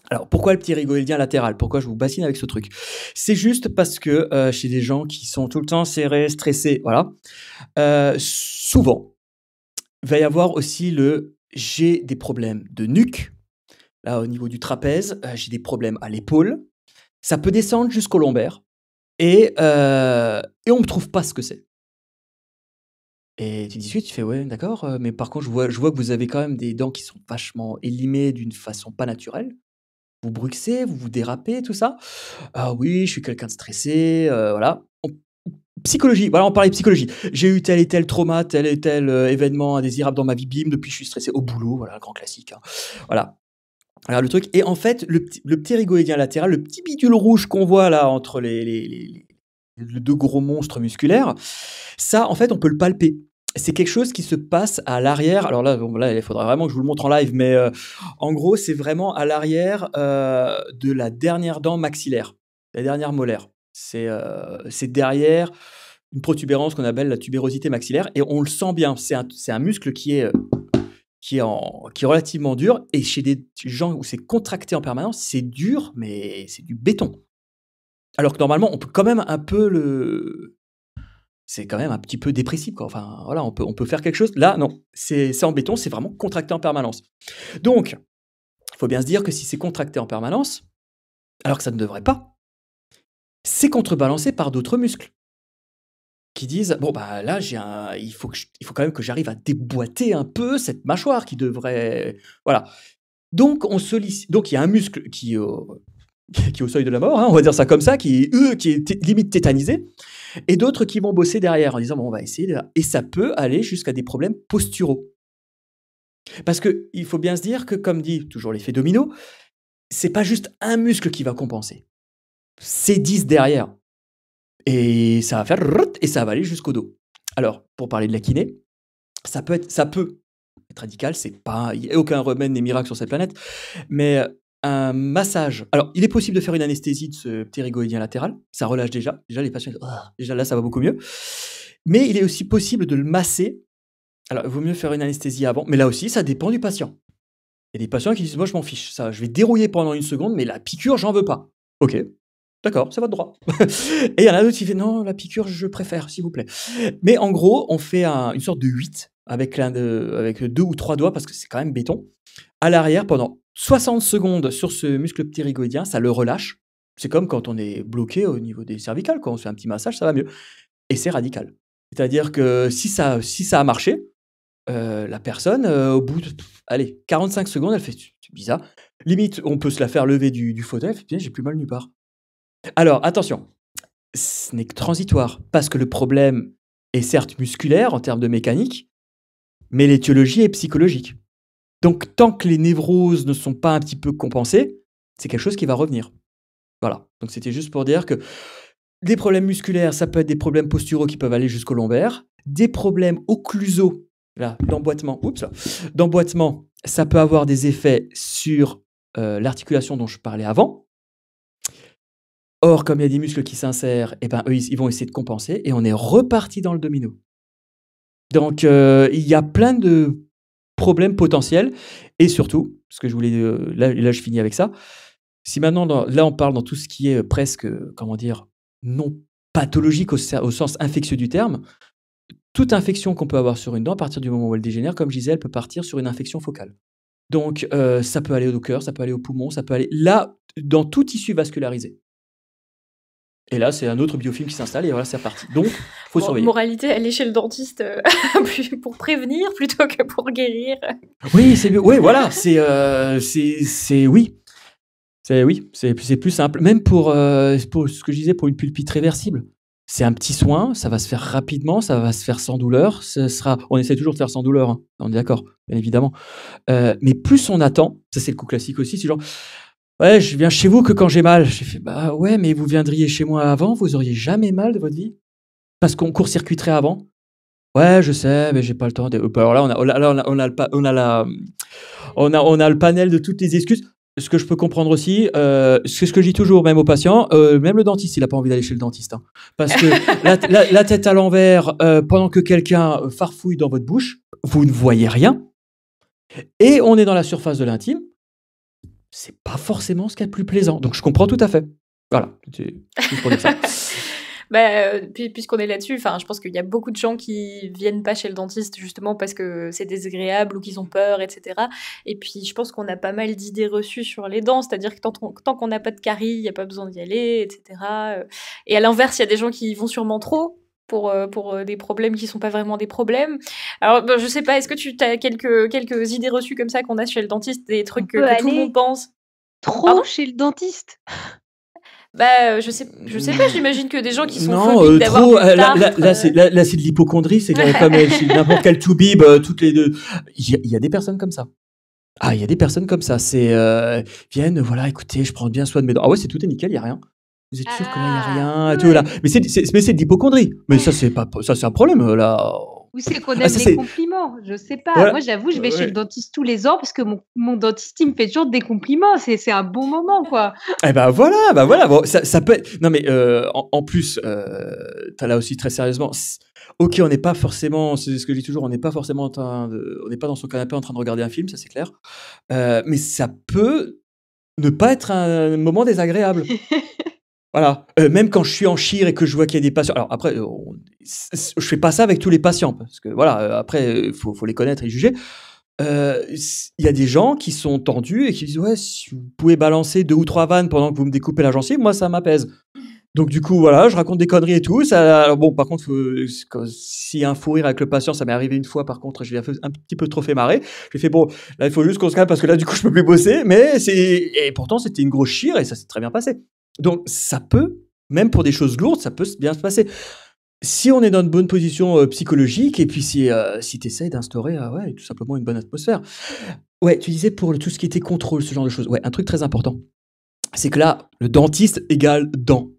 Alors, pourquoi le ptérygoïdien latéral? Pourquoi je vous bassine avec ce truc? C'est juste parce que chez des gens qui sont tout le temps serrés, stressés, voilà, souvent, il va y avoir aussi le « j'ai des problèmes de nuque », là, au niveau du trapèze, j'ai des problèmes à l'épaule, ça peut descendre jusqu'au lombaire, et on ne trouve pas ce que c'est. Et tu dis suite, tu fais ouais, d'accord, mais par contre, je vois que vous avez quand même des dents qui sont vachement élimées d'une façon pas naturelle. vous bruxez, vous vous dérapez, tout ça. Ah oui, je suis quelqu'un de stressé, voilà. Psychologie, voilà, on parlait de psychologie. J'ai eu tel et tel trauma, tel et tel événement indésirable dans ma vie, bim, depuis je suis stressé au boulot, voilà, le grand classique, hein. Voilà. Alors le truc, et en fait, le petit rigoïdien latéral, le petit bidule rouge qu'on voit là entre les deux gros monstres musculaires, ça, en fait, on peut le palper. C'est quelque chose qui se passe à l'arrière. Alors là, bon, là, il faudra vraiment que je vous le montre en live, mais en gros, c'est vraiment à l'arrière de la dernière dent maxillaire, la dernière molaire. C'est derrière une protubérance qu'on appelle la tubérosité maxillaire, et on le sent bien. C'est un muscle qui est relativement dur, et chez des gens où c'est contracté en permanence, c'est dur, mais c'est du béton. Alors que normalement, on peut quand même un peu le... C'est quand même un petit peu dépressif, quoi. Enfin, voilà, on peut faire quelque chose. Là, non, c'est en béton, c'est vraiment contracté en permanence. Donc, il faut bien se dire que si c'est contracté en permanence, alors que ça ne devrait pas, c'est contrebalancé par d'autres muscles qui disent, bon, bah là, il faut quand même que j'arrive à déboîter un peu cette mâchoire qui devrait... Voilà. Donc, il y a un muscle qui est au seuil de la mort, hein, on va dire ça comme ça, qui est limite tétanisé, et d'autres qui vont bosser derrière en disant bon, on va essayer, et ça peut aller jusqu'à des problèmes posturaux. Parce qu'il faut bien se dire que, comme dit toujours l'effet domino, c'est pas juste un muscle qui va compenser, c'est 10 derrière, et ça va faire et ça va aller jusqu'au dos. Alors, pour parler de la kiné, ça peut être radical, c'est pas, il n'y a aucun remède ni miracle sur cette planète, mais un massage. Alors, il est possible de faire une anesthésie de ce ptérygoïdien latéral. Ça relâche déjà. Déjà, les patients, oh, déjà là, ça va beaucoup mieux. Mais il est aussi possible de le masser. Alors, il vaut mieux faire une anesthésie avant. Mais là aussi, ça dépend du patient. Il y a des patients qui disent, moi, je m'en fiche. Ça, je vais dérouiller pendant une seconde, mais la piqûre, j'en veux pas. OK. D'accord, c'est votre droit. Et il y en a d'autres qui disent, non, la piqûre, je préfère, s'il vous plaît. Mais en gros, on fait une sorte de 8 avec deux ou trois doigts, parce que c'est quand même béton. À l'arrière, pendant 60 secondes sur ce muscle ptérygoïdien, ça le relâche. C'est comme quand on est bloqué au niveau des cervicales, quand on se fait un petit massage, ça va mieux. Et c'est radical. C'est-à-dire que si ça a marché, la personne, au bout de 45 secondes, elle fait c'est bizarre. Limite, on peut se la faire lever du fauteuil, j'ai plus mal nulle part. Alors, attention, ce n'est que transitoire, parce que le problème est certes musculaire en termes de mécanique, mais l'étiologie est psychologique. Donc, tant que les névroses ne sont pas un petit peu compensées, c'est quelque chose qui va revenir. Voilà. Donc, c'était juste pour dire que des problèmes musculaires, ça peut être des problèmes posturaux qui peuvent aller jusqu'au lombaire. Des problèmes occlusaux, là, d'emboîtement, ça peut avoir des effets sur l'articulation dont je parlais avant. Or, comme il y a des muscles qui s'insèrent, eh ben, eux, ils vont essayer de compenser et on est reparti dans le domino. Donc, il y a plein de problème potentiel, et surtout, parce que je voulais, là je finis avec ça, si maintenant, là on parle dans tout ce qui est presque, comment dire, non pathologique au sens infectieux du terme, toute infection qu'on peut avoir sur une dent, à partir du moment où elle dégénère, comme je disais, elle peut partir sur une infection focale. Donc ça peut aller au cœur, ça peut aller au poumon, ça peut aller là, dans tout tissu vascularisé. Et là, c'est un autre biofilm qui s'installe, et voilà, c'est reparti. Donc, il faut surveiller. Moralité, aller chez le dentiste pour prévenir plutôt que pour guérir. Oui, c'est mieux. Oui, voilà, c'est plus simple. Même pour ce que je disais, pour une pulpite réversible, c'est un petit soin, ça va se faire rapidement, ça va se faire sans douleur. On essaie toujours de faire sans douleur, hein. On est d'accord, bien évidemment. Mais plus on attend, ça c'est le coup classique aussi, c'est genre... Ouais, je viens chez vous que quand j'ai mal. J'ai fait, bah ouais, mais vous viendriez chez moi avant, vous auriez jamais mal de votre vie. Parce qu'on court-circuiterait avant. Ouais, je sais, mais j'ai pas le temps. Alors là, on a le panel de toutes les excuses. Ce que je peux comprendre aussi, c'est ce que je dis toujours, même aux patients, même le dentiste, il n'a pas envie d'aller chez le dentiste. Hein, parce que la tête à l'envers, pendant que quelqu'un farfouille dans votre bouche, vous ne voyez rien. Et on est dans la surface de l'intime. C'est pas forcément ce qu'il y a de plus plaisant. Donc, je comprends tout à fait. Voilà. Puisqu'on est là-dessus, je pense qu'il y a beaucoup de gens qui viennent pas chez le dentiste justement parce que c'est désagréable ou qu'ils ont peur, etc. Et puis, je pense qu'on a pas mal d'idées reçues sur les dents, c'est-à-dire que tant qu'on n'a pas de caries, il n'y a pas besoin d'y aller, etc. Et à l'inverse, il y a des gens qui y vont sûrement trop. Pour des problèmes qui ne sont pas vraiment des problèmes. Alors, je ne sais pas, est-ce que tu as quelques idées reçues comme ça qu'on a chez le dentiste, des trucs que tout le monde pense? trop chez le dentiste. Bah, je sais pas, j'imagine que des gens qui sont phobiques d'avoir des tartes... Là, c'est de l'hypocondrie, c'est comme n'importe quel toubib, toutes les deux. Il y a des personnes comme ça. Ah, il y a des personnes comme ça. C'est, viennent, voilà, écoutez, je prends bien soin de mes dents. Ah ouais, c'est tout est nickel, il n'y a rien. Vous êtes sûr que là, il n'y a rien, tout là. Mais c'est de l'hypocondrie. Mais ça, c'est un problème, là... Ou c'est qu'on aime les compliments, je sais pas. Voilà. Moi, j'avoue, je vais chez le dentiste tous les ans parce que mon dentiste, il me fait toujours des compliments. C'est un bon moment, quoi. Eh ben voilà, Bon, ça peut être... Non, mais en plus, t'as là aussi très sérieusement... Ok, on n'est pas forcément, c'est ce que je dis toujours, on n'est pas forcément en train de... On n'est pas dans son canapé en train de regarder un film, ça c'est clair. Mais ça peut ne pas être un moment désagréable. Voilà, même quand je suis en chire et que je vois qu'il y a des patients. Alors après, je fais pas ça avec tous les patients parce que voilà, après faut les connaître et juger. Il y a des gens qui sont tendus et qui disent ouais, si vous pouvez balancer 2 ou 3 vannes pendant que vous me découpez la gencive, moi ça m'apaise. Donc du coup voilà, je raconte des conneries et tout. Ça, alors, bon, par contre, s'il y a un fou rire avec le patient, ça m'est arrivé une fois. Par contre, je l'ai un petit peu trop fait marrer. J'ai fait bon, là il faut juste qu'on se calme parce que là du coup je peux plus bosser. Mais et pourtant c'était une grosse chire et ça s'est très bien passé. Donc, ça peut, même pour des choses lourdes, ça peut bien se passer. Si on est dans une bonne position psychologique, et puis si tu essayes d'instaurer tout simplement une bonne atmosphère. Ouais, tu disais pour tout ce qui était contrôle, ce genre de choses. Ouais, un truc très important, c'est que là, le dentiste égale dent.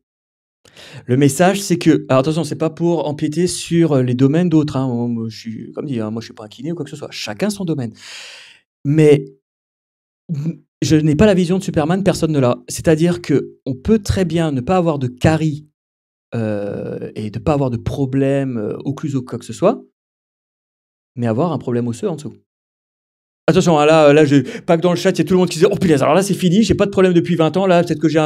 Le message, c'est que... Alors attention, c'est pas pour empiéter sur les domaines d'autres. Hein. Comme dit, moi, je suis pas un kiné ou quoi que ce soit. Chacun son domaine. Mais... Je n'ai pas la vision de Superman, personne ne l'a. C'est-à-dire qu'on peut très bien ne pas avoir de caries et de ne pas avoir de problème occlusaux ou quoi que ce soit, mais avoir un problème osseux en dessous. Attention, là pas que dans le chat, il y a tout le monde qui se dit « Oh punaise, alors là c'est fini, j'ai pas de problème depuis 20 ans, là peut-être que j'ai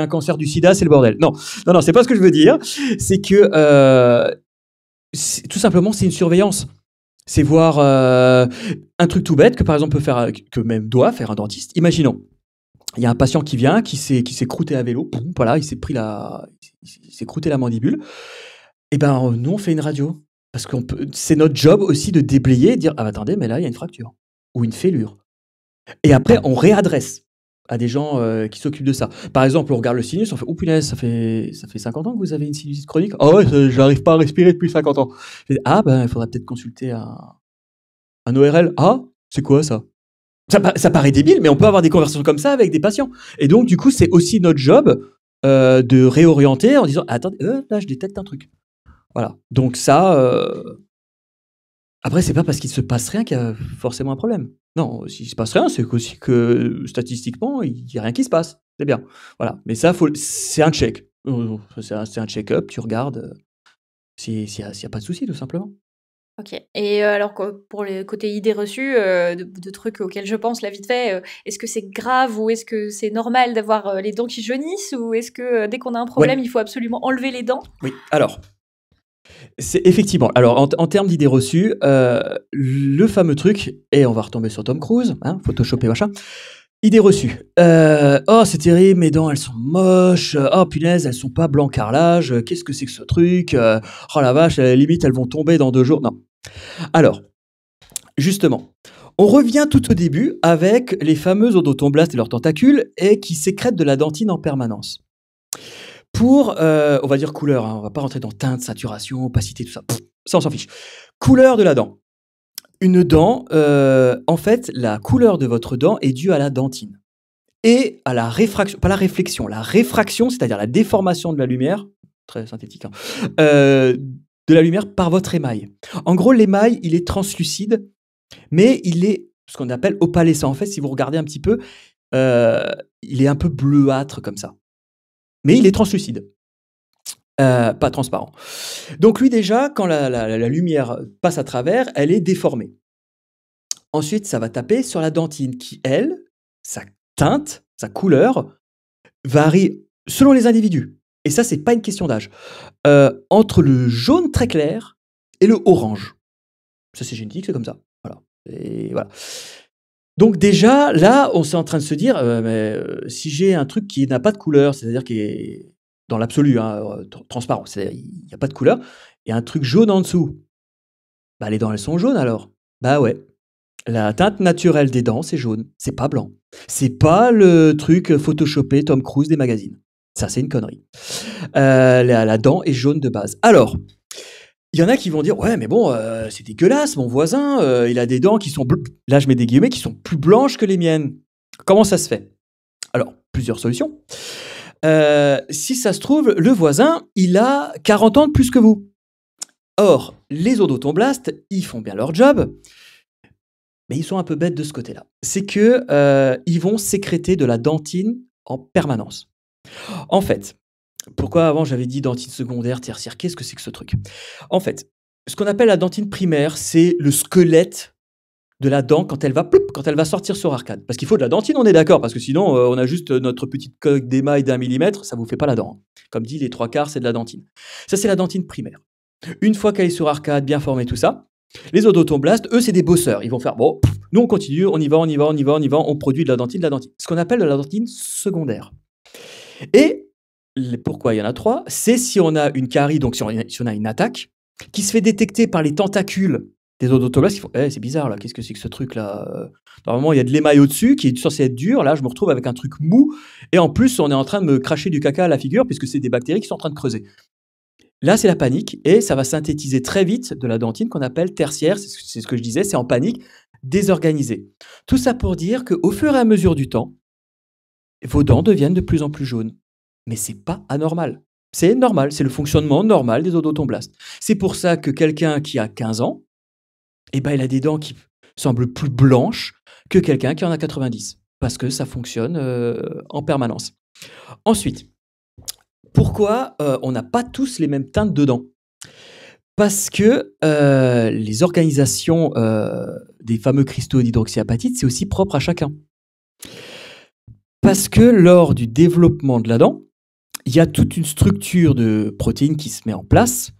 un cancer du sida, c'est le bordel. » Non, c'est pas ce que je veux dire. C'est que tout simplement, c'est une surveillance. C'est voir un truc tout bête que par exemple peut faire, que même doit faire un dentiste. Imaginons, il y a un patient qui vient, qui s'est croûté à vélo, boum, voilà, il s'est croûté la mandibule. Et ben nous on fait une radio parce qu'on peut, c'est notre job aussi de déblayer, et de dire ah attendez mais là il y a une fracture ou une fêlure. Et après on réadresse à des gens qui s'occupent de ça. Par exemple, on regarde le sinus, on fait « Oh punaise, ça fait 50 ans que vous avez une sinusite chronique ? » « Ah ouais, je n'arrive pas à respirer depuis 50 ans. » « Ah ben, il faudrait peut-être consulter un ORL. » « Ah, c'est quoi ça ?» Ça paraît débile, mais on peut avoir des conversations comme ça avec des patients. Et donc, du coup, c'est aussi notre job de réorienter en disant « Attendez, là, je détecte un truc. » Voilà. Donc ça... Après, c'est pas parce qu'il se passe rien qu'il y a forcément un problème. Non, s'il se passe rien, c'est aussi que statistiquement, il n'y a rien qui se passe. C'est bien. Voilà. Mais ça, c'est un check. C'est un check-up, tu regardes s'il n'y a pas de souci, tout simplement. Ok. Et alors, pour le côté idées reçues, de trucs auxquels je pense, là, vite fait, est-ce que c'est grave ou est-ce que c'est normal d'avoir les dents qui jaunissent ou est-ce que dès qu'on a un problème, il faut absolument enlever les dents? Oui, alors... C'est effectivement. Alors, en termes d'idées reçues, le fameux truc, et on va retomber sur Tom Cruise, hein, photoshopé machin. Idées reçues. Oh, c'est terrible, mes dents, elles sont moches. Oh, punaise, elles sont pas blanc carrelage. Qu'est-ce que c'est que ce truc? Oh la vache, à la limite, elles vont tomber dans 2 jours. Non. Alors, justement, on revient tout au début avec les fameux odotomblastes et leurs tentacules et qui sécrètent de la dentine en permanence. Pour, on va dire couleur, hein, on va pas rentrer dans teinte, saturation, opacité, tout ça. Pff, ça, on s'en fiche. Couleur de la dent. Une dent, en fait, la couleur de votre dent est due à la dentine. Et à la réfraction, pas la réflexion, la réfraction, c'est-à-dire la déformation de la lumière, très synthétique, hein, de la lumière par votre émail. En gros, l'émail, il est translucide, mais il est ce qu'on appelle opalescent. En fait, si vous regardez un petit peu, il est un peu bleuâtre comme ça. Mais il est translucide, pas transparent. Donc lui déjà, quand la lumière passe à travers, elle est déformée. Ensuite, ça va taper sur la dentine qui, elle, sa teinte, sa couleur, varie selon les individus. Et ça, c'est pas une question d'âge. Entre le jaune très clair et le orange. Ça, c'est génétique, c'est comme ça. Voilà. Et voilà. Donc déjà, là, on est en train de se dire, mais si j'ai un truc qui n'a pas de couleur, c'est-à-dire qui est dans l'absolu, hein, transparent, il n'y a pas de couleur, et un truc jaune en dessous, bah les dents, elles sont jaunes alors. Bah ouais. La teinte naturelle des dents, c'est jaune, c'est pas blanc. C'est pas le truc photoshopé Tom Cruise des magazines. Ça, c'est une connerie. La dent est jaune de base. Alors, il y en a qui vont dire « Ouais, mais bon, c'est dégueulasse, mon voisin, il a des dents qui sont... » Là, je mets des guillemets, qui sont plus blanches que les miennes. Comment ça se fait? Alors, plusieurs solutions. Si ça se trouve, le voisin, il a 40 ans de plus que vous. Or, les odontoblastes, ils font bien leur job, mais ils sont un peu bêtes de ce côté-là. C'est qu'ils vont sécréter de la dentine en permanence. En fait, pourquoi avant j'avais dit dentine secondaire, tertiaire, qu'est-ce que c'est que ce truc? En fait, ce qu'on appelle la dentine primaire, c'est le squelette de la dent quand elle va, ploup, quand elle va sortir sur arcade. Parce qu'il faut de la dentine, on est d'accord, parce que sinon on a juste notre petite coque d'émail d'1 mm, ça ne vous fait pas la dent. Comme dit, les 3/4, c'est de la dentine. Ça, c'est la dentine primaire. Une fois qu'elle est sur arcade, bien formée, tout ça, les odontoblastes, eux, c'est des bosseurs. Ils vont faire, bon, nous on continue, on y va, on produit de la dentine. Ce qu'on appelle de la dentine secondaire. Et pourquoi il y en a 3? C'est si on a une carie, donc si on a une attaque, qui se fait détecter par les tentacules des odontoblastes qui font hey, c'est bizarre là, qu'est-ce que c'est que ce truc là? Normalement, il y a de l'émail au-dessus qui est censé être dur, là je me retrouve avec un truc mou, et en plus, on est en train de me cracher du caca à la figure puisque c'est des bactéries qui sont en train de creuser. Là, c'est la panique, et ça va synthétiser très vite de la dentine qu'on appelle tertiaire, c'est ce que je disais, c'est en panique, désorganisée. Tout ça pour dire qu'au fur et à mesure du temps, vos dents deviennent de plus en plus jaunes. Mais c'est pas anormal. C'est normal, c'est le fonctionnement normal des odontoblastes. C'est pour ça que quelqu'un qui a 15 ans, eh ben, il a des dents qui semblent plus blanches que quelqu'un qui en a 90. Parce que ça fonctionne en permanence. Ensuite, pourquoi on n'a pas tous les mêmes teintes de dents? Parce que les organisations des fameux cristaux d'hydroxyapatite, c'est aussi propre à chacun. Parce que lors du développement de la dent, il y a toute une structure de protéines qui se met en place,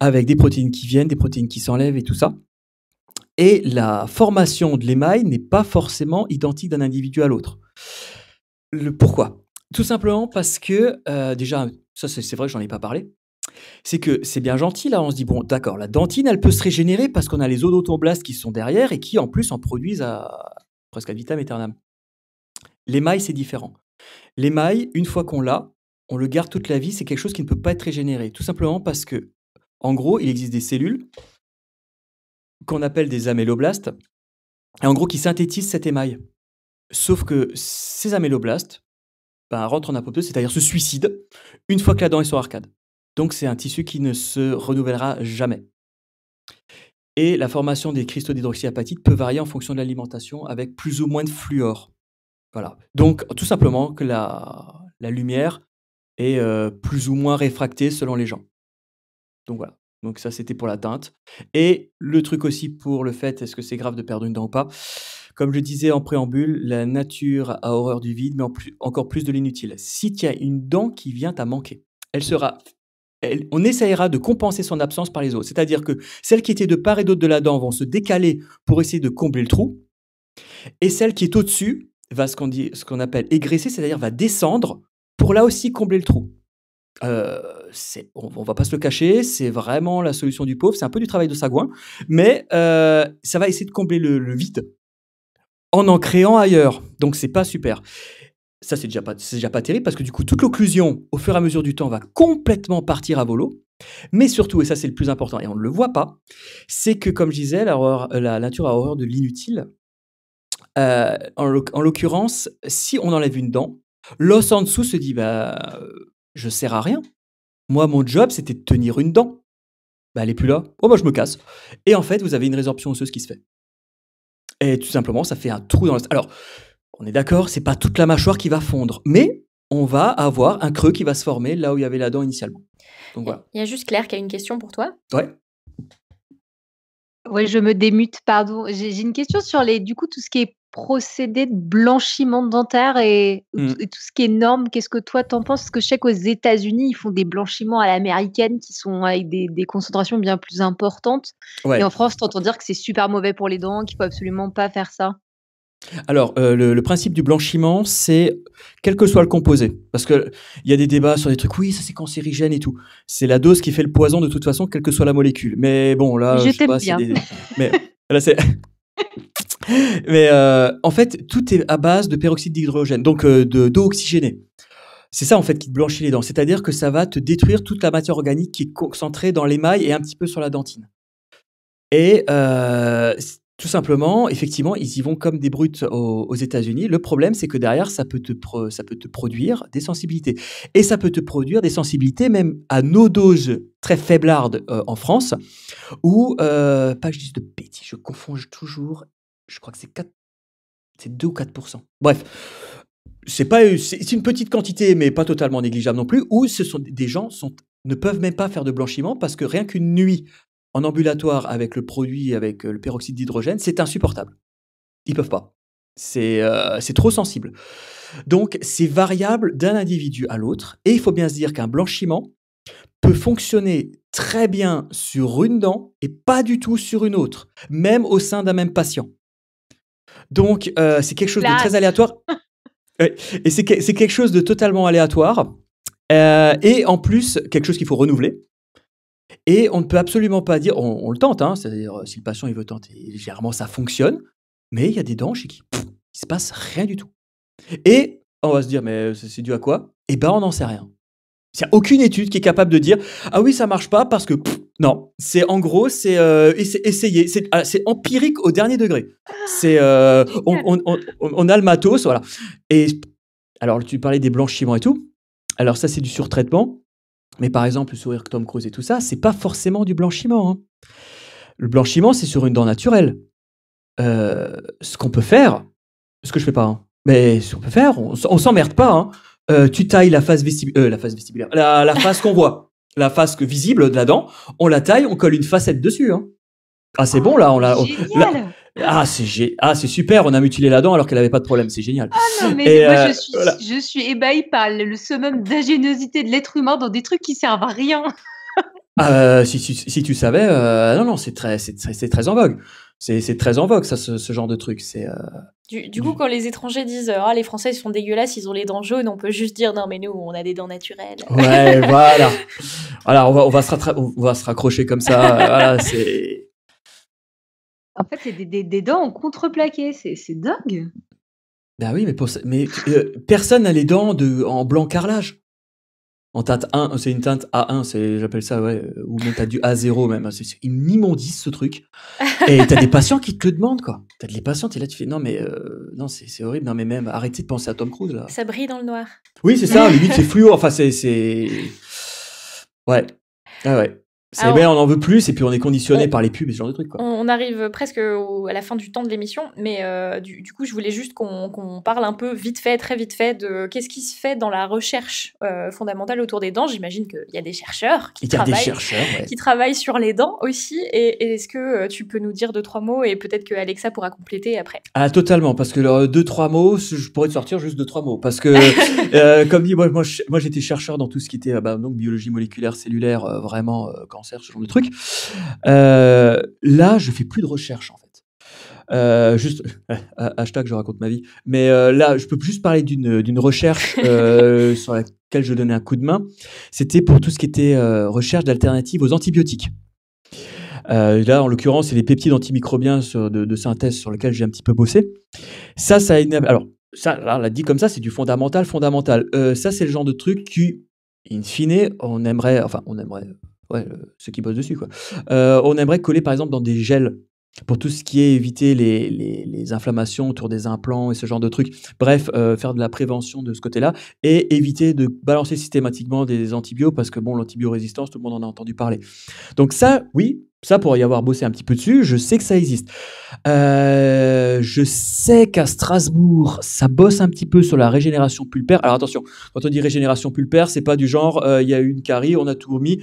avec des protéines qui viennent, des protéines qui s'enlèvent et tout ça. Et la formation de l'émail n'est pas forcément identique d'un individu à l'autre. Pourquoi? Tout simplement parce que, déjà, ça c'est vrai que j'en ai pas parlé, c'est que c'est bien gentil, là on se dit, bon d'accord, la dentine elle peut se régénérer parce qu'on a les odontoblastes qui sont derrière et qui en plus en produisent presque à vitam aeternam. L'émail, c'est différent. L'émail, une fois qu'on l'a, on le garde toute la vie, c'est quelque chose qui ne peut pas être régénéré. Tout simplement parce que, en gros, il existe des cellules qu'on appelle des améloblastes, et en gros, qui synthétisent cet émail. Sauf que ces améloblastes rentrent en apoptose, c'est-à-dire se suicident, une fois que la dent est sur arcade. Donc, c'est un tissu qui ne se renouvellera jamais. Et la formation des cristaux d'hydroxyapatite peut varier en fonction de l'alimentation, avec plus ou moins de fluor. Voilà. Donc, tout simplement que la lumière est plus ou moins réfractée selon les gens. Donc, voilà. Donc, ça, c'était pour la teinte. Et le truc aussi pour le fait, est-ce que c'est grave de perdre une dent ou pas? Comme je disais en préambule, la nature a horreur du vide, mais encore plus de l'inutile. Si tu as une dent qui vient à manquer, on essaiera de compenser son absence par les autres. C'est-à-dire que celles qui étaient de part et d'autre de la dent vont se décaler pour essayer de combler le trou. Et celle qui est au-dessus va ce qu'on appelle égraisser, c'est-à-dire va descendre pour là aussi combler le trou. On ne va pas se le cacher, c'est vraiment la solution du pauvre, c'est un peu du travail de sagouin, mais ça va essayer de combler le vide en créant ailleurs, donc c'est pas super. Ça, c'est déjà pas terrible, parce que du coup, toute l'occlusion, au fur et à mesure du temps, va complètement partir à volo. Mais surtout, et ça c'est le plus important, et on ne le voit pas, c'est que, comme je disais, la nature a horreur de l'inutile. En l'occurrence, si on enlève une dent, l'os en dessous se dit bah, « je ne sers à rien. Moi, mon job, c'était de tenir une dent. Bah, elle n'est plus là. Oh, bah, je me casse. » Et en fait, vous avez une résorption osseuse qui se fait. Et tout simplement, ça fait un trou dans le... Alors, on est d'accord, ce n'est pas toute la mâchoire qui va fondre, mais on va avoir un creux qui va se former là où il y avait la dent initialement. Donc, voilà. Il y a juste Claire qui a une question pour toi. Ouais. Oui, je me démute, pardon. J'ai une question sur du coup, tout ce qui est procédé de blanchiment dentaire et tout ce qui est norme. Qu'est-ce que toi t'en penses? Parce que je sais qu'aux États-Unis ils font des blanchiments à l'américaine qui sont avec des concentrations bien plus importantes. Ouais. Et en France, t'entends dire que c'est super mauvais pour les dents, qu'il faut absolument pas faire ça. Alors, le principe du blanchiment, c'est quel que soit le composé. Parce qu'il y a des débats sur des trucs, oui, ça c'est cancérigène et tout. C'est la dose qui fait le poison de toute façon, quelle que soit la molécule. Mais bon, là, je sais pas, c'est des... Mais là, c'est... Mais en fait, tout est à base de peroxyde d'hydrogène, donc d'eau oxygénée. C'est ça en fait qui te blanchit les dents. C'est-à-dire que ça va te détruire toute la matière organique qui est concentrée dans l'émail et un petit peu sur la dentine. Et tout simplement, effectivement, ils y vont comme des brutes aux États-Unis. Le problème, c'est que derrière, ça peut te produire des sensibilités. Et ça peut te produire des sensibilités même à nos doses très faiblardes en France, où, pas que je dise de bêtises, je confonds toujours, je crois que c'est 2 ou 4%. Bref, c'est une petite quantité, mais pas totalement négligeable non plus, où des gens ne peuvent même pas faire de blanchiment parce que rien qu'une nuit en ambulatoire avec le produit, avec le peroxyde d'hydrogène, c'est insupportable. Ils ne peuvent pas. C'est trop sensible. Donc, c'est variable d'un individu à l'autre. Et il faut bien se dire qu'un blanchiment peut fonctionner très bien sur une dent et pas du tout sur une autre, même au sein d'un même patient. Donc, c'est quelque chose de très aléatoire. Et c'est quelque chose de totalement aléatoire. Et en plus, quelque chose qu'il faut renouveler. Et on ne peut absolument pas dire, on le tente, hein, c'est-à-dire si le patient il veut tenter, généralement ça fonctionne, mais il y a des dents chez qui il ne se passe rien du tout. Et on va se dire, mais c'est dû à quoi? Eh ben on n'en sait rien. Il n'y a aucune étude qui est capable de dire, ah oui ça ne marche pas parce que, non, c'est en gros, c'est essayer, c'est empirique au dernier degré. C'est, on a le matos, voilà. Et alors tu parlais des blanchiments et tout, alors ça c'est du surtraitement. Mais par exemple, le sourire Tom Cruise et tout ça, c'est pas forcément du blanchiment. Hein. Le blanchiment, c'est sur une dent naturelle. Ce qu'on peut faire, ce que je fais pas, hein, mais ce qu'on peut faire, on s'emmerde pas. Hein. Tu tailles la face vestibulaire, la face qu'on voit, la face visible de la dent, on la taille, on colle une facette dessus. Hein. Ah, c'est bon là, on l'a. C'est super, on a mutilé la dent alors qu'elle n'avait pas de problème, c'est génial. Ah non, mais moi je suis ébahie par le summum d'ingéniosité de l'être humain dans des trucs qui servent à rien. Si tu savais, non, c'est très en vogue. C'est très en vogue, ça, ce genre de truc. Du coup, quand les étrangers disent « Ah, les Français, ils sont dégueulasses, ils ont les dents jaunes », on peut juste dire « Non, mais nous, on a des dents naturelles. » Ouais, voilà. Alors, on va se raccrocher comme ça. Voilà, c'est... En fait, c'est des dents en contreplaqué, c'est dingue. Ben oui, mais personne n'a les dents en blanc carrelage. En teinte 1, c'est une teinte A1, j'appelle ça, ouais, ou même t'as du A0 même. C'est une immondice ce truc. Et t'as des patients qui te le demandent, quoi. T'as des patients, t'es là, tu fais non, mais non, c'est horrible, non, mais même arrêtez de penser à Tom Cruise là. Ça brille dans le noir. Oui, c'est ça, limite, c'est fluo, enfin, c'est. Ouais. Ah ouais. C'est bien, on n'en veut plus, et puis on est conditionné par les pubs et ce genre de trucs. Quoi. On arrive presque à la fin du temps de l'émission, mais du coup, je voulais juste qu'on parle un peu vite fait, très vite fait, de qu'est-ce qui se fait dans la recherche fondamentale autour des dents. J'imagine qu'il y a des chercheurs qui travaillent sur les dents aussi, et est-ce que tu peux nous dire 2-3 mots, et peut-être que Alexa pourra compléter après. Ah, totalement, parce que 2-3 mots, je pourrais te sortir juste 2-3 mots, parce que, comme dit, moi j'étais chercheur dans tout ce qui était donc, biologie moléculaire, cellulaire, vraiment, quand ce genre de truc. Là, je fais plus de recherche en fait. Juste hashtag je raconte ma vie. Mais là, je peux juste parler d'une recherche sur laquelle je donnais un coup de main. C'était pour tout ce qui était recherche d'alternatives aux antibiotiques. Là, en l'occurrence, c'est les peptides antimicrobiens de synthèse sur lesquels j'ai un petit peu bossé. Ça a une... Alors, ça, là, on l'a dit comme ça, c'est du fondamental. Ça, c'est le genre de truc qui, in fine, on aimerait... Ouais, ceux qui bossent dessus, quoi. On aimerait coller, par exemple, dans des gels pour tout ce qui est éviter les inflammations autour des implants et ce genre de trucs. Bref, faire de la prévention de ce côté-là et éviter de balancer systématiquement des antibiotiques parce que, bon, l'antibiorésistance, tout le monde en a entendu parler. Donc ça, oui, ça, pour y avoir bossé un petit peu dessus, je sais que ça existe. Je sais qu'à Strasbourg, ça bosse un petit peu sur la régénération pulpaire. Alors attention, quand on dit régénération pulpaire, c'est pas du genre, il y a eu une carie, on a tout remis...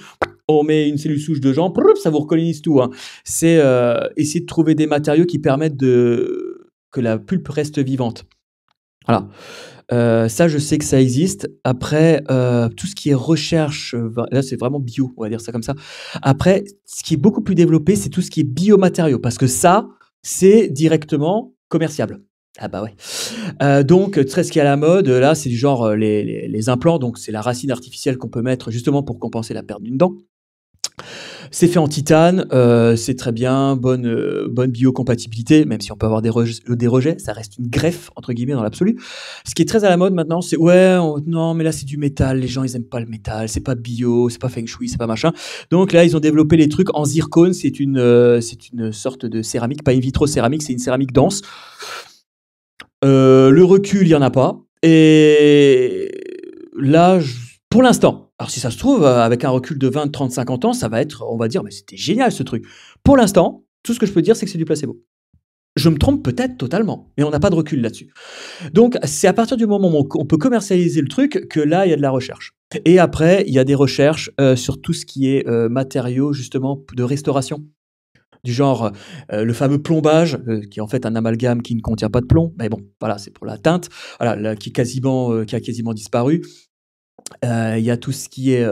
On met une cellule souche de gens, ça vous recolonise tout. Hein. C'est essayer de trouver des matériaux qui permettent que la pulpe reste vivante. Voilà. Ça, je sais que ça existe. Après, tout ce qui est recherche, là, c'est vraiment bio, on va dire ça comme ça. Après, ce qui est beaucoup plus développé, c'est tout ce qui est biomatériaux, parce que ça, c'est directement commerciable. Ah bah ouais. Donc, très ce qui est à la mode, là, c'est du genre les implants, donc c'est la racine artificielle qu'on peut mettre justement pour compenser la perte d'une dent. c'est fait en titane, c'est très bien, bonne biocompatibilité, même si on peut avoir des rejets, ça reste une greffe, entre guillemets, dans l'absolu. Ce qui est très à la mode maintenant, c'est « ouais, non, mais là, c'est du métal, les gens, ils aiment pas le métal, c'est pas bio, c'est pas feng shui, c'est pas machin. » Donc là, ils ont développé les trucs en zircone, c'est une sorte de céramique, pas une vitro-céramique, c'est une céramique dense. Le recul, il n'y en a pas. Et là, pour l'instant... Alors si ça se trouve, avec un recul de 20, 30, 50 ans, ça va être, on va dire, mais c'était génial ce truc. Pour l'instant, tout ce que je peux dire, c'est que c'est du placebo. Je me trompe peut-être totalement, mais on n'a pas de recul là-dessus. Donc c'est à partir du moment où on peut commercialiser le truc que là, il y a de la recherche. Et après, il y a des recherches sur tout ce qui est matériaux, justement, de restauration. Du genre le fameux plombage, qui est en fait un amalgame qui ne contient pas de plomb. Mais bon, voilà, c'est pour la teinte, voilà, là, qui a quasiment disparu. Il y a tout ce qui est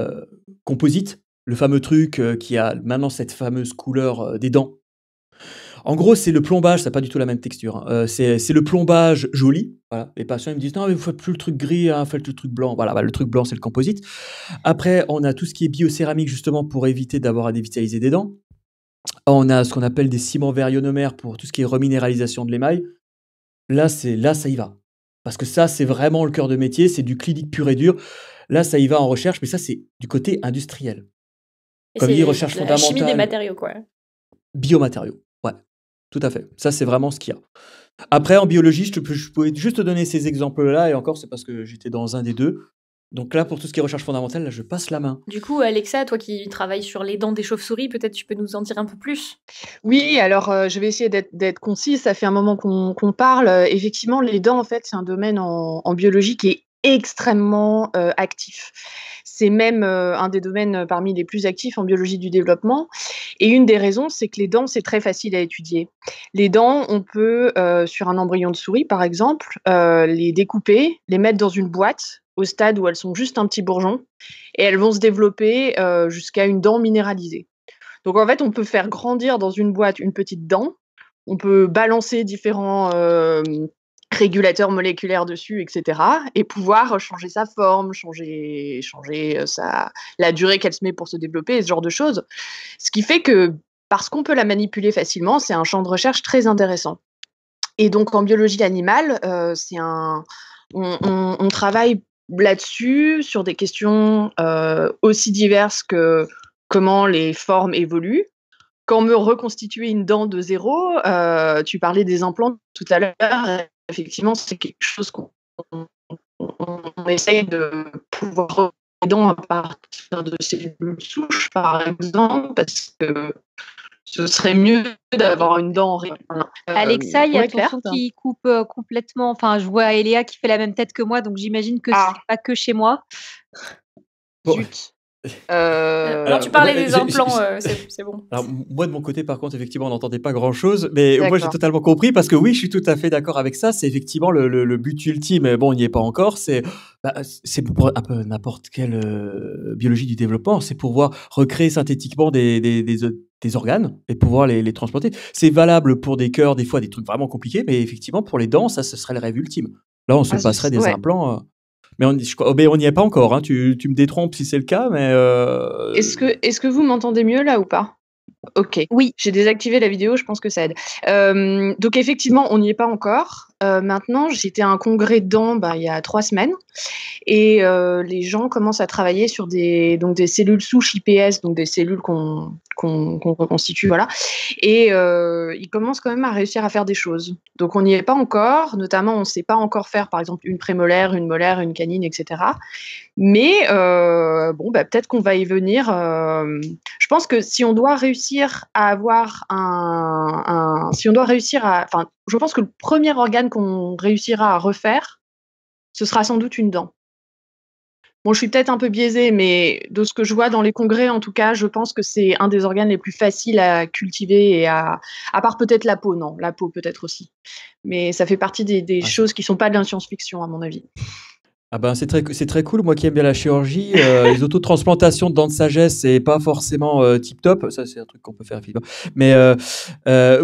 composite, le fameux truc qui a maintenant cette fameuse couleur des dents. En gros, c'est le plombage, ça n'a pas du tout la même texture, hein. C'est le plombage joli. Voilà. Les patients ils me disent « non, mais vous ne faites plus le truc gris, hein, faites le truc blanc ». Voilà, bah, le truc blanc, c'est le composite. Après, on a tout ce qui est biocéramique, justement, pour éviter d'avoir à dévitaliser des dents. On a ce qu'on appelle des ciments varionomères pour tout ce qui est reminéralisation de l'émail. Là, ça y va. Parce que ça, c'est vraiment le cœur de métier, c'est du clinique pur et dur. Là, ça y va en recherche, mais ça, c'est du côté industriel. Et comme dit, recherche fondamentale. La chimie des matériaux, quoi. Biomatériaux, ouais, tout à fait. Ça, c'est vraiment ce qu'il y a. Après, en biologie, je pouvais juste te donner ces exemples-là, et encore, c'est parce que j'étais dans un des deux. Donc là, pour tout ce qui est recherche fondamentale, là, je passe la main. Du coup, Alexa, toi qui travailles sur les dents des chauves-souris, peut-être tu peux nous en dire un peu plus? Oui, alors je vais essayer d'être concise. Ça fait un moment qu'on parle. Effectivement, les dents, en fait, c'est un domaine en biologie qui est extrêmement actif. C'est même un des domaines parmi les plus actifs en biologie du développement. Et une des raisons, c'est que les dents, c'est très facile à étudier. Les dents, on peut, sur un embryon de souris, par exemple, les découper, les mettre dans une boîte au stade où elles sont juste un petit bourgeon, et elles vont se développer jusqu'à une dent minéralisée. Donc en fait, on peut faire grandir dans une boîte une petite dent, on peut balancer différents régulateurs moléculaires dessus, etc., et pouvoir changer sa forme, changer la durée qu'elle se met pour se développer, et ce genre de choses. Ce qui fait que, parce qu'on peut la manipuler facilement, c'est un champ de recherche très intéressant. Et donc en biologie animale, on travaille là-dessus, sur des questions aussi diverses que comment les formes évoluent. Quand on veut reconstituer une dent de zéro, tu parlais des implants tout à l'heure, effectivement, c'est quelque chose qu'on essaye de pouvoir reconstituer les dents à partir de cellules souches, par exemple, parce que ce serait mieux d'avoir une dent en réel. Alexa, il y a ton son qui coupe complètement. Enfin, je vois Eléa qui fait la même tête que moi, donc j'imagine que c'est pas que chez moi. Bon. Zut. Alors, tu parlais des implants, c'est bon. Alors, moi, de mon côté, par contre, effectivement, on n'entendait pas grand-chose, mais moi, j'ai totalement compris, parce que oui, je suis tout à fait d'accord avec ça. C'est effectivement le but ultime, mais bon, on n'y est pas encore. C'est pour un peu n'importe quelle biologie du développement, c'est pouvoir recréer synthétiquement des organes et pouvoir les transplanter. C'est valable pour des cœurs, des fois, des trucs vraiment compliqués, mais effectivement, pour les dents, ça, ce serait le rêve ultime. Là, on se passerait des implants... Mais on n'y est pas encore, hein. Tu me détrompes si c'est le cas, mais... Est-ce que vous m'entendez mieux là ou pas? Ok. Oui. J'ai désactivé la vidéo, je pense que ça aide. Donc effectivement, on n'y est pas encore. Maintenant, j'étais à un congrès de dents il y a 3 semaines, et les gens commencent à travailler sur des cellules souches IPS, donc des cellules qu'on reconstitue, voilà. Et ils commencent quand même à réussir à faire des choses. Donc on n'y est pas encore, notamment on ne sait pas encore faire par exemple une prémolaire, une molaire, une canine, etc. Mais peut-être qu'on va y venir. Je pense que si on doit réussir à avoir je pense que le premier organe qu'on réussira à refaire, ce sera sans doute une dent. Bon, je suis peut-être un peu biaisée, mais de ce que je vois dans les congrès, en tout cas, je pense que c'est un des organes les plus faciles à cultiver, et à part peut-être la peau, non, la peau peut-être aussi. Mais ça fait partie des choses qui ne sont pas de la science-fiction, à mon avis. Ah ben, c'est très cool, moi qui aime bien la chirurgie, les autotransplantations de dents de sagesse, c'est pas forcément tip-top, ça c'est un truc qu'on peut faire effectivement, mais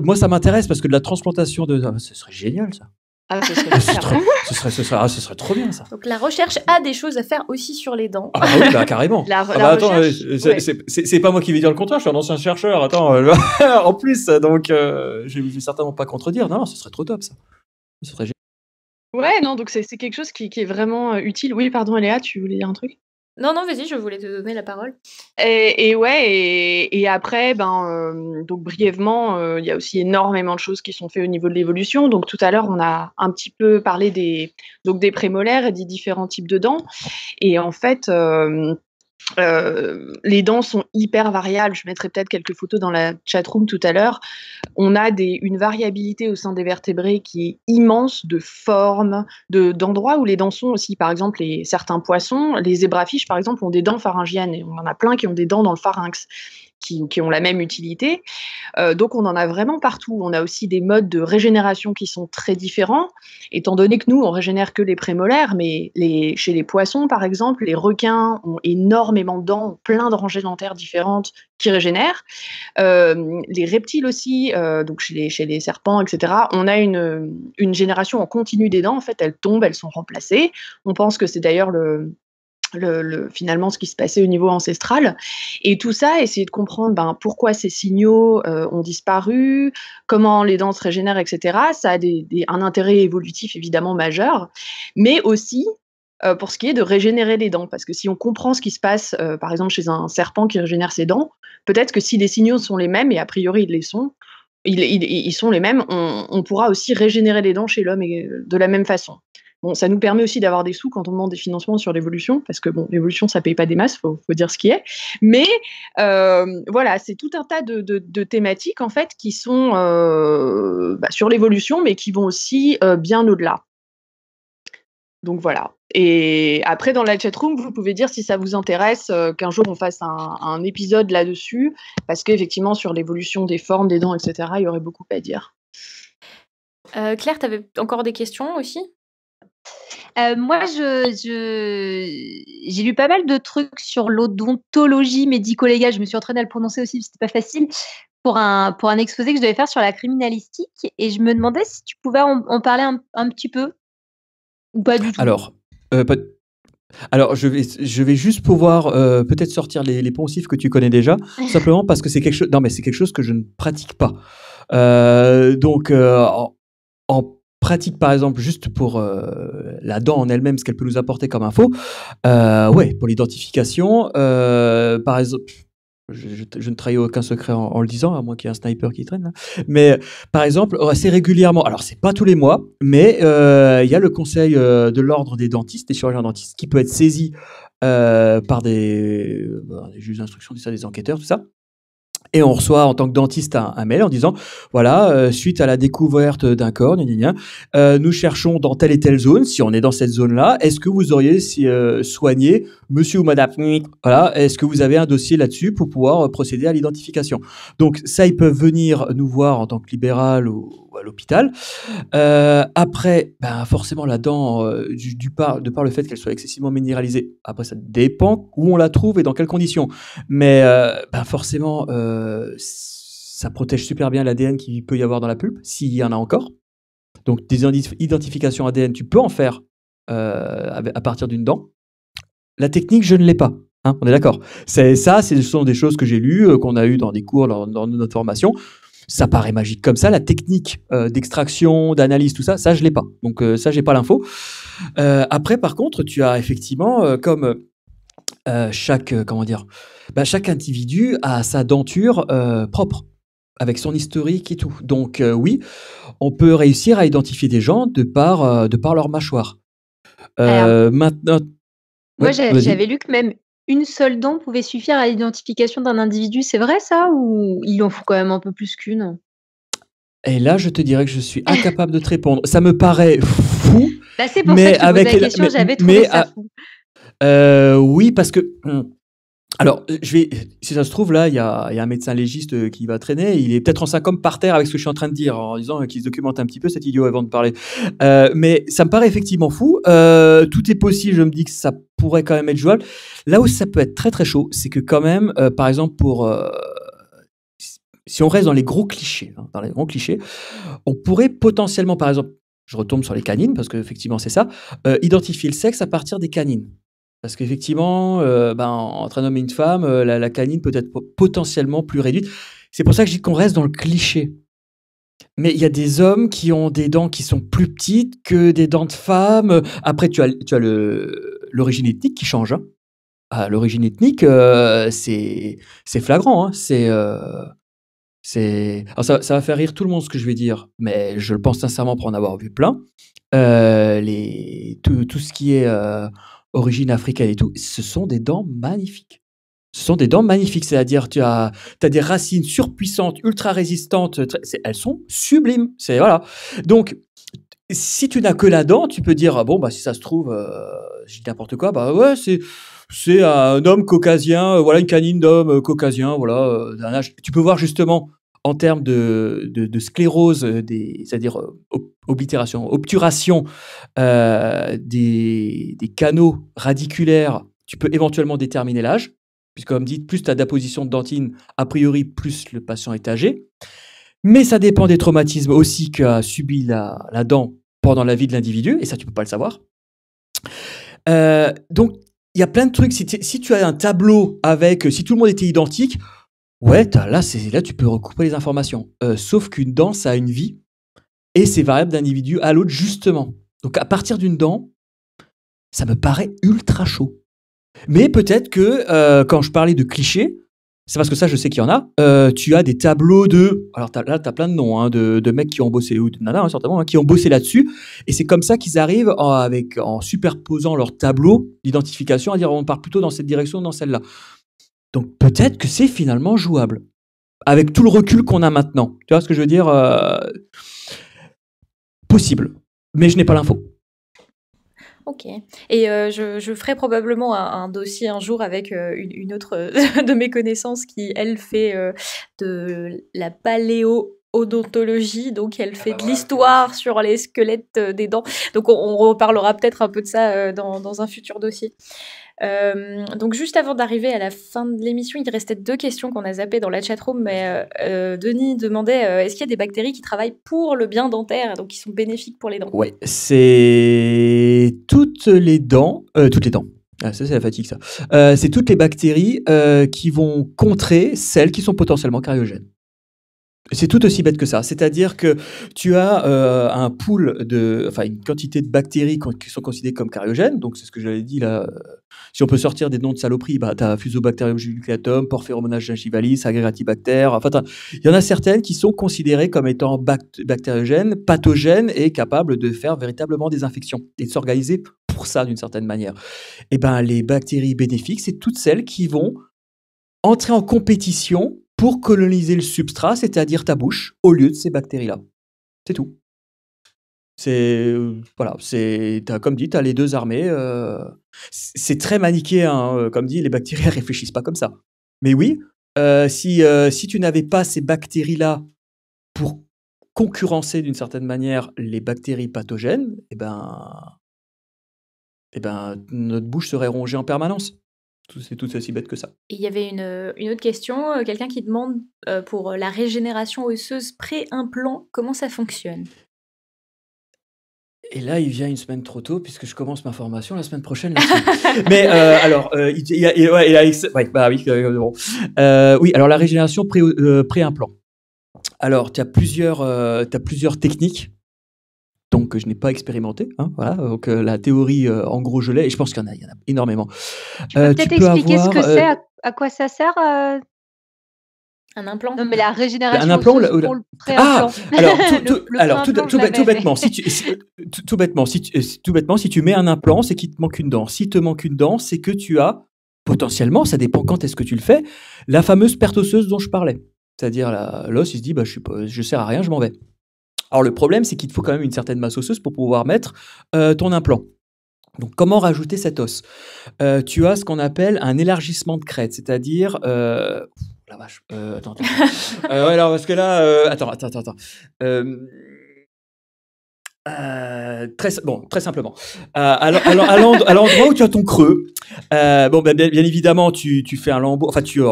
moi ça m'intéresse parce que de la transplantation de... Ah, ce serait génial ça, Ah, ce serait trop bien, ça. Donc, la recherche a des choses à faire aussi sur les dents. Ah, bah oui, bah, carrément. C'est pas moi qui vais dire le contraire, je suis un ancien chercheur. Attends, en plus, donc, je vais certainement pas contredire. Non, ce serait trop top, ça. Ce serait génial. Ouais, non, donc c'est quelque chose qui est vraiment utile. Oui, pardon, Léa, tu voulais dire un truc ? Non, non, vas-y, je voulais te donner la parole. Et après, donc brièvement, il y a aussi énormément de choses qui sont faites au niveau de l'évolution. Donc tout à l'heure, on a un petit peu parlé des prémolaires et des différents types de dents. Et en fait, les dents sont hyper variables. Je mettrai peut-être quelques photos dans la chatroom tout à l'heure. On a une variabilité au sein des vertébrés qui est immense de formes, d'endroits où les dents sont aussi. Par exemple, certains poissons, les zébrafiches par exemple, ont des dents pharyngiennes, et on en a plein qui ont des dents dans le pharynx, qui ont la même utilité. Donc on en a vraiment partout. On a aussi des modes de régénération qui sont très différents, étant donné que nous, on régénère que les prémolaires, mais chez les poissons, par exemple, les requins ont énormément de dents, plein de rangées dentaires différentes qui régénèrent. Les reptiles aussi, donc chez les serpents, etc., on a une génération en continu des dents. En fait, elles tombent, elles sont remplacées. On pense que c'est d'ailleurs finalement ce qui se passait au niveau ancestral, et tout ça, essayer de comprendre pourquoi ces signaux ont disparu, comment les dents se régénèrent, etc. Ça a un intérêt évolutif évidemment majeur, mais aussi pour ce qui est de régénérer les dents, parce que si on comprend ce qui se passe par exemple chez un serpent qui régénère ses dents, peut-être que si les signaux sont les mêmes, et a priori ils les sont, ils sont les mêmes, on pourra aussi régénérer les dents chez l'homme de la même façon. Bon, ça nous permet aussi d'avoir des sous quand on demande des financements sur l'évolution, parce que bon, l'évolution, ça ne paye pas des masses, faut dire ce qui est. Mais voilà, c'est tout un tas de thématiques en fait, qui sont sur l'évolution, mais qui vont aussi bien au-delà. Donc voilà. Et après, dans la chatroom, vous pouvez dire si ça vous intéresse qu'un jour on fasse un épisode là-dessus, parce qu'effectivement, sur l'évolution des formes, des dents, etc., il y aurait beaucoup à dire. Claire, tu avais encore des questions aussi ? Moi, j'ai lu pas mal de trucs sur l'odontologie médico-légale. Je me suis entraînée à le prononcer aussi, c'était pas facile, pour un exposé que je devais faire sur la criminalistique. Et je me demandais si tu pouvais en parler un petit peu, ou pas du tout. Alors, je vais juste pouvoir peut-être sortir les poncifs que tu connais déjà, simplement parce que c'est quelque chose que je ne pratique pas. En pratique, par exemple, juste pour la dent en elle-même, ce qu'elle peut nous apporter comme info. Pour l'identification, par exemple, je ne trahis aucun secret en le disant, à moins qu'il y ait un sniper qui traîne, là. Mais par exemple, assez régulièrement, alors c'est pas tous les mois, mais il y a le conseil de l'ordre des dentistes, des chirurgiens dentistes, qui peut être saisi par des juges d'instruction, des enquêteurs, tout ça. Et on reçoit en tant que dentiste un mail en disant « Voilà, suite à la découverte d'un corps, nous cherchons dans telle et telle zone, si on est dans cette zone-là, est-ce que vous auriez soigné monsieur ou madame ?» Voilà, est-ce que vous avez un dossier là-dessus pour pouvoir procéder à l'identification ? Donc ça, ils peuvent venir nous voir en tant que libéral ou à l'hôpital. Après, forcément, la dent, de par le fait qu'elle soit excessivement minéralisée, après ça dépend où on la trouve et dans quelles conditions. Mais forcément... ça protège super bien l'ADN qu'il peut y avoir dans la pulpe, s'il y en a encore. Donc, des identifications ADN, tu peux en faire à partir d'une dent. La technique, je ne l'ai pas. Hein, on est d'accord. Ce sont des choses que j'ai lues, qu'on a eues dans des cours, dans notre formation. Ça paraît magique comme ça. La technique d'extraction, d'analyse, tout ça, je ne l'ai pas. Donc, ça, je n'ai pas l'info. Après, par contre, tu as effectivement, chaque individu a sa denture propre, avec son historique et tout. Donc oui, on peut réussir à identifier des gens de par leur mâchoire. Maintenant, moi j'avais lu que même une seule dent pouvait suffire à l'identification d'un individu. C'est vrai ça, ou il en faut quand même un peu plus qu'une? Et là, je te dirais que je suis incapable de te répondre. Ça me paraît fou. C'est pour ça que je pose la question. J'avais trouvé ça fou. Oui, parce que... Alors, si ça se trouve, là, il y a un médecin légiste qui va traîner. Il est peut-être en 5 hommes par terre avec ce que je suis en train de dire, en disant qu'il se documente un petit peu, cet idiot, avant de parler. Mais ça me paraît effectivement fou. Tout est possible. Je me dis que ça pourrait quand même être jouable. Là où ça peut être très, très chaud, c'est que quand même, par exemple, si on reste dans les gros clichés, on pourrait potentiellement, par exemple, je retombe sur les canines, parce qu'effectivement, c'est ça, identifier le sexe à partir des canines. Parce qu'effectivement, entre un homme et une femme, la canine peut être potentiellement plus réduite. C'est pour ça que je dis qu'on reste dans le cliché. Mais il y a des hommes qui ont des dents qui sont plus petites que des dents de femmes. Après, tu as l'origine ethnique qui change. Hein. Ah, l'origine ethnique, c'est flagrant. Hein. Alors ça va faire rire tout le monde ce que je vais dire, mais je le pense sincèrement pour en avoir vu plein. Tout ce qui est origine africaine et tout, ce sont des dents magnifiques. Ce sont des dents magnifiques, c'est-à-dire tu as des racines surpuissantes, ultra résistantes, elles sont sublimes. Voilà. Donc, si tu n'as que la dent, tu peux dire, ah bon, si ça se trouve, je dis n'importe quoi, ouais, c'est un homme caucasien, voilà, une canine d'homme caucasien, voilà, d'un âge. Tu peux voir justement, en termes de sclérose, c'est-à-dire oblitération, obturation des canaux radiculaires, tu peux éventuellement déterminer l'âge. Puisque, comme dit, plus tu as d'apposition de dentine, a priori, plus le patient est âgé. Mais ça dépend des traumatismes aussi qu'a subi la dent pendant la vie de l'individu, et ça, tu ne peux pas le savoir. Donc, il y a plein de trucs. Si tu as un tableau avec, si tout le monde était identique, ouais, là, tu peux recouper les informations. Sauf qu'une dent, ça a une vie, et c'est variable d'un individu à l'autre, justement. Donc, à partir d'une dent, ça me paraît ultra chaud. Mais peut-être que quand je parlais de clichés, c'est parce que ça, je sais qu'il y en a, tu as des tableaux de... Alors là, tu as plein de noms hein, de mecs qui ont bossé, ou de nanas hein, certainement, hein, qui ont bossé là-dessus. Et c'est comme ça qu'ils arrivent, en superposant leurs tableaux d'identification, à dire on part plutôt dans cette direction, dans celle-là. Donc peut-être que c'est finalement jouable, avec tout le recul qu'on a maintenant. Tu vois ce que je veux dire? Possible, mais je n'ai pas l'info. Ok. Et je ferai probablement un dossier un jour avec une autre de mes connaissances qui, elle, fait de la paléo-odontologie. Donc, elle fait de l'histoire sur les squelettes des dents. Donc, on reparlera peut-être un peu de ça dans un futur dossier. Donc juste avant d'arriver à la fin de l'émission, il restait deux questions qu'on a zappées dans la chatroom, mais Denis demandait est-ce qu'il y a des bactéries qui travaillent pour le bien dentaire, donc qui sont bénéfiques pour les dents? Ouais, c'est toutes les dents. Ah, ça c'est la fatigue ça. C'est toutes les bactéries qui vont contrer celles qui sont potentiellement cariogènes. C'est tout aussi bête que ça. C'est-à-dire que tu as une quantité de bactéries qui sont considérées comme cariogènes. Donc, c'est ce que j'avais dit là. Si on peut sortir des noms de saloperies, tu as Fusobacterium nucleatum, Porphyromonas gingivalis, Aggregatibacter. Enfin, il y en a certaines qui sont considérées comme étant bactériogènes, pathogènes et capables de faire véritablement des infections et de s'organiser pour ça d'une certaine manière. Et ben, les bactéries bénéfiques, c'est toutes celles qui vont entrer en compétition pour coloniser le substrat, c'est-à-dire ta bouche, au lieu de ces bactéries-là. C'est tout. Comme dit, tu as les deux armées. C'est très manichéen, hein, comme dit, les bactéries ne réfléchissent pas comme ça. Mais oui, si tu n'avais pas ces bactéries-là pour concurrencer d'une certaine manière les bactéries pathogènes, notre bouche serait rongée en permanence. C'est tout aussi bête que ça. Et il y avait une autre question, quelqu'un qui demande pour la régénération osseuse pré-implant, comment ça fonctionne? Et là, il vient une semaine trop tôt, puisque je commence ma formation la semaine prochaine. Mais alors la régénération pré-implant. Alors, tu as plusieurs techniques. Donc, je n'ai pas expérimenté. Hein, voilà. Donc, la théorie, en gros, je l'ai. Et je pense qu'il y en a énormément. Tu peux peut-être expliquer ce que c'est, à quoi ça sert un implant? Non, mais la régénération pour le pré-implant. Tout bêtement, si tu mets un implant, c'est qu'il te manque une dent. Si te manque une dent, c'est que tu as, potentiellement, ça dépend quand est-ce que tu le fais, la fameuse perte osseuse dont je parlais. C'est-à-dire, l'os, il se dit, je ne sers à rien, je m'en vais. Alors, le problème, c'est qu'il te faut quand même une certaine masse osseuse pour pouvoir mettre ton implant. Donc, comment rajouter cet os? Tu as ce qu'on appelle un élargissement de crête, c'est-à-dire... La vache. Attends. Attends. Très simplement. À l'endroit où tu as ton creux, bien évidemment, tu fais un lambeau... Enfin, tu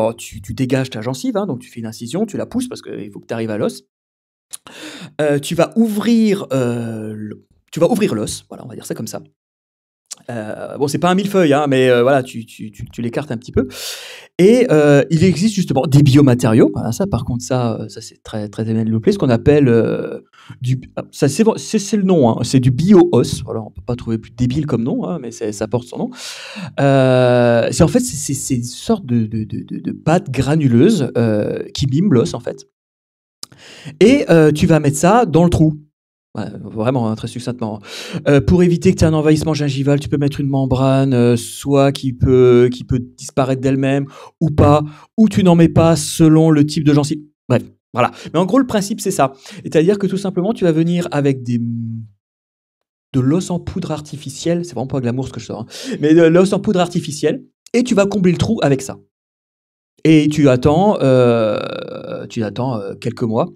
dégages ta gencive, hein, donc tu fais une incision, tu la pousses parce qu'il faut que tu arrives à l'os. Tu vas ouvrir l'os, voilà, on va dire ça comme ça. Bon, c'est pas un millefeuille, hein, mais voilà, tu l'écartes un petit peu. Et il existe justement des biomatériaux. Voilà, ça, par contre, ça c'est très très développé, ce qu'on appelle ça c'est le nom, hein, c'est du bio-os. Alors, on peut pas trouver plus débile comme nom, hein, mais ça porte son nom. C'est en fait c'est une sorte de pâte granuleuse qui mime l'os en fait. Et tu vas mettre ça dans le trou. Ouais, vraiment, hein, très succinctement. Pour éviter que tu aies un envahissement gingival, tu peux mettre une membrane, soit qui peut disparaître d'elle-même, ou pas, ou tu n'en mets pas selon le type de gencive. Bref, voilà. Mais en gros, le principe, c'est ça. C'est-à-dire que tout simplement, tu vas venir avec de l'os en poudre artificielle, c'est vraiment pas glamour ce que je sors, hein, mais de l'os en poudre artificielle, et tu vas combler le trou avec ça. Et tu attends quelques mois,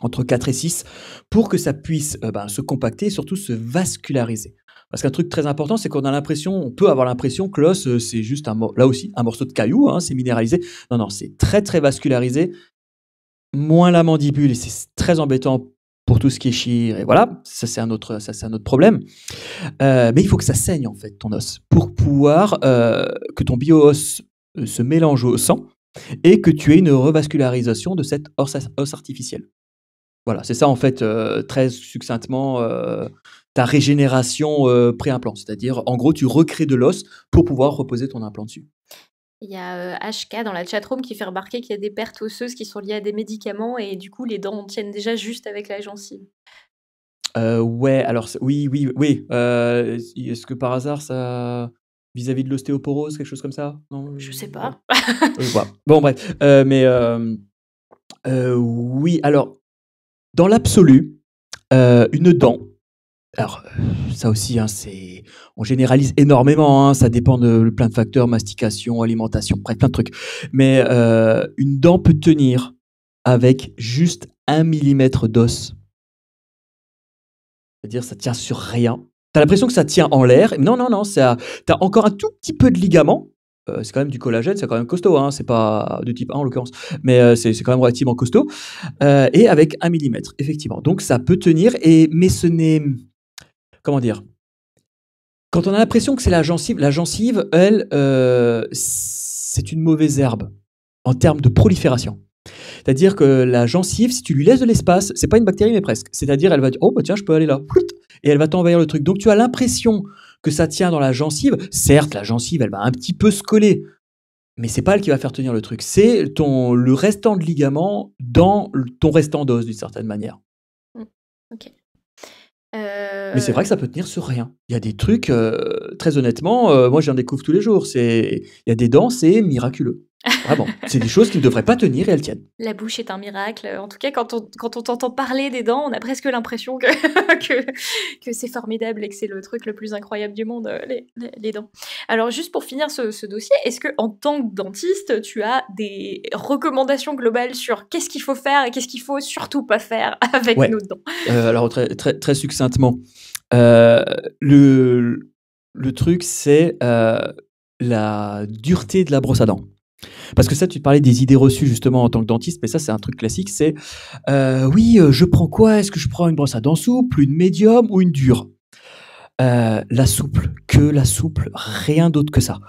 entre 4 et 6, pour que ça puisse se compacter et surtout se vasculariser. Parce qu'un truc très important, c'est qu'on a l'impression, on peut avoir l'impression que l'os, c'est juste là aussi un morceau de caillou, hein, c'est minéralisé. Non, non, c'est très, très vascularisé, moins la mandibule, et c'est très embêtant pour tout ce qui est chir, et voilà, ça c'est un autre problème. Mais il faut que ça saigne, en fait, ton os, pour pouvoir que ton bio-os se mélange au sang et que tu aies une revascularisation de cet os artificiel. Voilà, c'est ça en fait, très succinctement, ta régénération pré-implant. C'est-à-dire, en gros, tu recrées de l'os pour pouvoir reposer ton implant dessus. Il y a HK dans la chatroom qui fait remarquer qu'il y a des pertes osseuses qui sont liées à des médicaments et du coup, les dents en tiennent déjà juste avec la gencive. Ouais, alors oui. Est-ce que par hasard, ça... vis-à-vis de l'ostéoporose, quelque chose comme ça? Non, je sais pas. Ouais. Bon, bref. Oui, alors... Dans l'absolu, une dent, alors ça aussi, hein, on généralise énormément, hein, ça dépend de plein de facteurs, mastication, alimentation, bref, plein de trucs. Mais une dent peut tenir avec juste 1 mm d'os. C'est-à-dire ça tient sur rien. T'as l'impression que ça tient en l'air. Non, non, non, t'as encore un tout petit peu de ligament. C'est quand même du collagène, c'est quand même costaud, hein, c'est pas de type 1 en l'occurrence, mais c'est quand même relativement costaud, et avec 1 mm, effectivement. Donc ça peut tenir, mais ce n'est... Comment dire? Quand on a l'impression que c'est la gencive, elle, c'est une mauvaise herbe en termes de prolifération. C'est-à-dire que la gencive, si tu lui laisses de l'espace, c'est pas une bactérie, mais presque. C'est-à-dire, elle va dire, oh, bah tiens, je peux aller là. Et elle va t'envahir le truc. Donc tu as l'impression que ça tient dans la gencive. Certes, la gencive, elle va un petit peu se coller, mais c'est pas elle qui va faire tenir le truc. C'est le restant de ligament dans ton restant d'os, d'une certaine manière. Ok. Mais c'est vrai que ça peut tenir sur rien. Il y a des trucs, très honnêtement, moi j'en découvre tous les jours. Il y a des dents, c'est miraculeux. Vraiment, c'est des choses qui ne devraient pas tenir et elles tiennent. La bouche est un miracle. En tout cas, quand on t'entend parler des dents, on a presque l'impression que, que c'est formidable et que c'est le truc le plus incroyable du monde, les dents. Alors, juste pour finir ce dossier, est-ce que en tant que dentiste, tu as des recommandations globales sur qu'est-ce qu'il faut faire et qu'est-ce qu'il faut surtout pas faire avec nos dents? Alors, très, très, très succinctement, le truc, c'est la dureté de la brosse à dents. Parce que ça, tu parlais des idées reçues justement en tant que dentiste, mais ça c'est un truc classique, c'est oui, je prends quoi? Est-ce que je prends une brosse à dents souple, une médium ou une dure? La souple, rien d'autre que ça.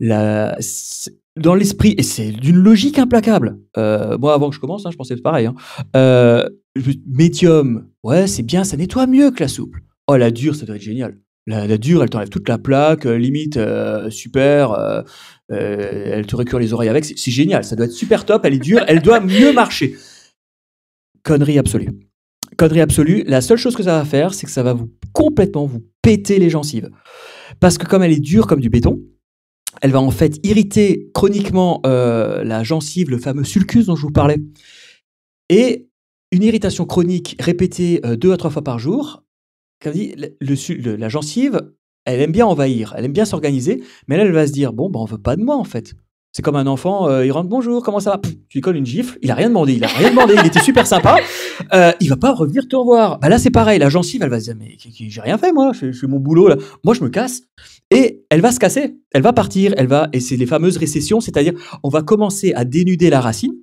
Dans l'esprit, et c'est d'une logique implacable. Moi, avant que je commence, hein, je pensais pareil. Hein. Médium, ouais, c'est bien, ça nettoie mieux que la souple. Oh, la dure, ça doit être génial. La dure, elle t'enlève toute la plaque, limite, super, elle te récure les oreilles avec, c'est génial, ça doit être super top, elle est dure, elle doit mieux marcher. Connerie absolue. Connerie absolue, la seule chose que ça va faire, c'est que ça va complètement vous péter les gencives. Parce que comme elle est dure comme du béton, elle va en fait irriter chroniquement la gencive, le fameux sulcus dont je vous parlais. Et une irritation chronique répétée 2 à 3 fois par jour, comme dit, la gencive, elle aime bien envahir, elle aime bien s'organiser, mais là, elle va se dire, bon, ben, on veut pas de moi, en fait. C'est comme un enfant, il rentre, bonjour, comment ça va? Pouf, tu lui colles une gifle, il a rien demandé, il était super sympa, il va pas revenir te revoir. Ben, là, c'est pareil, la gencive, elle va se dire, mais j'ai rien fait, moi, je fais mon boulot, là. Moi, je me casse, et elle va se casser, elle va partir, et c'est les fameuses récessions, c'est-à-dire, on va commencer à dénuder la racine,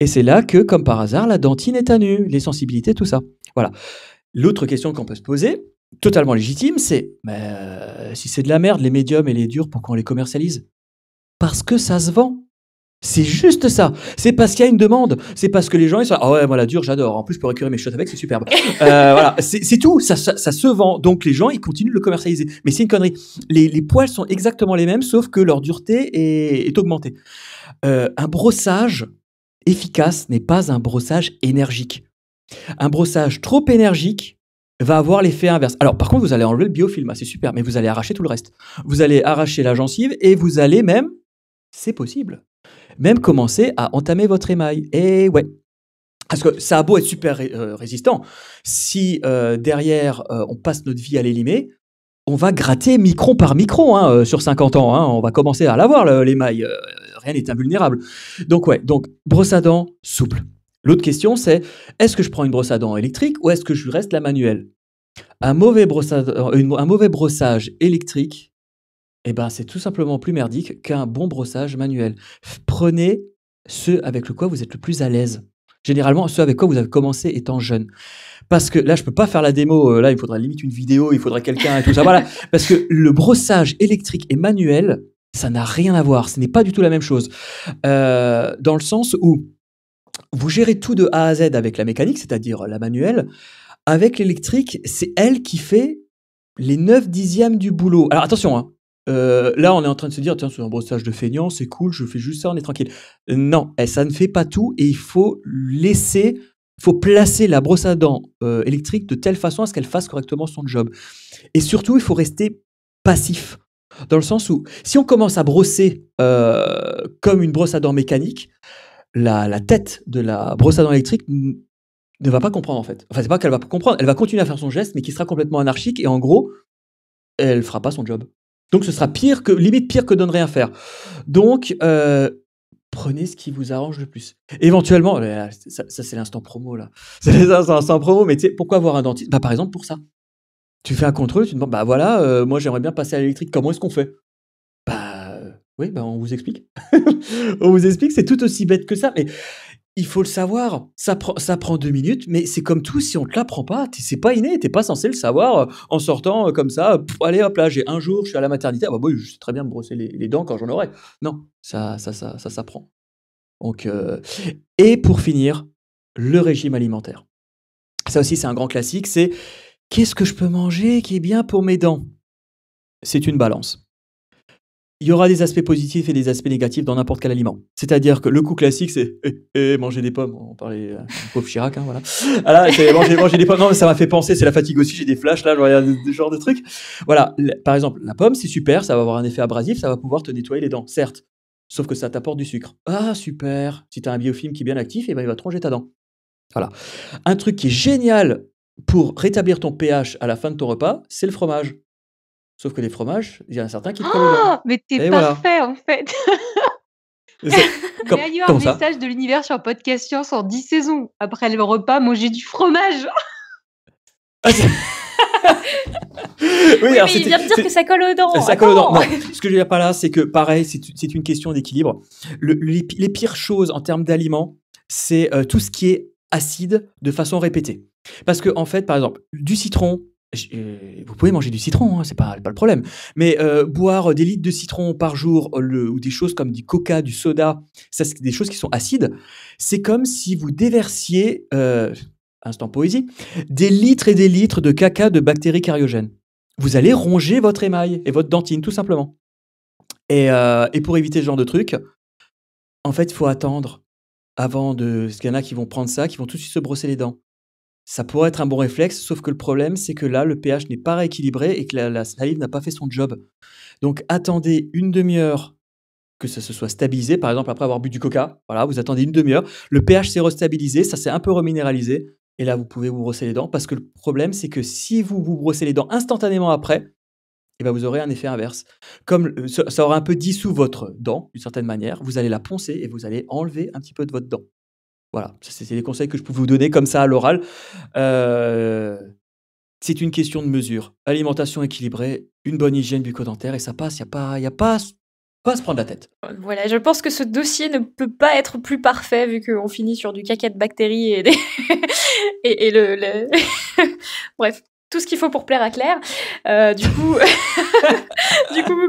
Et c'est là que, comme par hasard, la dentine est à nu, les sensibilités, tout ça. Voilà. L'autre question qu'on peut se poser, totalement légitime, c'est si c'est de la merde, les médiums et les durs, pourquoi on les commercialise? Parce que ça se vend. C'est juste ça. C'est parce qu'il y a une demande. C'est parce que les gens, ils sont là, ah ouais, moi la dure, j'adore. En plus, pour récurer mes shots avec, c'est superbe. Voilà, c'est tout. Ça se vend. Donc les gens, ils continuent de le commercialiser. Mais c'est une connerie. Les poils sont exactement les mêmes, sauf que leur dureté est augmentée. Un brossage efficace n'est pas un brossage énergique. Un brossage trop énergique va avoir l'effet inverse. Alors par contre, vous allez enlever le biofilm, c'est super, mais vous allez arracher tout le reste. Vous allez arracher la gencive et vous allez même, c'est possible, même commencer à entamer votre émail. Et ouais. Parce que ça a beau être super résistant, si derrière, on passe notre vie à l'élimer, on va gratter micron par micron hein, sur 50 ans. Hein, on va commencer à l'avoir, l'émail. Rien n'est invulnérable. Donc ouais, donc brosse à dents souple. L'autre question, c'est est-ce que je prends une brosse à dents électrique ou est-ce que je reste la manuelle? Un mauvais brossage électrique, eh ben, c'est tout simplement plus merdique qu'un bon brossage manuel. Prenez ceux avec le quoi vous êtes le plus à l'aise. Généralement, ceux avec quoi vous avez commencé étant jeune. Parce que là, je ne peux pas faire la démo. Là, il faudrait limite une vidéo, il faudrait quelqu'un et tout ça. Voilà. Parce que le brossage électrique et manuel, ça n'a rien à voir. Ce n'est pas du tout la même chose. Dans le sens où vous gérez tout de A à Z avec la mécanique, c'est-à-dire la manuelle. Avec l'électrique, c'est elle qui fait les 9/10 du boulot. Alors attention, hein. Là, on est en train de se dire, tiens, c'est un brossage de feignant, c'est cool, je fais juste ça, on est tranquille. Non, ça ne fait pas tout et il faut laisser, faut placer la brosse à dents électrique de telle façon à ce qu'elle fasse correctement son job. Et surtout, il faut rester passif. Dans le sens où, si on commence à brosser comme une brosse à dents mécanique, la tête de la brosse à dents électrique ne va pas comprendre en fait. Enfin, c'est pas qu'elle va pas comprendre, elle va continuer à faire son geste, mais qui sera complètement anarchique et en gros, elle fera pas son job. Donc, ce sera pire que, limite pire que de ne rien faire. Donc, prenez ce qui vous arrange le plus. Éventuellement, ça c'est l'instant promo, là. C'est l'instant promo, mais tu sais, pourquoi avoir un dentiste? Bah, par exemple, pour ça. Tu fais un contrôle, tu te demandes, bah voilà, moi j'aimerais bien passer à l'électrique, comment est-ce qu'on fait? Bah, oui, bah, on vous explique. On vous explique, c'est tout aussi bête que ça, mais il faut le savoir. Ça prend 2 minutes, mais c'est comme tout, si on ne te l'apprend pas, c'est pas inné, t'es pas censé le savoir en sortant comme ça. Allez hop là, j'ai un jour, je suis à la maternité, ah bah oui, je sais très bien me brosser les dents quand j'en aurai. Non, ça s'apprend. Donc, et pour finir, le régime alimentaire. Ça aussi, c'est un grand classique, c'est qu'est-ce que je peux manger qui est bien pour mes dents? C'est une balance. Il y aura des aspects positifs et des aspects négatifs dans n'importe quel aliment. C'est-à-dire que le coup classique, c'est manger des pommes. On parlait pauvre Chirac, hein, voilà. Ah là, manger des pommes. Non, mais ça m'a fait penser, c'est la fatigue aussi, j'ai des flashs, là, je regarde ce genre de trucs. Voilà, par exemple, la pomme, c'est super, ça va avoir un effet abrasif, ça va pouvoir te nettoyer les dents, certes. Sauf que ça t'apporte du sucre. Ah, super. Si tu as un biofilm qui est bien actif, eh ben, il va te ronger ta dent. Voilà. Un truc qui est génial pour rétablir ton pH à la fin de ton repas, c'est le fromage. Sauf que les fromages, il y en a certains qui te collent. Mais t'es parfait, voilà. En fait. Il y a eu un message de l'univers sur Podcast Science en 10 saisons. Après le repas, manger du fromage. Ah, oui, alors, mais il vient de dire que ça colle aux dents. Ça colle aux dents. Non, ce que je veux dire par là, c'est que pareil, c'est une question d'équilibre. Les pires choses en termes d'aliments, c'est tout ce qui est acide de façon répétée. Parce que, en fait, par exemple, du citron. Vous pouvez manger du citron, hein, c'est pas le problème. Mais boire des litres de citron par jour ou des choses comme du coca, du soda, ça c'est des choses qui sont acides. C'est comme si vous déversiez, instant poésie, des litres et des litres de caca de bactéries cariogènes. Vous allez ronger votre émail et votre dentine, tout simplement. Et pour éviter ce genre de truc, en fait, il faut attendre avant de... Parce qu'il y en a qui vont prendre ça, qui vont tout de suite se brosser les dents. Ça pourrait être un bon réflexe, sauf que le problème, c'est que là, le pH n'est pas rééquilibré et que la salive n'a pas fait son job. Donc, attendez une demi-heure que ça se soit stabilisé. Par exemple, après avoir bu du coca, voilà, vous attendez une demi-heure. Le pH s'est restabilisé, ça s'est un peu reminéralisé. Et là, vous pouvez vous brosser les dents parce que le problème, c'est que si vous vous brossez les dents instantanément après, eh ben, vous aurez un effet inverse. Comme ça aura un peu dissous votre dent, d'une certaine manière, vous allez la poncer et vous allez enlever un petit peu de votre dent. Voilà, c'est les conseils que je peux vous donner comme ça à l'oral. C'est une question de mesure. Alimentation équilibrée, une bonne hygiène bucco-dentaire et ça passe. Il n'y a pas pas se prendre la tête. Voilà, je pense que ce dossier ne peut pas être plus parfait vu qu'on finit sur du caca de bactéries et des... et le... Bref. Tout ce qu'il faut pour plaire à Claire. Du coup,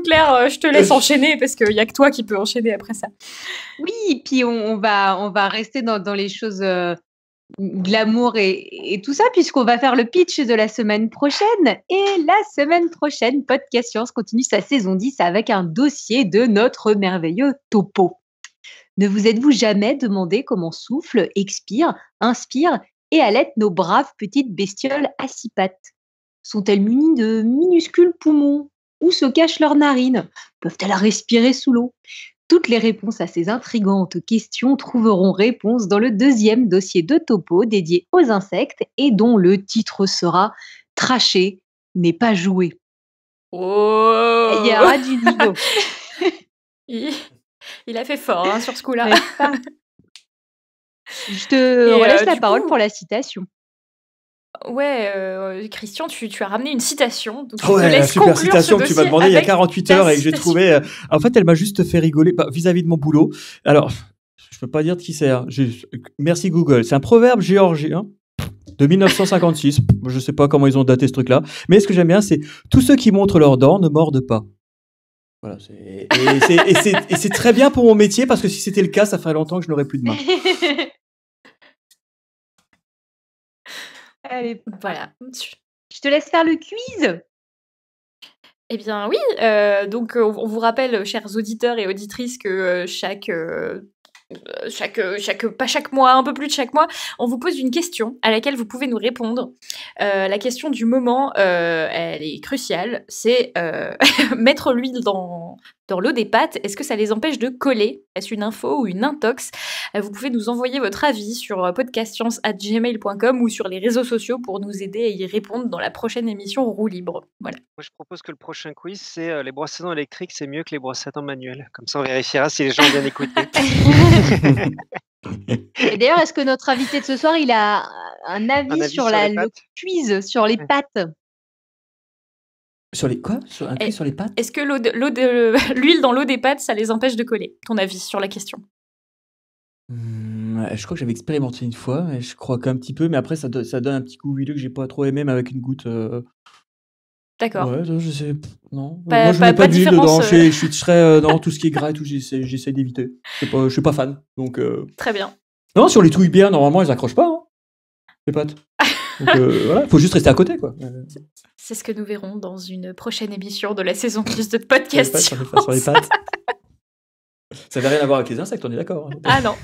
Claire, je te laisse enchaîner parce qu'il n'y a que toi qui peux enchaîner après ça. Oui, et puis on va rester dans les choses glamour et tout ça, puisqu'on va faire le pitch de la semaine prochaine. Et la semaine prochaine, Podcast Science continue sa saison 10 avec un dossier de notre merveilleux topo. Ne vous êtes-vous jamais demandé comment souffle, expire, inspire et allaitent nos braves petites bestioles à six pattes? Sont-elles munies de minuscules poumons? Où se cachent leurs narines? Peuvent-elles respirer sous l'eau? Toutes les réponses à ces intrigantes questions trouveront réponse dans le deuxième dossier de topo dédié aux insectes et dont le titre sera « Tracher n'est pas joué ». Oh, il y aura du niveau. Il a fait fort hein, sur ce coup-là. Je te relaisse la parole pour la citation. Ouais, Christian, tu as ramené une citation. Donc je te laisse conclure ce dossier. La super citation que tu m'as demandé il y a 48 heures et que j'ai trouvée. En fait, elle m'a juste fait rigoler vis-à-vis de mon boulot. Alors, je ne peux pas dire de qui c'est. Hein. Merci Google. C'est un proverbe géorgien de 1956. Je ne sais pas comment ils ont daté ce truc-là. Mais ce que j'aime bien, c'est « Tous ceux qui montrent leurs dents ne mordent pas ». Voilà, c'est très bien pour mon métier parce que si c'était le cas, ça ferait longtemps que je n'aurais plus de main. Allez, voilà. Je te laisse faire le quiz. Eh bien, oui. Donc, on vous rappelle, chers auditeurs et auditrices, que pas chaque mois, un peu plus de chaque mois, on vous pose une question à laquelle vous pouvez nous répondre. La question du moment, elle est cruciale, c'est mettre l'huile dans l'eau des pâtes, est-ce que ça les empêche de coller? Est-ce une info ou une intox? Vous pouvez nous envoyer votre avis sur podcastscience@gmail.com ou sur les réseaux sociaux pour nous aider à y répondre dans la prochaine émission Roue Libre. Voilà. Moi, je propose que le prochain quiz, c'est les brosses à dents électriques, c'est mieux que les brosses à dents manuelles. Comme ça, on vérifiera si les gens ont bien écouté. Et d'ailleurs, est-ce que notre invité de ce soir, il a un avis sur le quiz sur les pâtes? Sur les quoi? Sur un quiz sur les pâtes? Est-ce que l'huile dans l'eau des pâtes, ça les empêche de coller? Ton avis sur la question? Je crois que j'avais expérimenté une fois, mais je crois qu'un petit peu, mais après ça donne un petit goût huileux que j'ai pas trop aimé, même avec une goutte. D'accord. Ouais, je sais. Non. Moi, je mets pas d'huile dedans. Je serais dans tout ce qui est gras et tout, j'essaie d'éviter. Je suis pas fan. Donc, très bien. Non, sur les touilles bien, normalement, elles accrochent pas, hein, les pâtes. Donc voilà, faut juste rester à côté, quoi. C'est ce que nous verrons dans une prochaine émission de la saison 10 de Podcast Science. Sur les pâtes. Ça n'avait rien à voir avec les insectes, on est d'accord. Hein. Ah non.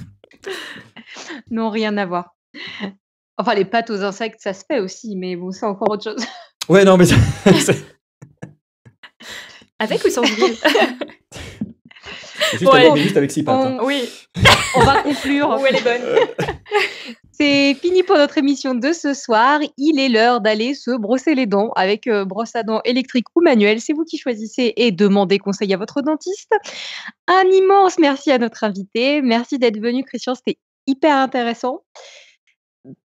Non, rien à voir. Enfin, les pâtes aux insectes, ça se fait aussi, mais bon, c'est encore autre chose. Ouais, non, mais... Avec ou sans huile? Juste avec 6 pattes. Oui, on va conclure. Où elle est bonne. C'est fini pour notre émission de ce soir. Il est l'heure d'aller se brosser les dents avec brosse à dents électrique ou manuelle. C'est vous qui choisissez et demandez conseil à votre dentiste. Un immense merci à notre invité. Merci d'être venu, Christian. C'était hyper intéressant.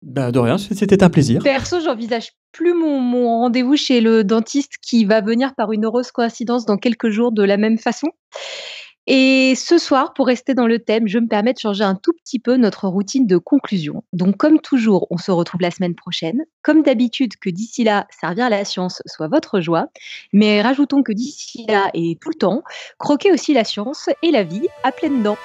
Bah, de rien, c'était un plaisir. Perso, j'envisage plus mon rendez-vous chez le dentiste qui va venir par une heureuse coïncidence dans quelques jours de la même façon. Et ce soir, pour rester dans le thème, je me permets de changer un tout petit peu notre routine de conclusion. Donc, comme toujours, on se retrouve la semaine prochaine. Comme d'habitude, que d'ici là, servir la science soit votre joie. Mais rajoutons que d'ici là et tout le temps, croquez aussi la science et la vie à pleines dents.